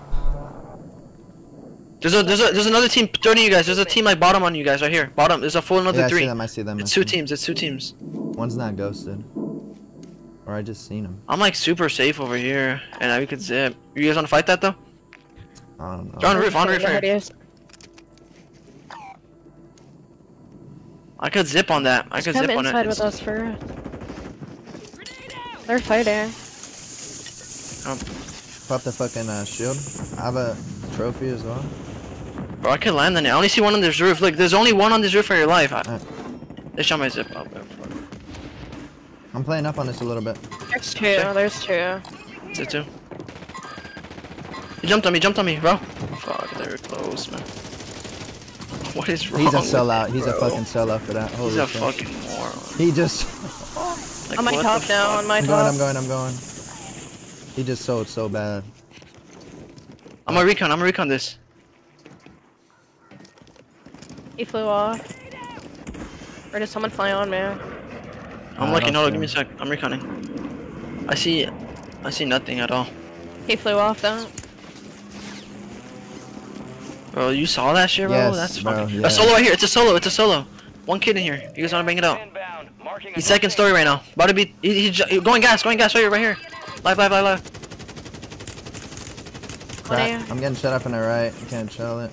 There's another team turning you guys. There's a team like bottom on you guys right here. Bottom. There's a full another three. I see them. It's two teams. It's two teams. One's not ghosted. Or I just seen him. I'm like super safe over here, and we could zip. You guys want to fight that though? I don't know. They're on the roof. On the roof. Here. I could zip on that. I could zip on it. Come inside with us first. They're fighting. Pop the fucking shield. I have a trophy as well. Bro, I could land on it. I only see one on this roof. Look, there's only one on this roof for your life. They shot my zip up. I'm playing up on this a little bit. There's two. Okay. There's two. Is it two? He jumped on me. Jumped on me, bro. Fuck, they were close, man. What is wrong? He's a sellout. He's a fucking sellout for that. Holy shit. He's a fucking moron. He just. Like, on my top now. On my top. I'm going. I'm going. He just sold so bad. I'm a recon. I'm a recon this. He flew off. Or did someone fly on, man? I'm looking. Hold on, give me a sec. I'm reconning. I see nothing at all. He flew off though. Bro, you saw that shit, bro? Yes, that's fucking. Yeah. A solo right here. It's a solo. It's a solo. One kid in here. You guys wanna bang it out? He's second story right now. About to be. He's going gas. Going gas right here. Right here. Live, live, live, live. Crap. I'm getting shut up on the right. I can't chill it.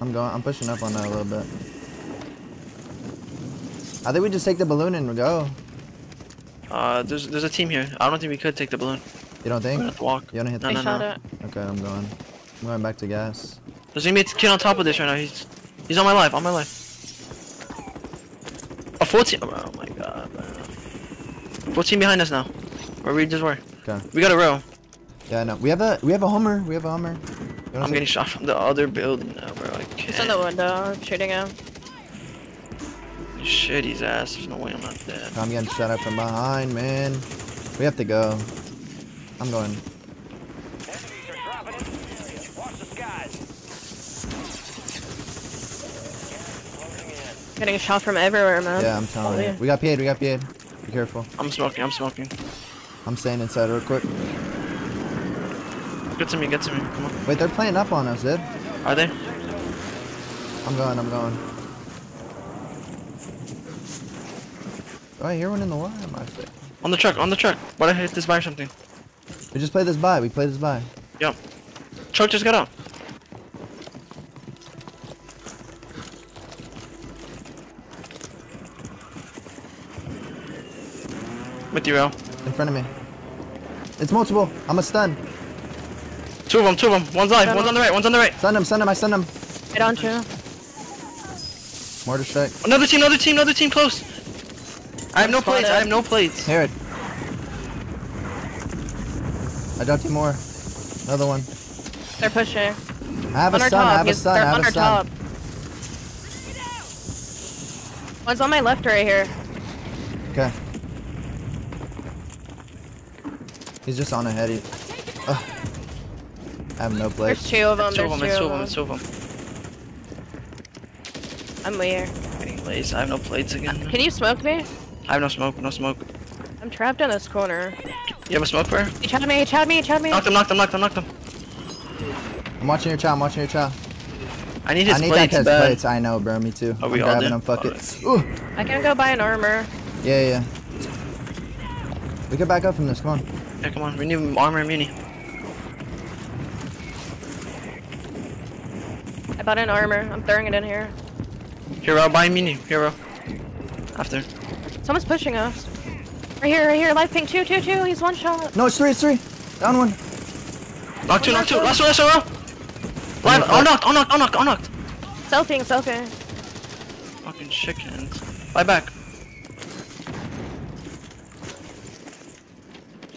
I'm going. I'm pushing up on that a little bit. I think we just take the balloon and go. There's a team here. I don't think we could take the balloon. You don't think? We're gonna have to walk. You wanna hit the balloon? No. Okay, I'm going. I'm going back to gas. There's gonna be a kid on top of this right now. He's on my life, on my life. A 14. Oh my god, man. 14 behind us now. Where we just were. Okay. We got a row. Yeah, I know. We have a Hummer. We have a Hummer. I'm getting shot from the other building now, bro. I can't. He's on the window. I'm shooting him. Shit, his ass. There's no way I'm not dead. I'm getting shot up from behind, man. We have to go. I'm going. Getting shot from everywhere, man. Yeah, I'm telling you. We got PA'd, we got PA'd. Be careful. I'm smoking, I'm smoking. I'm staying inside real quick. Get to me, get to me. Come on. Wait, they're playing up on us, dude. Are they? I'm going, I'm going. Oh, I hear one in the water. On the truck, on the truck. Why'd I hit this by or something? We just played this by, we played this by. Yep. Truck just got out. With you, Al. In front of me. It's multiple. I'm a stun. Two of them, two of them. One's alive, one's on the right, one's on the right. Stun him, stun him, I stun him. Get on two. Mortar strike. Another team, another team, another team close. I have no plates, I have no plates. Hear it. I dropped you more. Another one. They're pushing. I have a stun, I have a stun, I have a stun. One's on my left right here. Okay. He's just on ahead. I have no place. There's two of them. There's two of them. I'm weird. I have no plates again. Can you smoke me? I have no smoke. No smoke. I'm trapped in this corner. You have a smoke for? He tried me. He tried me. He tried me. Knocked him. Knocked him. Knocked him. Knocked him. I'm watching your child. I'm watching your child. I need his plates. I need his plates. I know, bro. Me too. Oh, we all did. Fuck it. Ooh. I can go buy an armor. Yeah, yeah. We can back up from this. Come on. Yeah, come on, we need armor and muni. I bought an armor, I'm throwing it in here. Hero, buy muni, hero. After. Someone's pushing us. Right here, life pink, two, he's one shot. No, it's three, down one. Knock two, knock two, last one, live, knocked. Selfieing. Fucking chickens. Buy back.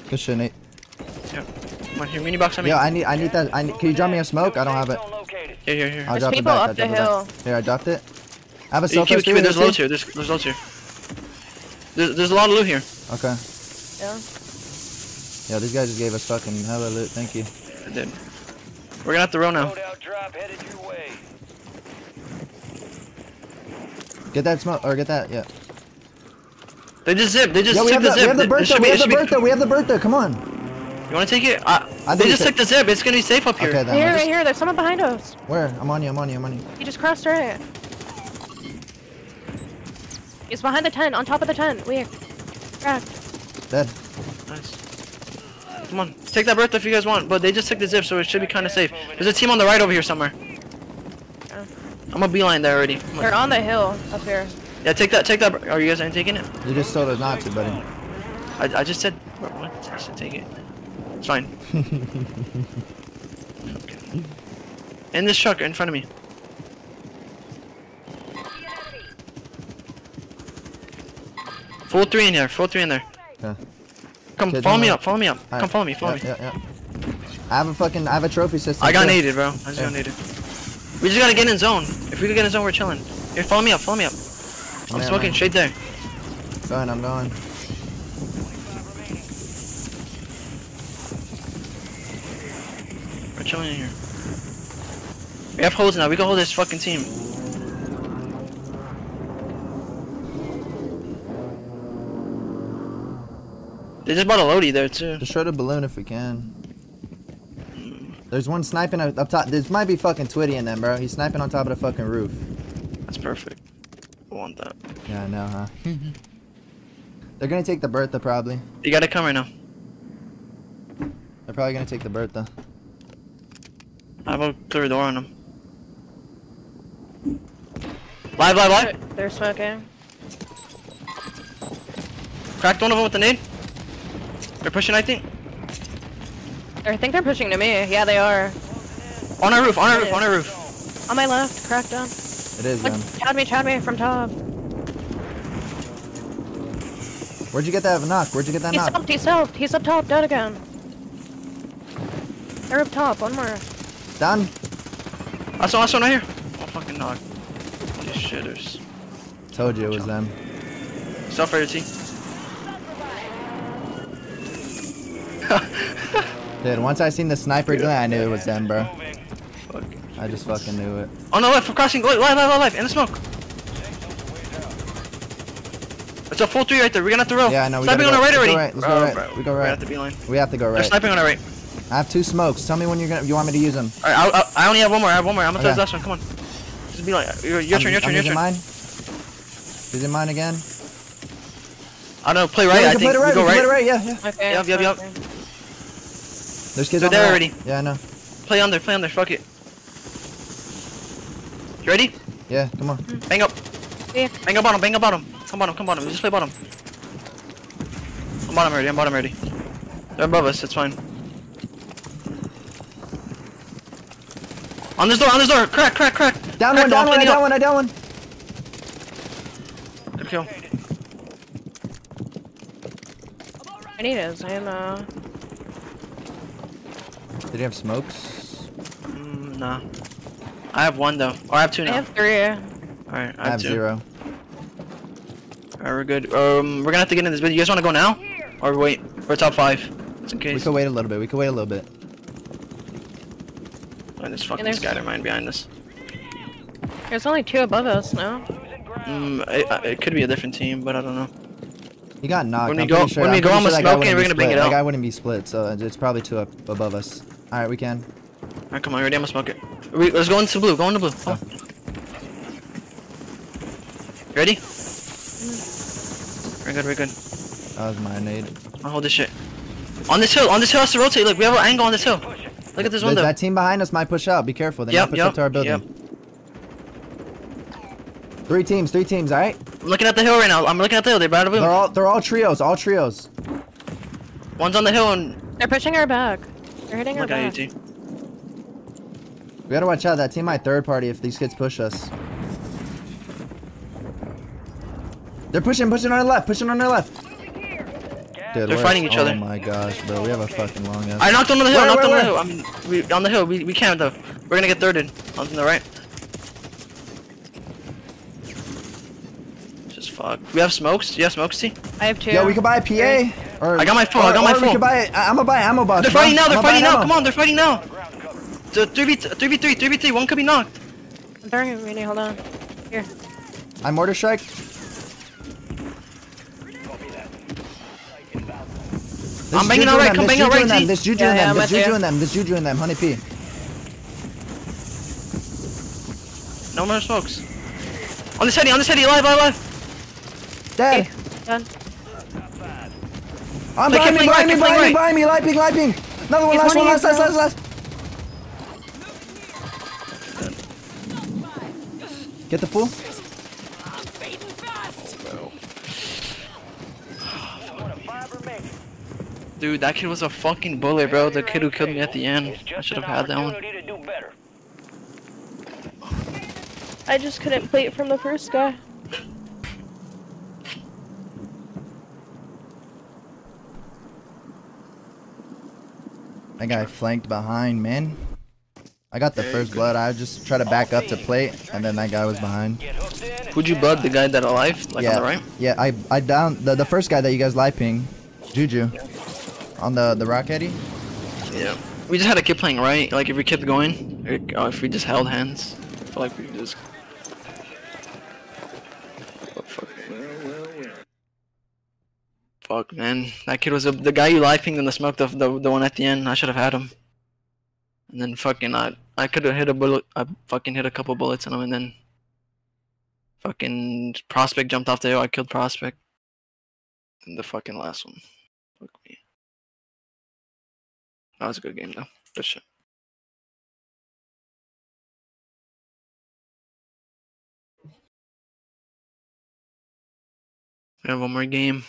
Good shit, Nate. Yeah. Come on, here, mini box on me. Yeah, I need that. Can you drop me a smoke? I don't have it. Here. I'll drop it back. There's people up the hill. Here, I dropped it. I have a self. Keep it. There's loot here. There's loot here. There's a lot of loot here. Okay. Yeah. Yeah, these guys just gave us fucking hella loot. Thank you. I did. We're gonna have to row now. Get that smoke, or get that, yeah. They just zipped. They just took the zip. We have the Bertha. Come on. You want to take it? They just took the zip. It's going to be safe up here. Okay, here, right here. There's someone behind us. Where? I'm on you. He just crossed right. He's behind the tent. On top of the tent. Weird. Cracked. Dead. Nice. Come on. Take that Bertha if you guys want. But they just took the zip, so it should be kind of safe. There's a team on the right over here somewhere. Yeah. I'm a beeline there already. They're on the hill up here. Yeah, take that. Are you guys ain't taking it? You just told us not to, buddy. I just said, what? I should take it. It's fine. Okay. In this truck, in front of me. Full three in there. Yeah. Come, follow me up, follow me up. Right. Come, follow me. Yeah. I have a trophy system. I got naded, bro. I just got naded. We just gotta get in zone. If we could get in zone, we're chilling. Here, follow me up. I'm smoking straight there. Going, I'm going. We're chilling in here. We have holes now, we can hold this fucking team. They just bought a loadie there too. Destroy the balloon if we can. There's one sniping up top. This might be fucking Twitty in them, bro. He's sniping on top of the fucking roof. That's perfect. Want that. Yeah, I know, huh? They're gonna take the Bertha, probably. You gotta come right now. They're probably gonna take the Bertha. I will clear the door on them. Live! They're smoking. Cracked one of them with the nade. They're pushing, I think. I think they're pushing to me. Yeah, they are. On our roof, on our roof, on our roof. On my left, cracked down. It is, man. Chad me from top. Where'd you get that knock? Where'd you get that knock? He's selfed, he's up top, dead again. They're up top, one more. Done. I saw one right here. Oh, fucking knock. Holy shitters. Told you it was them. Self for your team. Dude, once I seen the sniper gun, I knew it was them, bro. I just fucking knew it. Oh no, left, we're crossing, live, in the smoke. It's a full three right there, we're gonna have to roll. Yeah, I know, sniping on our right already. Let's go right, we go right. We have to be line. We have to go right. They're sniping on our right. I have two smokes, tell me when you're gonna, you want me to use them. Alright, I only have one more, I'm gonna throw this last one, come on. Just be like, your turn. Mine. Is it mine again? I don't know, play right, I think. We go right, yeah. Okay, yep. There's kids on there already. Yeah, I know. Play on there, fuck it. You ready? Yeah, come on. Bang up. Yeah. Bang up bottom. Come bottom. Just play bottom. I'm bottom already. They're above us, it's fine. On this door. Crack. Down one. Good kill. I need his ammo. Did he have smokes? Nah. I have one though. Oh, I have two now. I have three. Alright, I have two. Zero. Alright, we're good. We're gonna have to get in this bit. You guys wanna go now? Or wait? We're top five. Just in case. We can wait a little bit. Alright, there's fucking Skydermine behind us. There's only two above us now. It could be a different team, but I don't know. He got knocked. When we go, I'm gonna smoke it and we're gonna bring it out. That guy wouldn't be split, so it's probably two up above us. Alright, we can. Alright, come on, ready? I'm gonna smoke it. Let's go into blue. Oh. Ready? Mm. We're good. That was my nade. I'll hold this shit. On this hill has to rotate. Look, we have an angle on this hill. Look at this window. That team behind us might push out. Be careful. They might push up to our building. Yep. Three teams, alright? I'm looking at the hill right now. They're about to move. They're all trios. One's on the hill and... They're pushing our back. They're hitting our back. We gotta watch out, that team might third party if these kids push us. They're pushing on our left, Dude, they're fighting each other. Oh my gosh, bro, we have a fucking long ass. I knocked on the hill, on the hill, we can't though. We're gonna get thirded. On the right. Just fuck. We have smokes? Do you have smokes, T? I have two. Yeah, we can buy a PA. Or, I got my phone, we can buy it. I'm gonna buy ammo box. They're fighting now, come on, they're fighting now. 3v3, one could be knocked. I'm throwing him, Renee, hold on. Here. I mortar strike. I'm banging on right, come bang on right, there's Juju in them, there's Juju in them, 100p. No more smokes. On this heady, alive. Dead. Okay. Done. I'm behind me, light ping. Another one, last. Get the fool. Dude, that kid was a fucking bully, bro. The kid who killed me at the end. I should have had that one. I just couldn't play it from the first guy. That guy flanked behind, man. I got the first blood. I just tried to back up to plate, and then that guy was behind. Would you blood the guy that alive, like on the right? Yeah, I downed the first guy that you guys live ping, Juju, on the rock eddy. Yeah, we just had a kid playing right. Like if we kept going, if we just held hands, I feel like we just. Oh, fuck. Fuck, man, that kid was the guy you live pinged in the smoke. The one at the end. I should have had him. And then fucking I could have hit a bullet. I fucking hit a couple bullets on him, and then fucking Prospect jumped off the hill. I killed Prospect. And the fucking last one. Fuck me. That was a good game though. Good shit. We have one more game.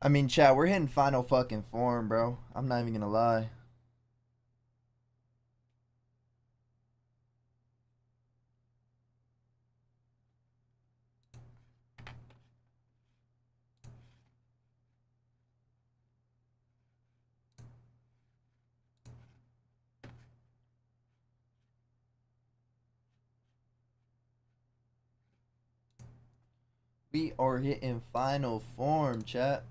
I mean, chat, we're hitting final fucking form, bro. I'm not even gonna lie. We are hitting final form, chat.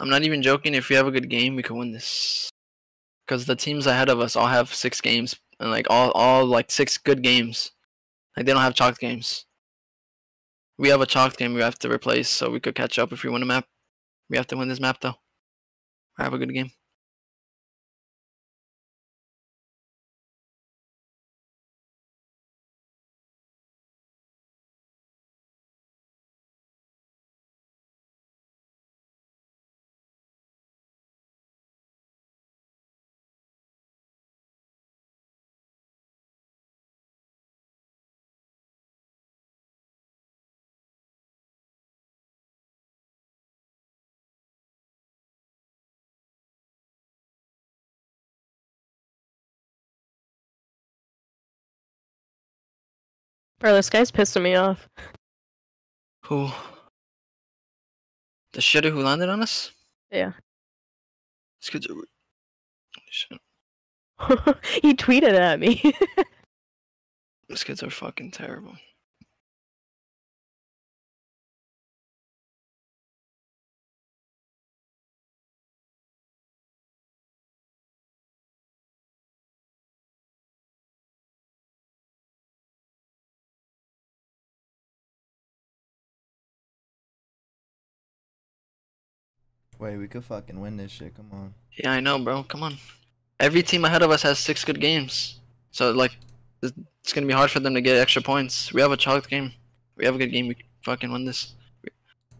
I'm not even joking. If we have a good game, we can win this. Because the teams ahead of us all have 6 games. And, like, all like, 6 good games. Like, they don't have chalked games. We have a chalked game we have to replace, so we could catch up if we win a map. We have to win this map, though. Or have a good game. Bro, this guy's pissing me off. Who? The shitter who landed on us? Yeah. This kid's over. Shit. He tweeted at me. These kids are fucking terrible. Wait, we could fucking win this shit, come on. Yeah, I know, bro, come on. Every team ahead of us has 6 good games. So, like, it's gonna be hard for them to get extra points. We have a chalked game. We have a good game, we can fucking win this. We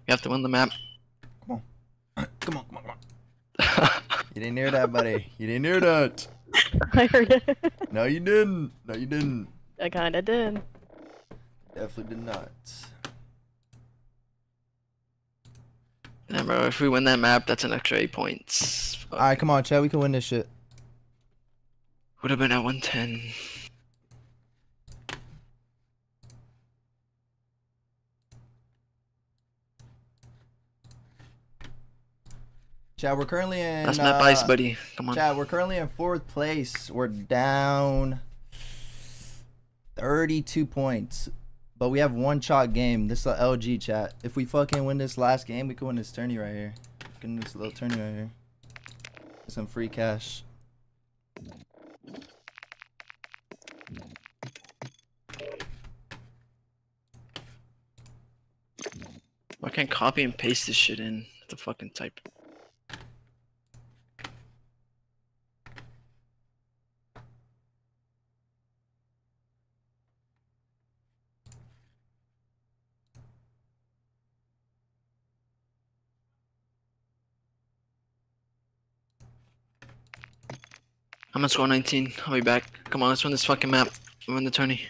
have to win the map. Come on. Come on, come on, come on. You didn't hear that, buddy. You didn't hear that. I heard it. No, you didn't. No, you didn't. I kinda did. Definitely did not. Damn, bro, if we win that map, that's an extra 8 points. Fuck. All right, come on, chat. We can win this shit. Would have been at 110. Chat, we're currently in. That's map ice, buddy. Come on. Chat, we're currently in 4th place. We're down 32 points. But we have 1 chalk game. This is the LG, chat. If we fucking win this last game, we can win this tourney right here. We can win this little tourney right here. Get some free cash. I can't copy and paste this shit in. I have to fucking type. I'm gonna score 19. I'll be back. Come on, let's win this fucking map. Win the tourney.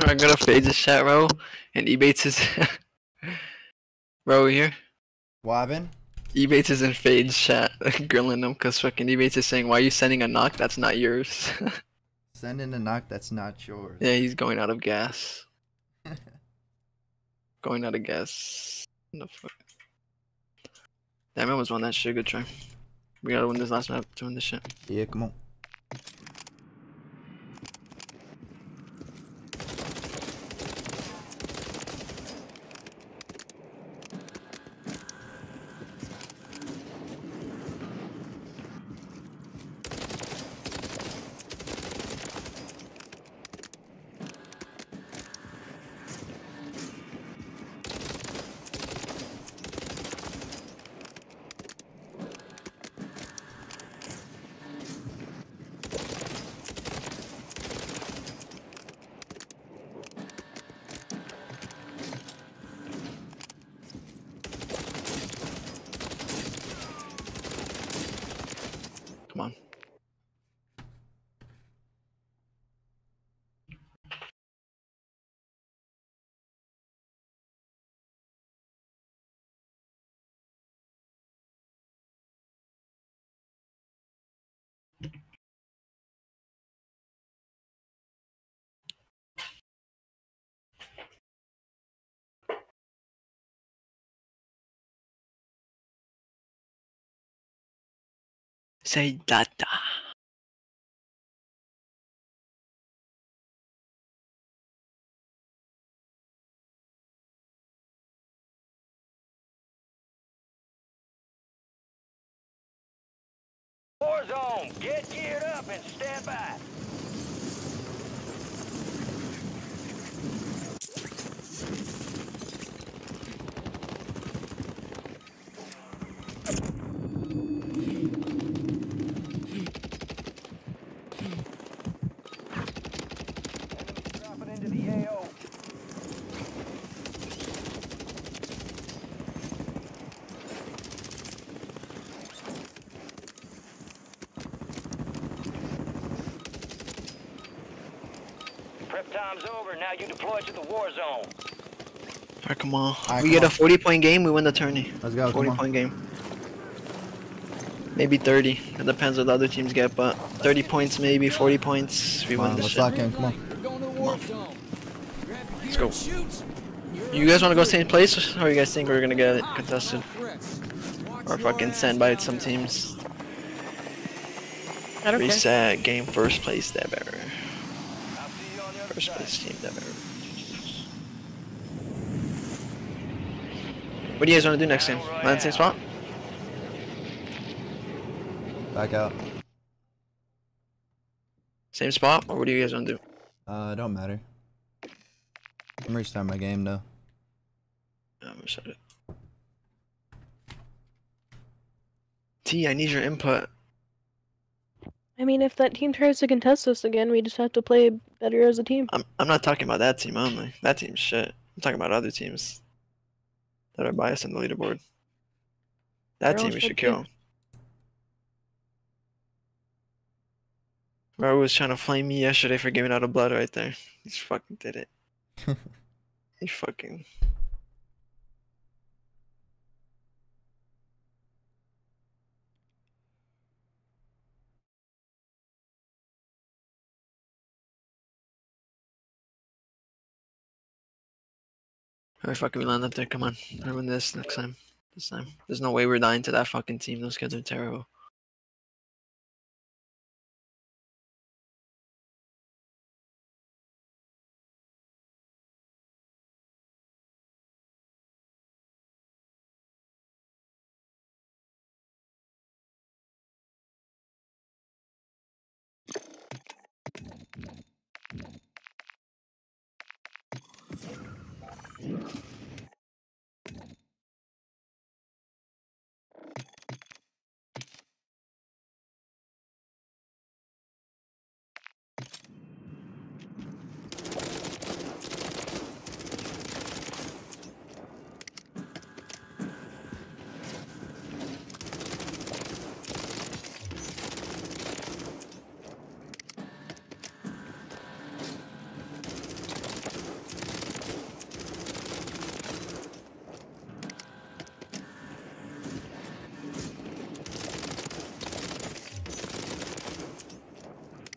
I'm gonna fade this chat row and Ebates is row here. Wobbin? Ebates is in Fade's chat grilling him because fucking Ebates is saying, why are you sending a knock that's not yours? Sending a knock that's not yours. Yeah, he's going out of gas. Going out of gas. No fuck. Damn, I almost won that shit. Good try. We gotta win this last map to win this shit. Yeah, come on. Say data. Warzone, get geared up and stand by. Time's over. Now you deploy to the war zone. Alright, come on. Right, we get on. A 40-point game, we win the tourney. Let's go. 40-point game. Maybe 30. It depends what the other teams get, but 30 points, maybe 40 points. We win this shit. Come on. Come on. Let's go. You guys want to go same place, or you guys think we're gonna get it contested, or fucking sent by some teams? I don't care. Reset game first place that ever. First place team ever. What do you guys want to do next game? Land same spot? Back out. Same spot? Or what do you guys want to do? Don't matter. I'm restarting my game though. I'm gonna shut it. T, I need your input. I mean, if that team tries to contest us again, we just have to play better as a team. I'm not talking about that team only. That team's shit. I'm talking about other teams that are biased on the leaderboard. That team we should kill. Bro was trying to flame me yesterday for giving out a blood right there. He fucking did it. He fucking... Alright, fucking we land up there, come on. I win this next time. This time. There's no way we're dying to that fucking team. Those kids are terrible.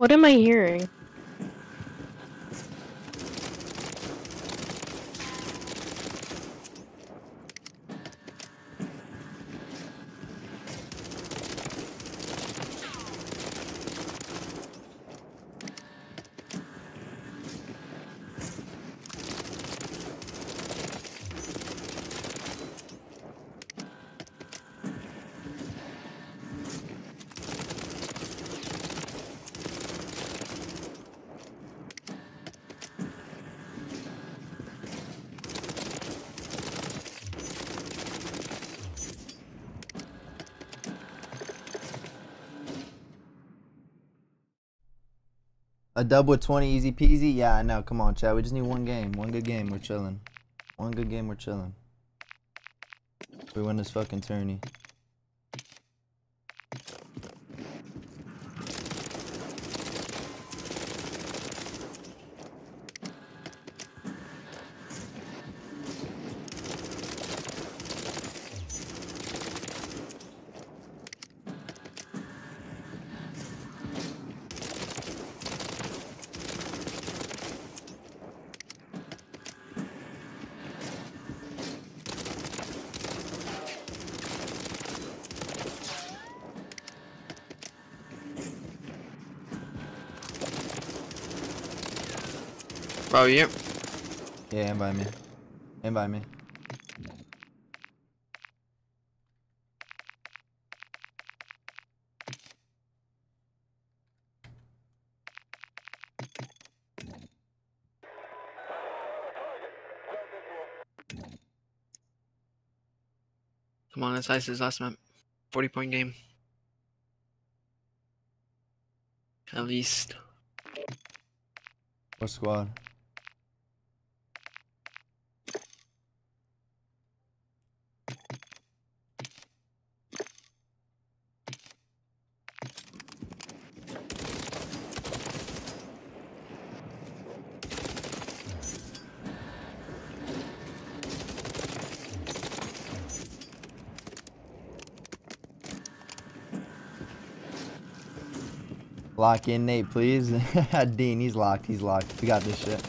What am I hearing? A dub with 20, easy peasy? Yeah, I know. Come on, chat. We just need one game. One good game. We're chilling. One good game. We're chilling. We win this fucking tourney. Oh, yep. Yeah, invite me. Invite me. Come on, that's ISO's last map. 40-point game. At least. What squad? Lock in, Nate, please. Dean, he's locked. He's locked. We got this shit.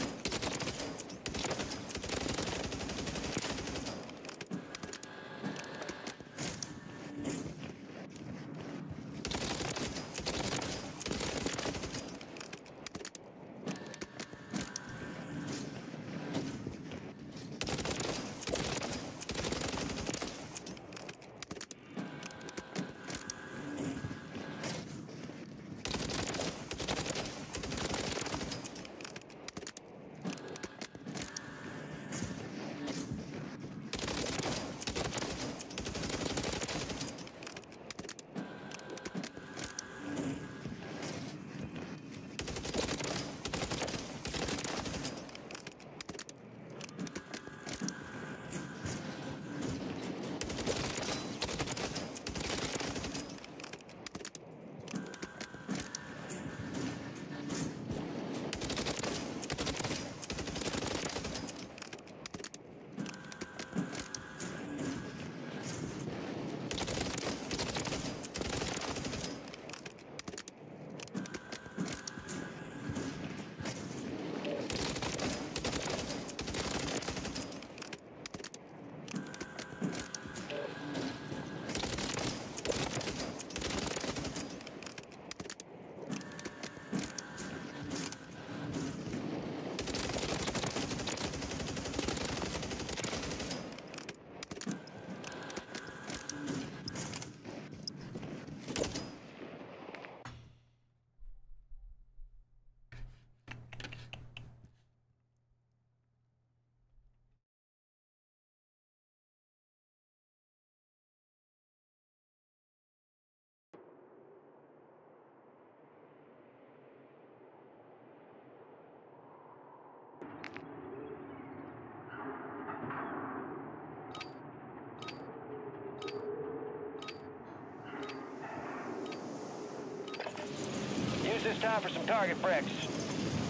It's time for some target breaks.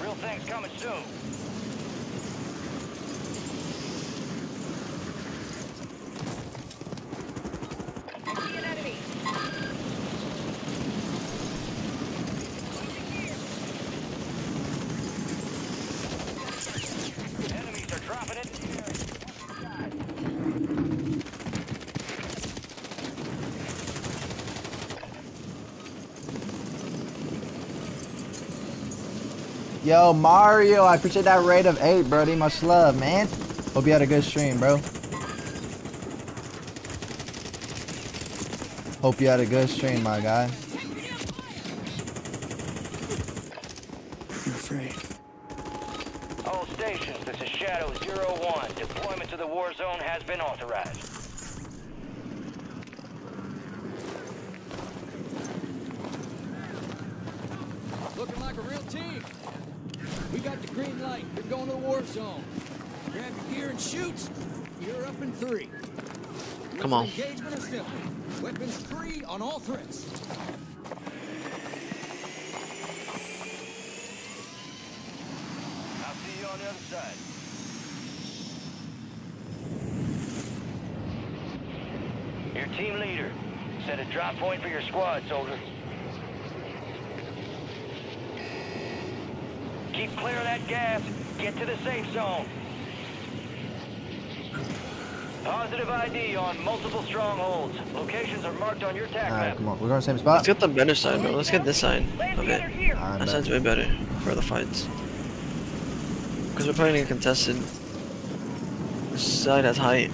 Real things coming soon. Yo, Mario, I appreciate that rate of 8, Birdie. Much love, man. Hope you had a good stream, bro. Hope you had a good stream, my guy. All stations, this is Shadow 01. Deployment to the war zone has been authorized. Looking like a real team. We got the green light. We're going to the war zone. Grab your gear and shoot. You're up in 3. Come on. Engagement is simple. Weapons free on all threats. On the other side. Your team leader set a drop point for your squad, soldier. Keep clear of that gas. Get to the safe zone. Positive ID on multiple strongholds. Locations are marked on your tag map. Alright, come on. We're going to the same spot. Let's get the better side, bro. Let's get this side of it. That sounds way better for the fights. Because we're playing a contested. This side has height.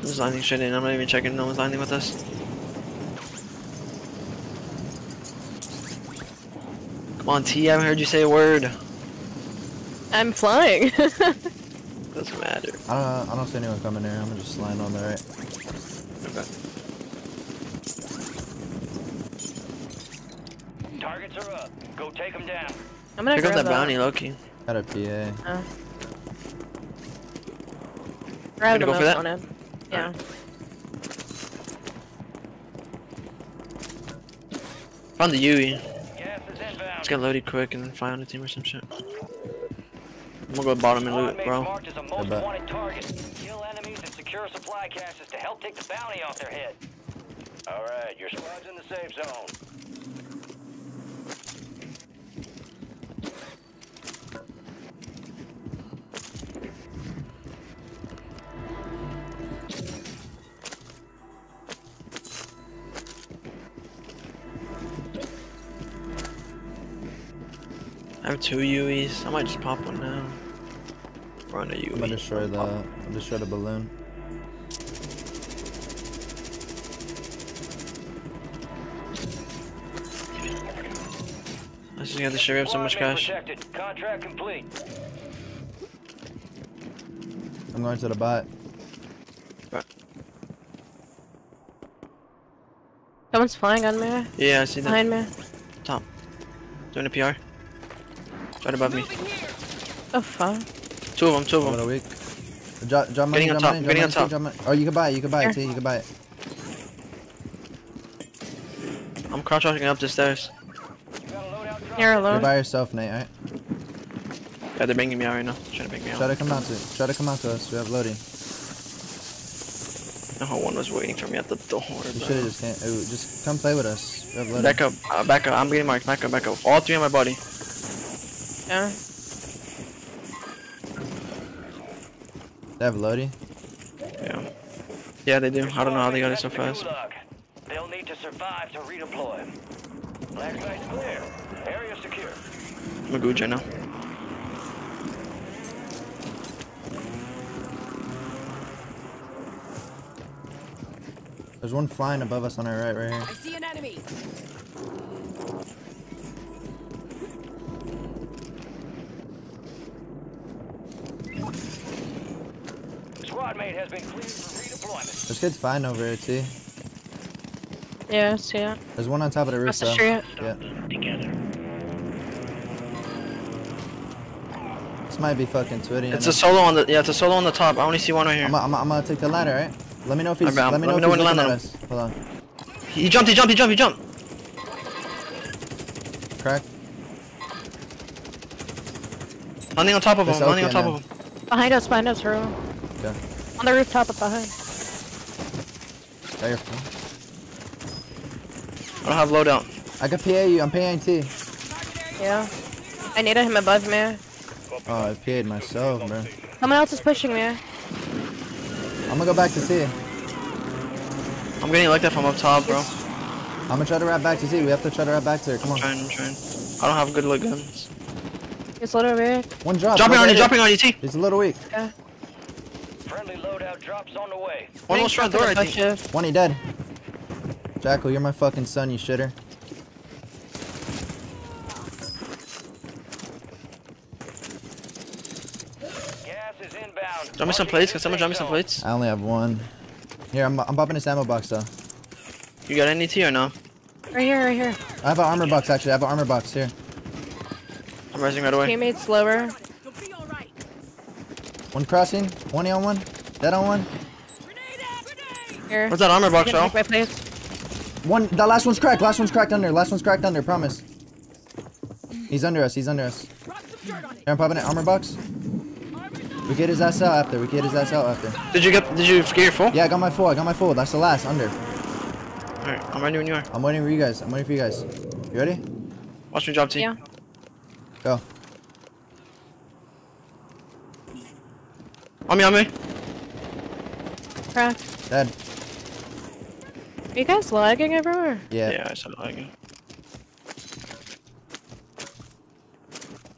This is landing straight in. I'm not even checking. No one's landing with us. Come on, T. I haven't heard you say a word. I'm flying. Doesn't matter. I don't see anyone coming here. I'm gonna just slide on the right. Okay. Targets are up. Go take him down. I'm gonna grab that bounty, Loki. Got a PA. Oh. Grab the go for that. On him. Yeah. Right. Found the Yui. Let's get loaded quick and then fly on the team or some shit. I'm gonna go bottom and loot, bro. Kill enemies and secure supply caches to help take the bounty off their head. All right, your squad's in the safe zone. I have 2 UEs. I might just pop one now. Or on a UE. I'm gonna destroy the. I'll destroy the balloon. I just got the Shure. We have so much cash. Contract complete. I'm going to the bot. Right. Someone's flying on me. Yeah, I see that. Behind me. Top. Doing a PR. Right above me. Oh fuck. 2 of them. Weak. Jump money, jump money, jump money, jump money. Oh, you can buy it, T, you can buy it. I'm crouch walking up the stairs. You're alone. You're by yourself, Nate, alright? Yeah, they're banging me out right now. Trying to bang me out. Try to come out to us. We have loading. No, one was waiting for me at the door. You should've just came. Ooh, just come play with us. We have loading. Back up. Back up. I'm getting marked. Back up. All 3 on my body. Yeah. They have loading? Yeah. Yeah, they do. I don't know how they got it so fast. They'll need to survive to redeploy. Black site's clear. Area secure. I'm a Guja now. There's one flying above us on our right, right here. I see an enemy. Has been cleared for redeployment. This kid's fine over here, T. Yeah, I see it. There's one on top of the roof, though. Yeah. This might be fucking Twitty. It's a solo on the it's a solo on the top. I only see one right here. I'm gonna take the ladder, right? Let me know if he's. Let me know when to land on us. Hold on. He jumped. He jumped. Crack. Landing on top of him. Behind us. Bro. Okay. On the rooftop up behind. I don't have loadout. I can PA you. I'm PAing T. Yeah. I needed him above me. Oh, I PA'd myself, bro. Someone else is pushing me. I'm gonna go back to T. I'm getting looked at from up top, bro. I'm gonna try to wrap back to Z. We have to try to wrap back to her. Come on. I'm trying. I don't have good look guns. It's a little weak. One drop. Dropping on you, T. It's a little weak. Yeah. Friendly loadout drops on the way. One will shred door, I think. One, he dead. Jackal, you're my fucking son, you shitter. Gas is inbound. Drop me some plates. Can someone drop me some plates? I only have one. Here, I'm popping this ammo box, though. You got any T or no? Right here, right here. I have an armor box, actually. I have an armor box here. I'm rising right away. Teammates lower. One crossing. One on one. Dead on one. Here. What's that armor box, though? One. The last one's cracked. Last one's cracked under. Last one's cracked under. Promise. He's under us. He's under us. Here, I'm popping an armor box. We get his ass out after. Did you get your full? Yeah, I got my full. That's the last under. Alright, I'm ready when you are. I'm waiting for you guys. You ready? Watch me drop T. Yeah. Go. On me. Crap. Dead. Are you guys lagging everywhere? Yeah. Yeah, I started lagging.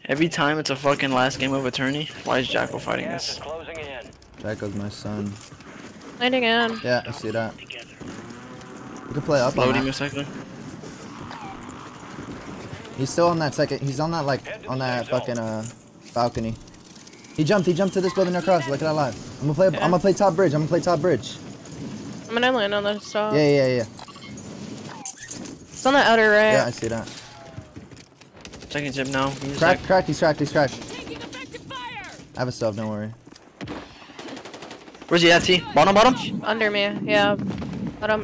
Every time it's a fucking last game of a tourney. Why is Jackal fighting this? Jackal's my son. Landing in. Yeah, I see that. We can play up on that. He's still on that second. He's on that fucking balcony. He jumped to this building across. Look at that live. I'm gonna play top bridge. I'm gonna land on that top. Yeah. It's on the outer right. Yeah, I see that. Second jump now. Cracked. He's cracked. I have a sub. Don't worry. Where's he at? T. Bottom. Under me. Yeah.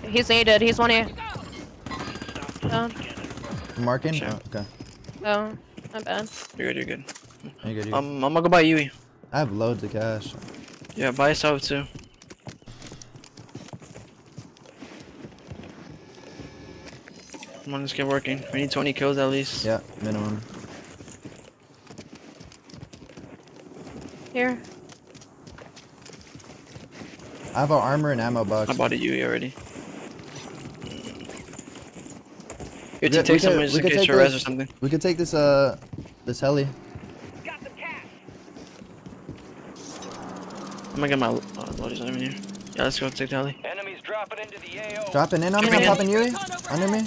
He's needed. He's one here. Down. Marking? Sure. Oh, okay. Oh, not bad. You're good. You're good. I'm gonna go buy Yui. I have loads of cash. Yeah, buy yourself too. Come on, let's get working. We need 20 kills at least. Yeah, minimum. Here. I have an armor and ammo box. I bought a Yui already. We could take some just in case Shure res or something. We could take this this heli. Got the cash. I'm gonna get my loadies on here. Yeah, let's go take the heli. Enemies dropping into the AO. Dropping in on me, I'm popping Yui. Under me.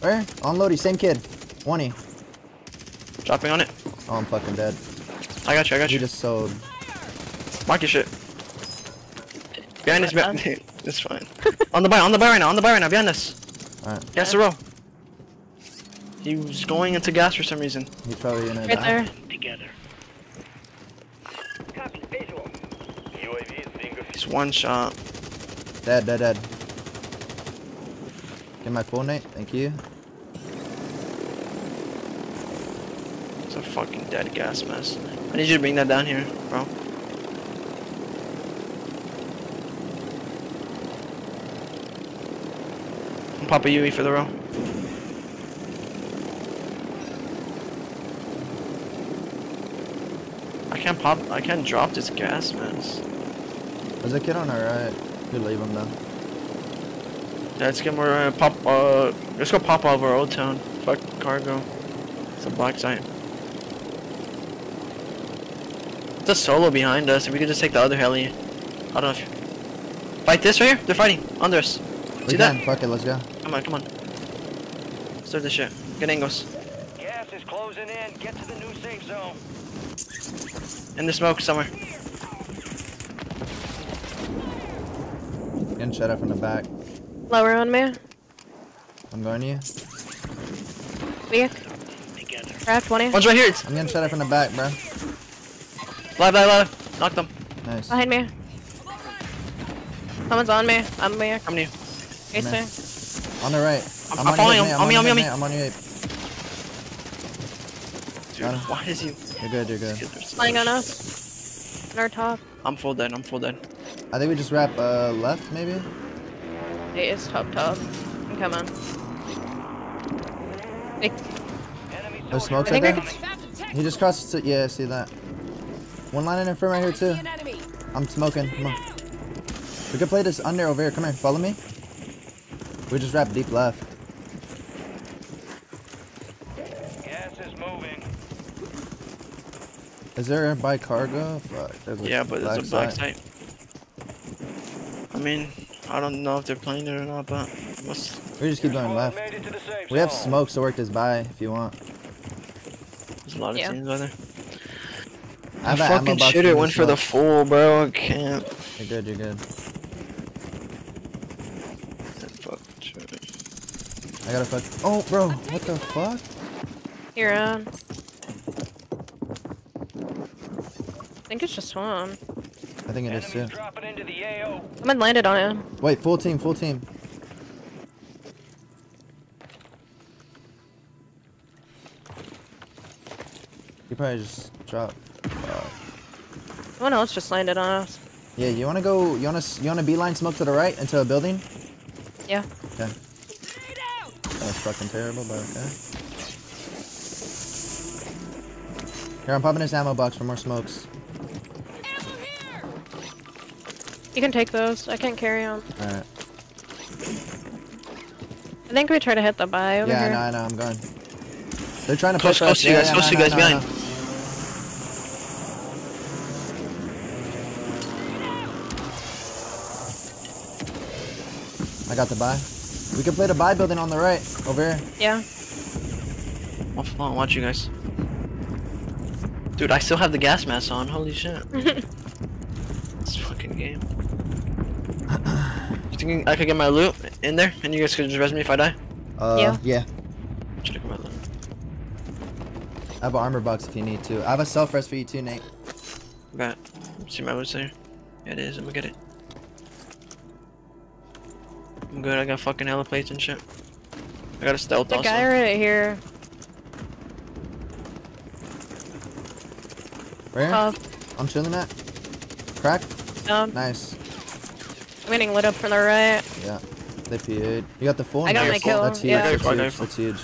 Where? On loadie, same kid. 20. Dropping on it. Oh, I'm fucking dead. I got you. You just sold. Mark your shit. Behind us, it's fine. on the buy right now, behind us. Alright. Yes, the row. He was going into gas for some reason. He's probably gonna die. Together. Copy visual. He's one shot. Dead. Get my full nade, thank you. It's a fucking dead gas mess. I need you to bring that down here, bro. I'm popping Yui for the row. I can't drop this gas mask. There's a kid on our right. You leave him though. Yeah, let's get more let's go pop over Old Town. Fuck cargo. It's a black site. It's a solo behind us. If we could just take the other heli. I don't know if fight this right here? They're fighting under us. See that? Fuck it, let's go. Come on. Let's do this shit. Good angles. Gas is closing in, get to the new safe zone. In the smoke somewhere. Getting shut up from the back. Lower on me. I'm going to you. Weak. Cracked, 20. One's right here. I'm getting shut up from the back, bro. Live. Knock them. Nice. Behind me. Someone's on me. I'm weak. I'm new. On the right. I'm following him. On me. I'm on you. Dude, why is he? You're good. Flying on us. On our top. I'm full dead. I think we just wrap left, maybe? It is top. Come on. Hey. There's smoke right there? He just crossed it. Yeah, I see that. One line in front right here, too. I'm smoking. Come on. We could play this under over here. Come here. Follow me. We just wrap deep left. Is there a by cargo? Fuck, yeah, but it's a black site. I mean, I don't know if they're playing it or not, but what's... We just keep going left. We have smokes to work this by if you want. There's a lot of teams out there. I fucking shooter went for the full, bro. I can't. You're good, you're good. I gotta fuck. Oh, bro, what the fuck? You're on. I think it's just one. I think it is too. Someone landed on him. Wait, full team, full team. You probably just dropped. Someone else just landed on us. Yeah, you wanna go? You wanna beeline smoke to the right into a building? Yeah. Okay. That's fucking terrible, but okay. Here, I'm popping this ammo box for more smokes. You can take those. I can't carry them. Alright. I think we try to hit the buy over here. Yeah, I know, I'm going. They're trying to push us. Close to you guys, close to you guys behind. I got the buy. We can play the buy building on the right, over here. Yeah. I'll watch you guys. Dude, I still have the gas mask on, holy shit. This fucking game. You think I could get my loot in there, and you guys could just res me if I die? Yeah. I have an armor box if you need to. I have a self res for you too, Nate. Okay. See my loot's there? Yeah, it is, I'm gonna get it. I'm good, I got fucking hella plates and shit. I got a stealth also. There's a guy right here. Where? I'm shooting that. Crack? Nice. I'm getting lit up from the right. Yeah. They PA'd. You got the full? I got my kill. That's huge. Yeah. That's huge.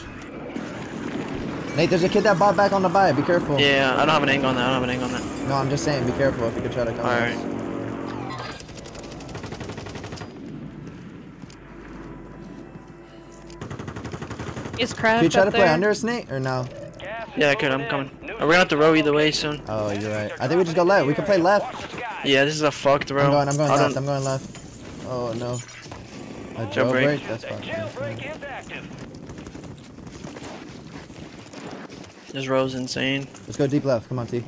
Nate, there's a kid that bought back on the buy. Be careful. Yeah, I don't have an angle on that. No, I'm just saying, be careful if you could try to come. Alright. He's cracked. Can you try to play under a snake or no? Yeah, I could. I'm coming. We're gonna have to row either way soon. Oh, you're right. I think we just go left. We can play left. Yeah, this is a fucked row. I'm going left. Oh no. A jailbreak? That's fucked. This row's insane. Let's go deep left. Come on, T.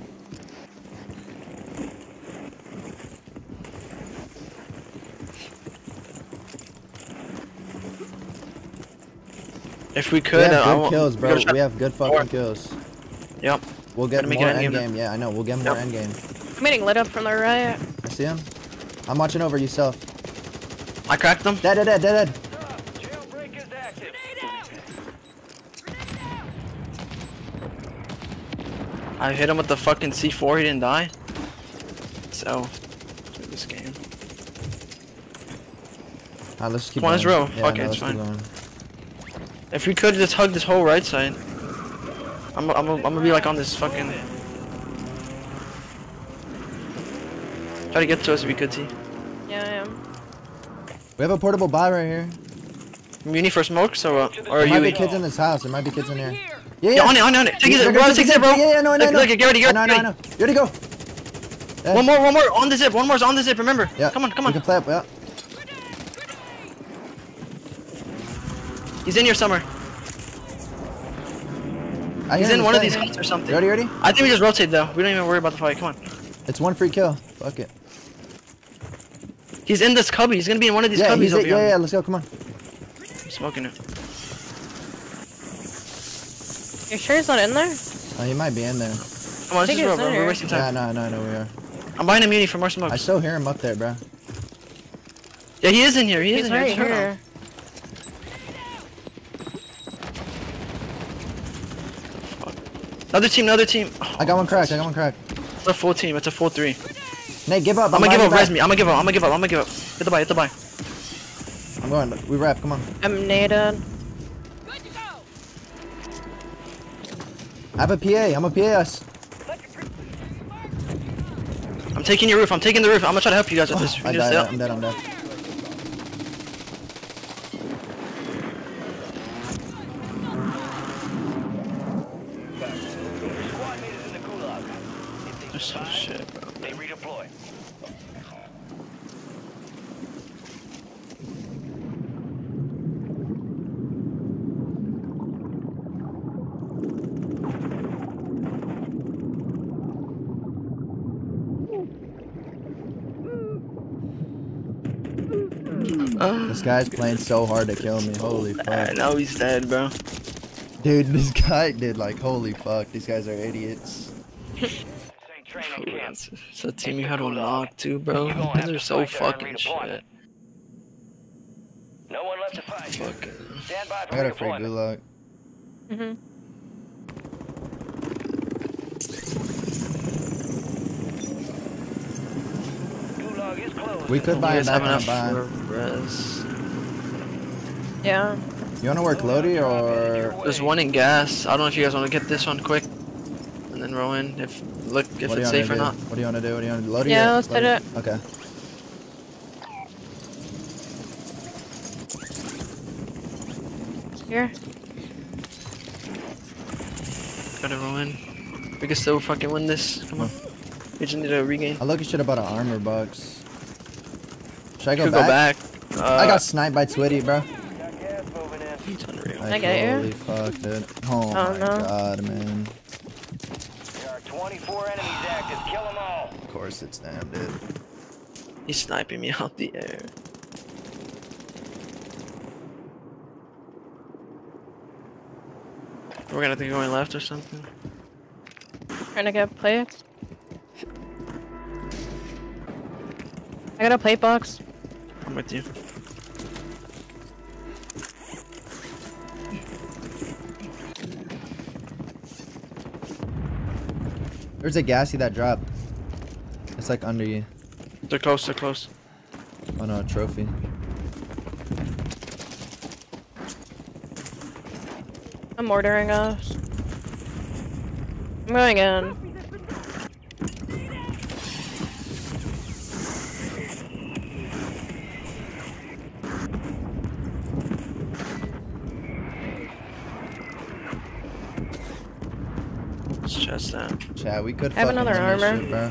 If we could, we have good kills, bro. We have good fucking kills. Yep. We'll get more endgame. Yeah, I know. We'll get more endgame. I'm getting lit up from the right. I see him. I'm watching over yourself. I cracked them. Dead. Jailbreak is active. I hit him with the fucking C4. He didn't die. So, this game. Alright, let's keep going. Come on, let's row. Okay, it's fine. If we could just hug this whole right side. I'm gonna be like on this fucking... Try to get to us if we could, T. Yeah, I am. We have a portable buy right here. You need for smokes or what? There might be kids in this house, there might be kids in here. Yeah, on it. Take it, bro, take it, bro. Yeah, no. Look, get ready. You ready to go? Yeah. One more, on the zip, remember. Yeah. Come on. You can play up, yeah. He's in here somewhere. He's in one of these huts or something. You ready? I think we just rotate though. We don't even worry about the fight. Come on. It's one free kill. Fuck it. He's in this cubby. He's gonna be in one of these cubbies over here. Yeah, let's go. Come on. I'm smoking it. You sure he's not in there? Oh, he might be in there. Come on, let's just roll, bro. We're wasting time. No, we are. I'm buying a muni for more smokes. I still hear him up there, bro. Yeah, he is in here. He's right here. Another team. Oh, I got one crack. It's a full team. It's a full 3. Nate, give up. I'm gonna give up. Res me. I'm gonna give up. Hit the buy. I'm going. We wrap. Come on. I'm nated. Good to go. I have a PA. I'm a PAS. I'm taking your roof. I'm taking the roof. I'm gonna try to help you guys with this. I'm dead. So shit, bro. They redeploy. This guy's playing so hard to kill me. Holy fuck. I know he's dead, bro. Dude, this guy did like, holy fuck. These guys are idiots. It's a team you had to knock too, bro. These are so fucking shit. No one left to fight. Fucking. I got a free gulag. Mhm. We could buy that one. Yeah. You wanna work Lodi or? There's one in gas. I don't know if you guys wanna get this one quick, and then roll in. If look if it's safe or not. What do you wanna do? What do you wanna Lodi? Yeah, let's do it. Okay. Here. Gotta roll in. We can still fucking win this. Come on. We just need a regain. I look at shit about an armor box. Should I go back? I got sniped by Twitty, bro. It's unreal. Like, I get it. Holy fuck, dude. Oh my god, man. There are 24 enemies active. Kill them all. Of course it's them, dude. He's sniping me out the air. We're gonna have to be going left or something. Trying to get plates. I got a plate box. I'm with you. There's a gassy that dropped. It's like under you. They're close, they're close. Oh no, a trophy. I'm ordering us. I'm going in. Yeah, we could have another armor. Shit, bro.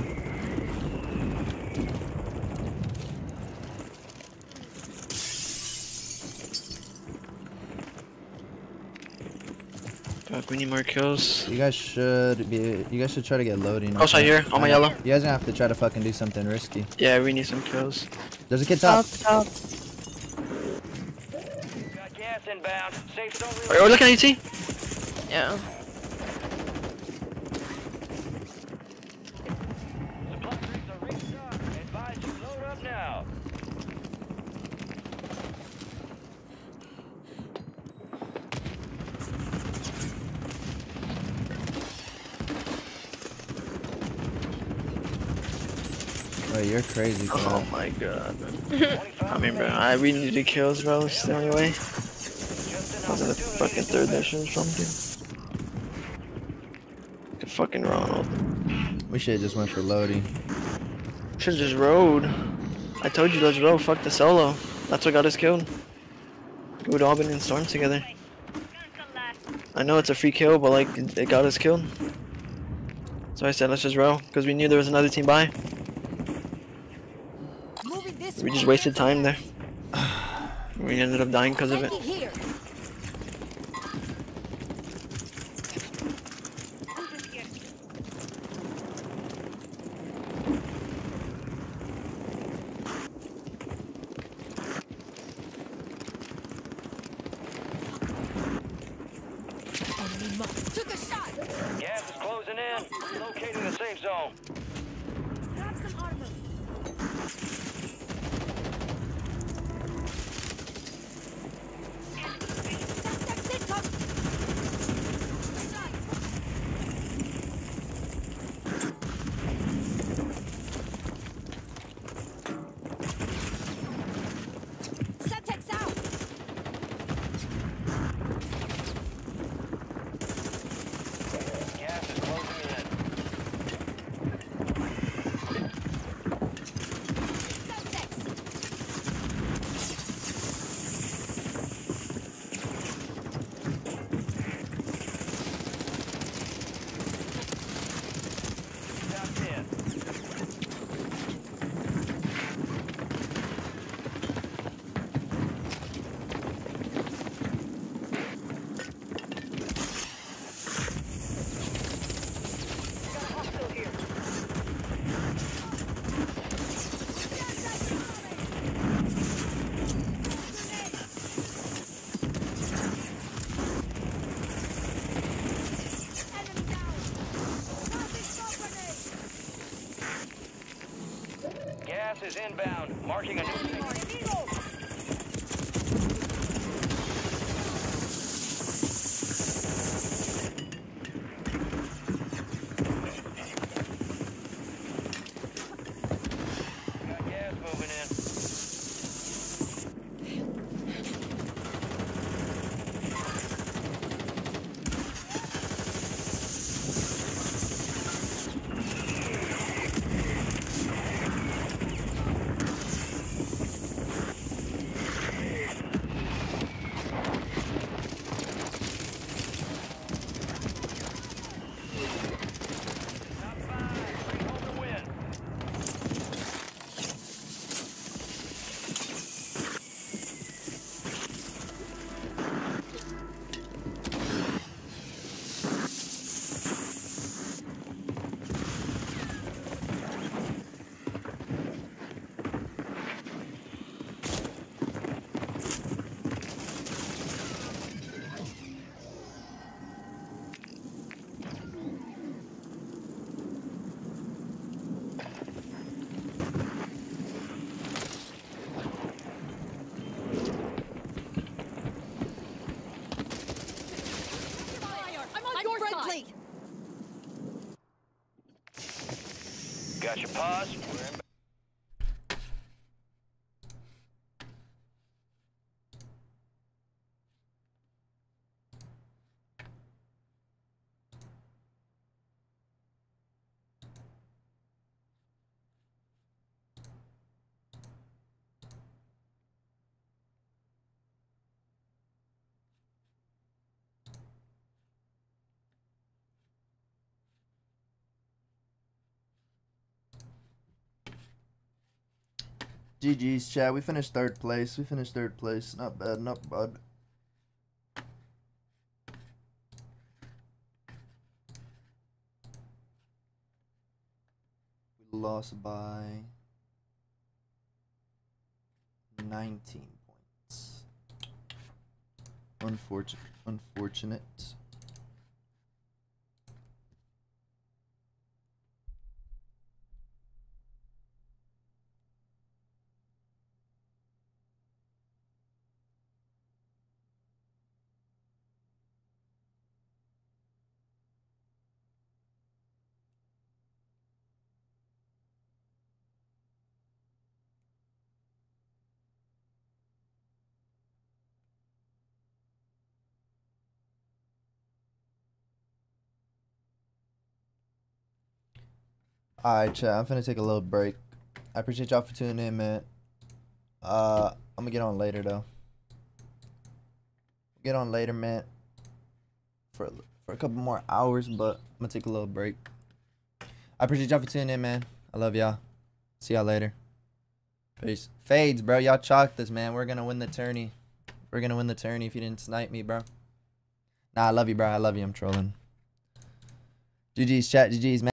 Fuck, we need more kills. You guys should be. You guys should try to get loading. Oh, sorry, here on my yellow. You guys gonna have to try to fucking do something risky. Yeah, we need some kills. There's a kid top. Top. Got gas inbound. Safe zone. Are we looking at ET? Yeah. You're crazy, bro. Oh my god. I mean, bro, we need the kills, bro. It's the only way. Those are the fucking third edition something. The fucking Ronald. We should've just went for Lodi. Should've just rode. I told you, let's roll. Fuck the solo. That's what got us killed. We would've all been in storms together. I know it's a free kill, but like, it got us killed. So I said, let's just roll, because we knew there was another team by. We just wasted time there. We ended up dying because of it. Took a shot. Gas is closing in. Locating the safe zone. Is inbound, marking a new got gas moving your pause. GG's chat, we finished third place, not bad, not bad. We lost by 19 points. Unfortunate. Alright chat, I'm finna take a little break. I appreciate y'all for tuning in, man. I'm gonna get on later though. Get on later, man. For a couple more hours, but I'm gonna take a little break. I appreciate y'all for tuning in, man. I love y'all. See y'all later. Peace. Fades, bro. Y'all chalked this, man. We're gonna win the tourney. We're gonna win the tourney if you didn't snipe me, bro. Nah, I love you, bro. I love you. I'm trolling. GG's chat, GG's, man.